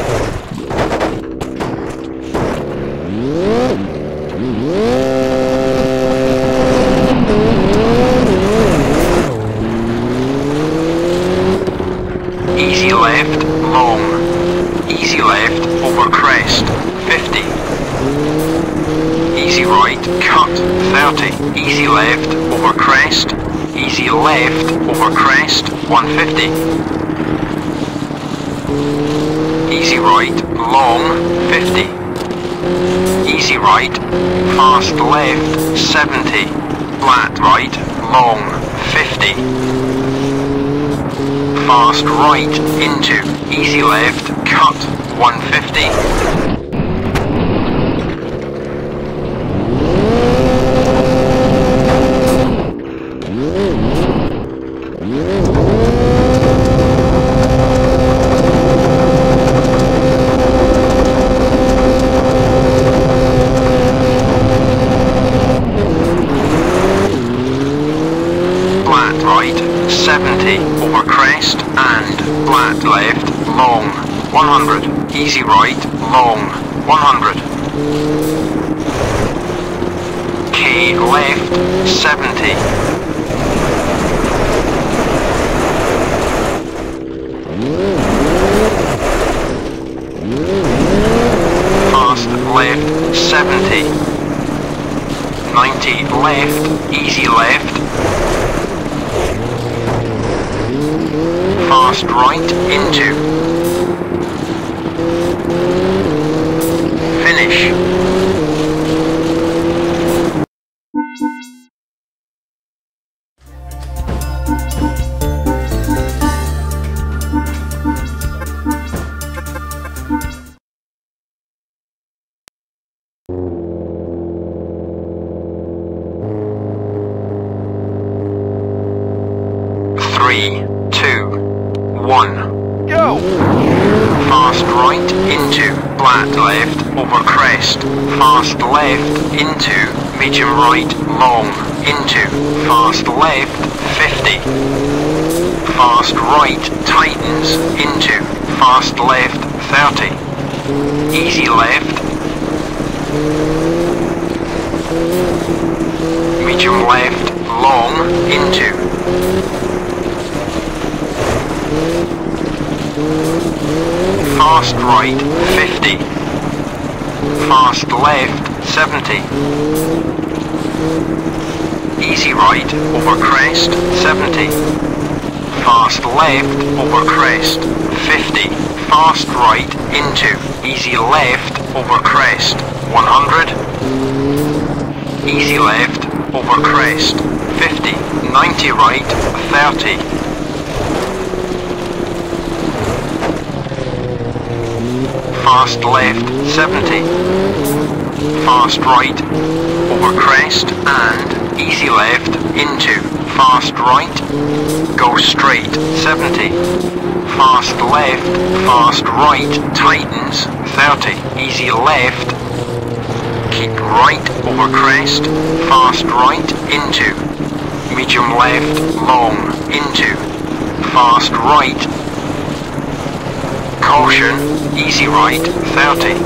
easy left, long, easy left, over crest, 50, easy right, cut, 30, easy left, over crest, easy left, over crest, 150, easy right, long, 50, easy right, fast left, 70, flat right, long, 50, fast right into, easy left, cut, 150. Easy right, long, 100. K left, 70. Fast left, 70. 90 left, easy left. Fast right into. Left over crest, 100, easy left, over crest, 50, 90 right, 30. Fast left, 70, fast right, over crest and easy left, into, fast right, go straight, 70. Fast left, fast right, tightens, 30, easy left, keep right over crest, fast right, into, medium left, long, into, fast right, caution, easy right, 30,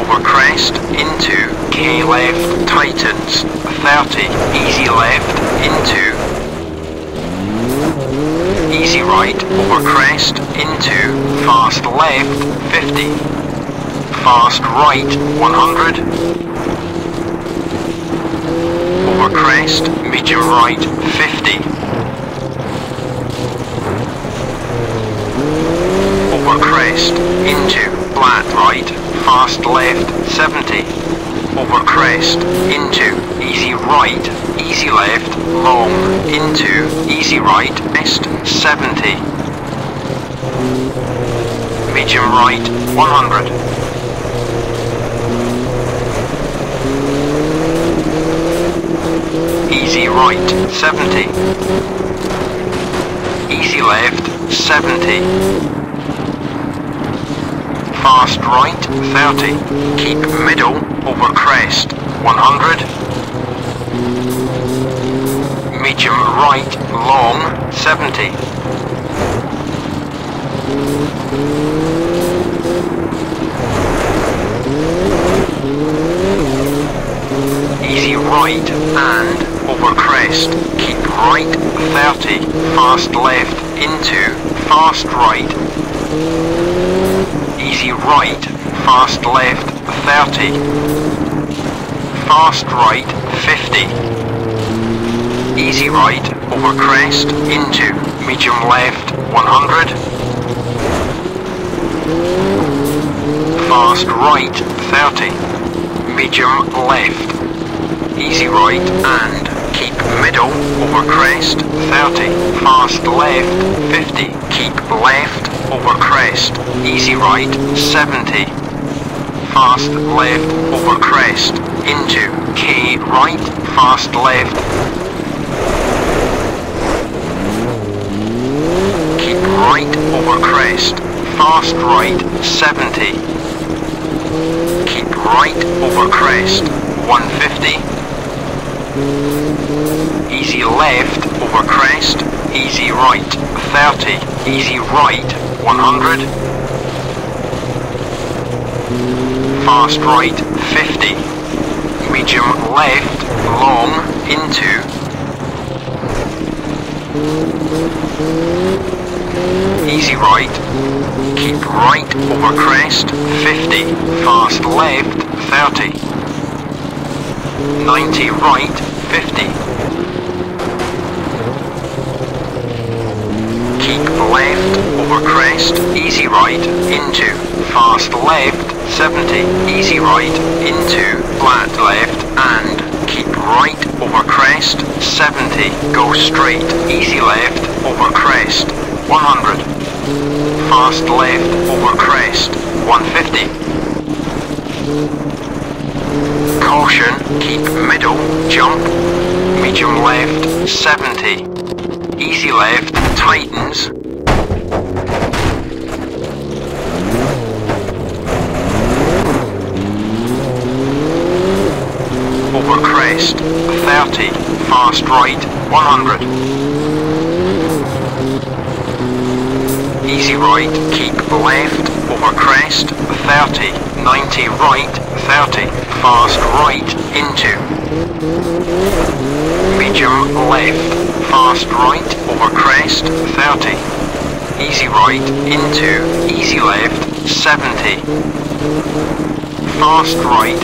over crest, into, K left, tightens, 30, easy left, into, easy right, over crest, into, fast left, 50, fast right, 100, over crest, medium right, 50, over crest, into, flat right, fast left, 70, over crest, into, easy right, easy left, long, into, easy right, crest, 70, medium right, 100, easy right, 70, easy left, 70, fast right, 30, keep middle, over crest, 100, medium right, long, 70, easy right and over crest, keep right, 30, fast left, into, fast right, easy right, fast left, 30, fast right, 50, easy right, over crest, into, medium left, 100, fast right, 30, medium left, easy right and keep middle, over crest, 30, fast left, 50, keep left, over crest, easy right, 70, fast left, over crest, into, K right, fast left, keep right, over crest, fast right, 70, keep right, over crest, 150, easy left, over crest, easy right, 30, easy right, 100, fast right, 50, medium left, long, into, easy right, keep right over crest, 50, fast left, 30, 90 right, 50, keep left over crest, easy right, into, fast left, 70, easy right, into, flat left, and keep right, over crest, 70, go straight, easy left, over crest, 100, fast left, over crest, 150, caution, keep middle, jump, medium left, 70, easy left, tightens, over crest, 30, fast right, 100, easy right, keep left, over crest, 30, 90 right, 30, fast right, into, medium left, fast right, over crest, 30, easy right, into, easy left, 70, fast right,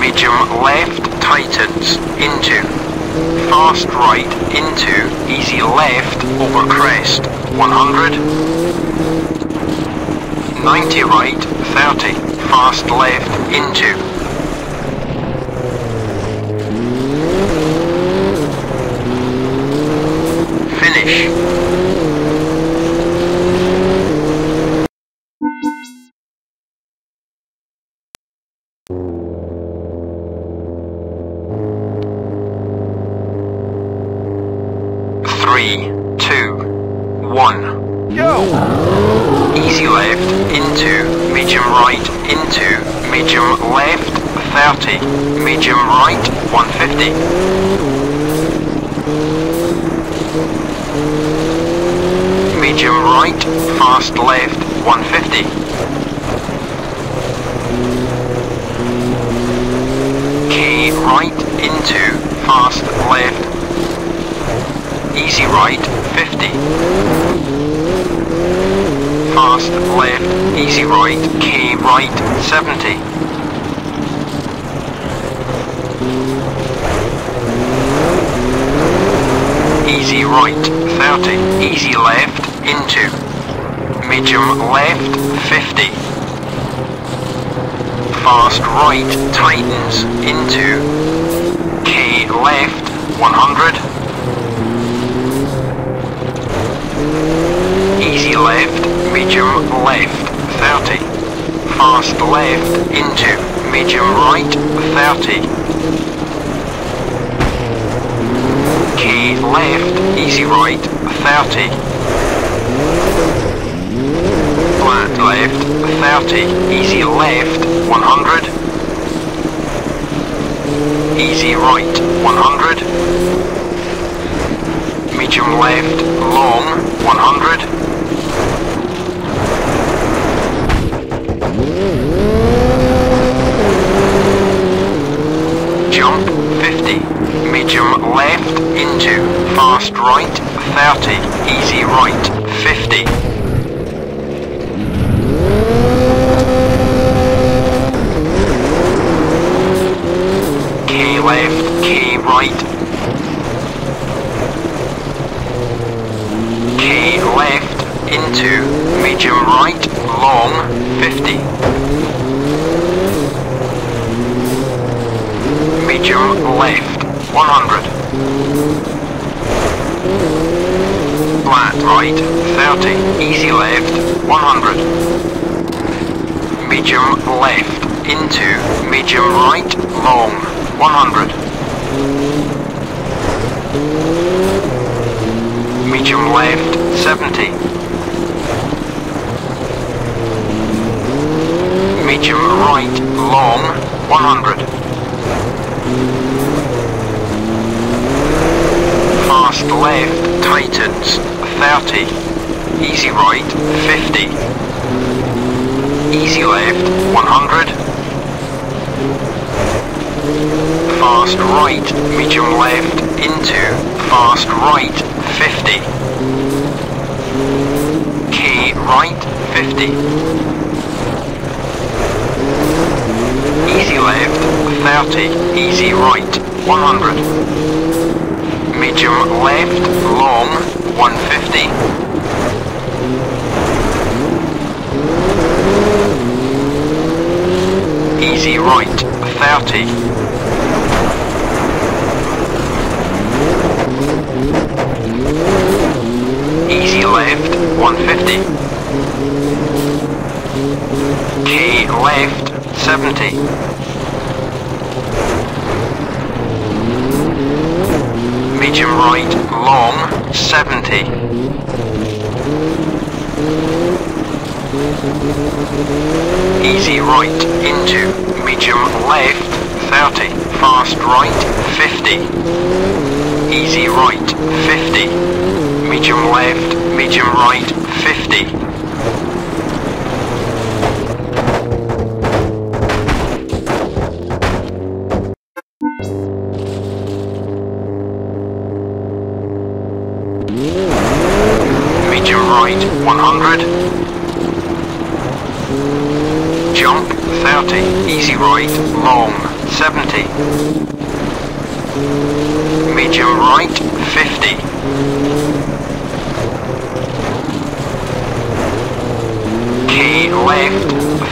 medium left, tightens, into, fast right, into, easy left, over crest, 100, 90 right, 30, fast left into.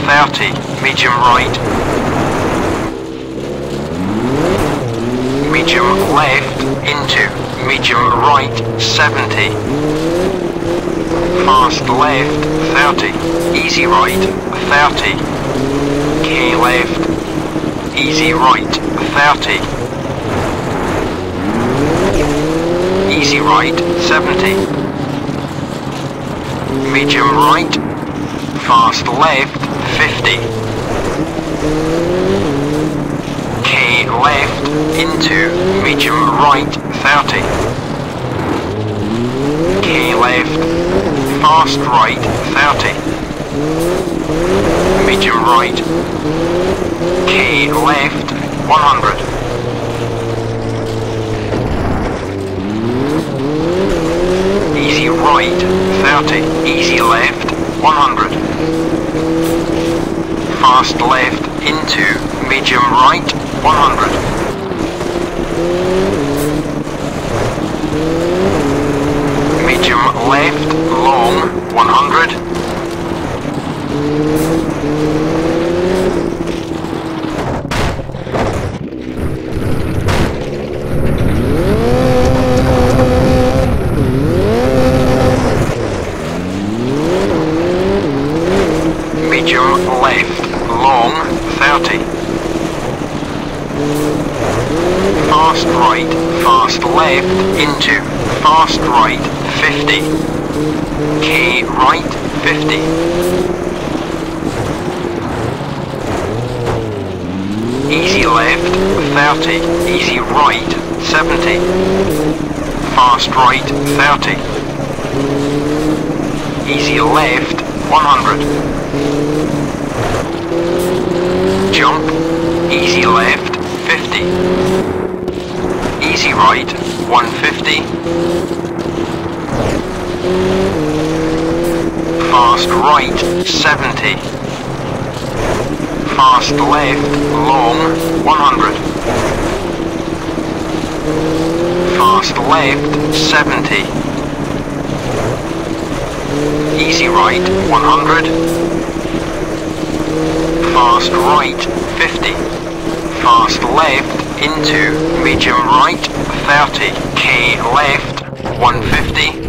30, medium right. Medium left into medium right 70. Fast left 30, easy right 30. K left, easy right 30. Easy right 70. Medium right, fast left 50. K left into medium right 30. K left, fast right 30. Medium right, K left 100. Easy right, 30. Easy left, 100. Fast left into medium right, 100. Medium left, long, 100. Left, long, 30. Fast right, fast left, into fast right, 50. K right, 50. Easy left, 30. Easy right, 70. Fast right, 30. Easy left, 100. Jump, easy left, 50. Easy right, 150. Fast right, 70. Fast left, long, 100. Fast left, 70. Easy right, 100. Fast right, 50. Fast left into medium right, 30. K left, 150.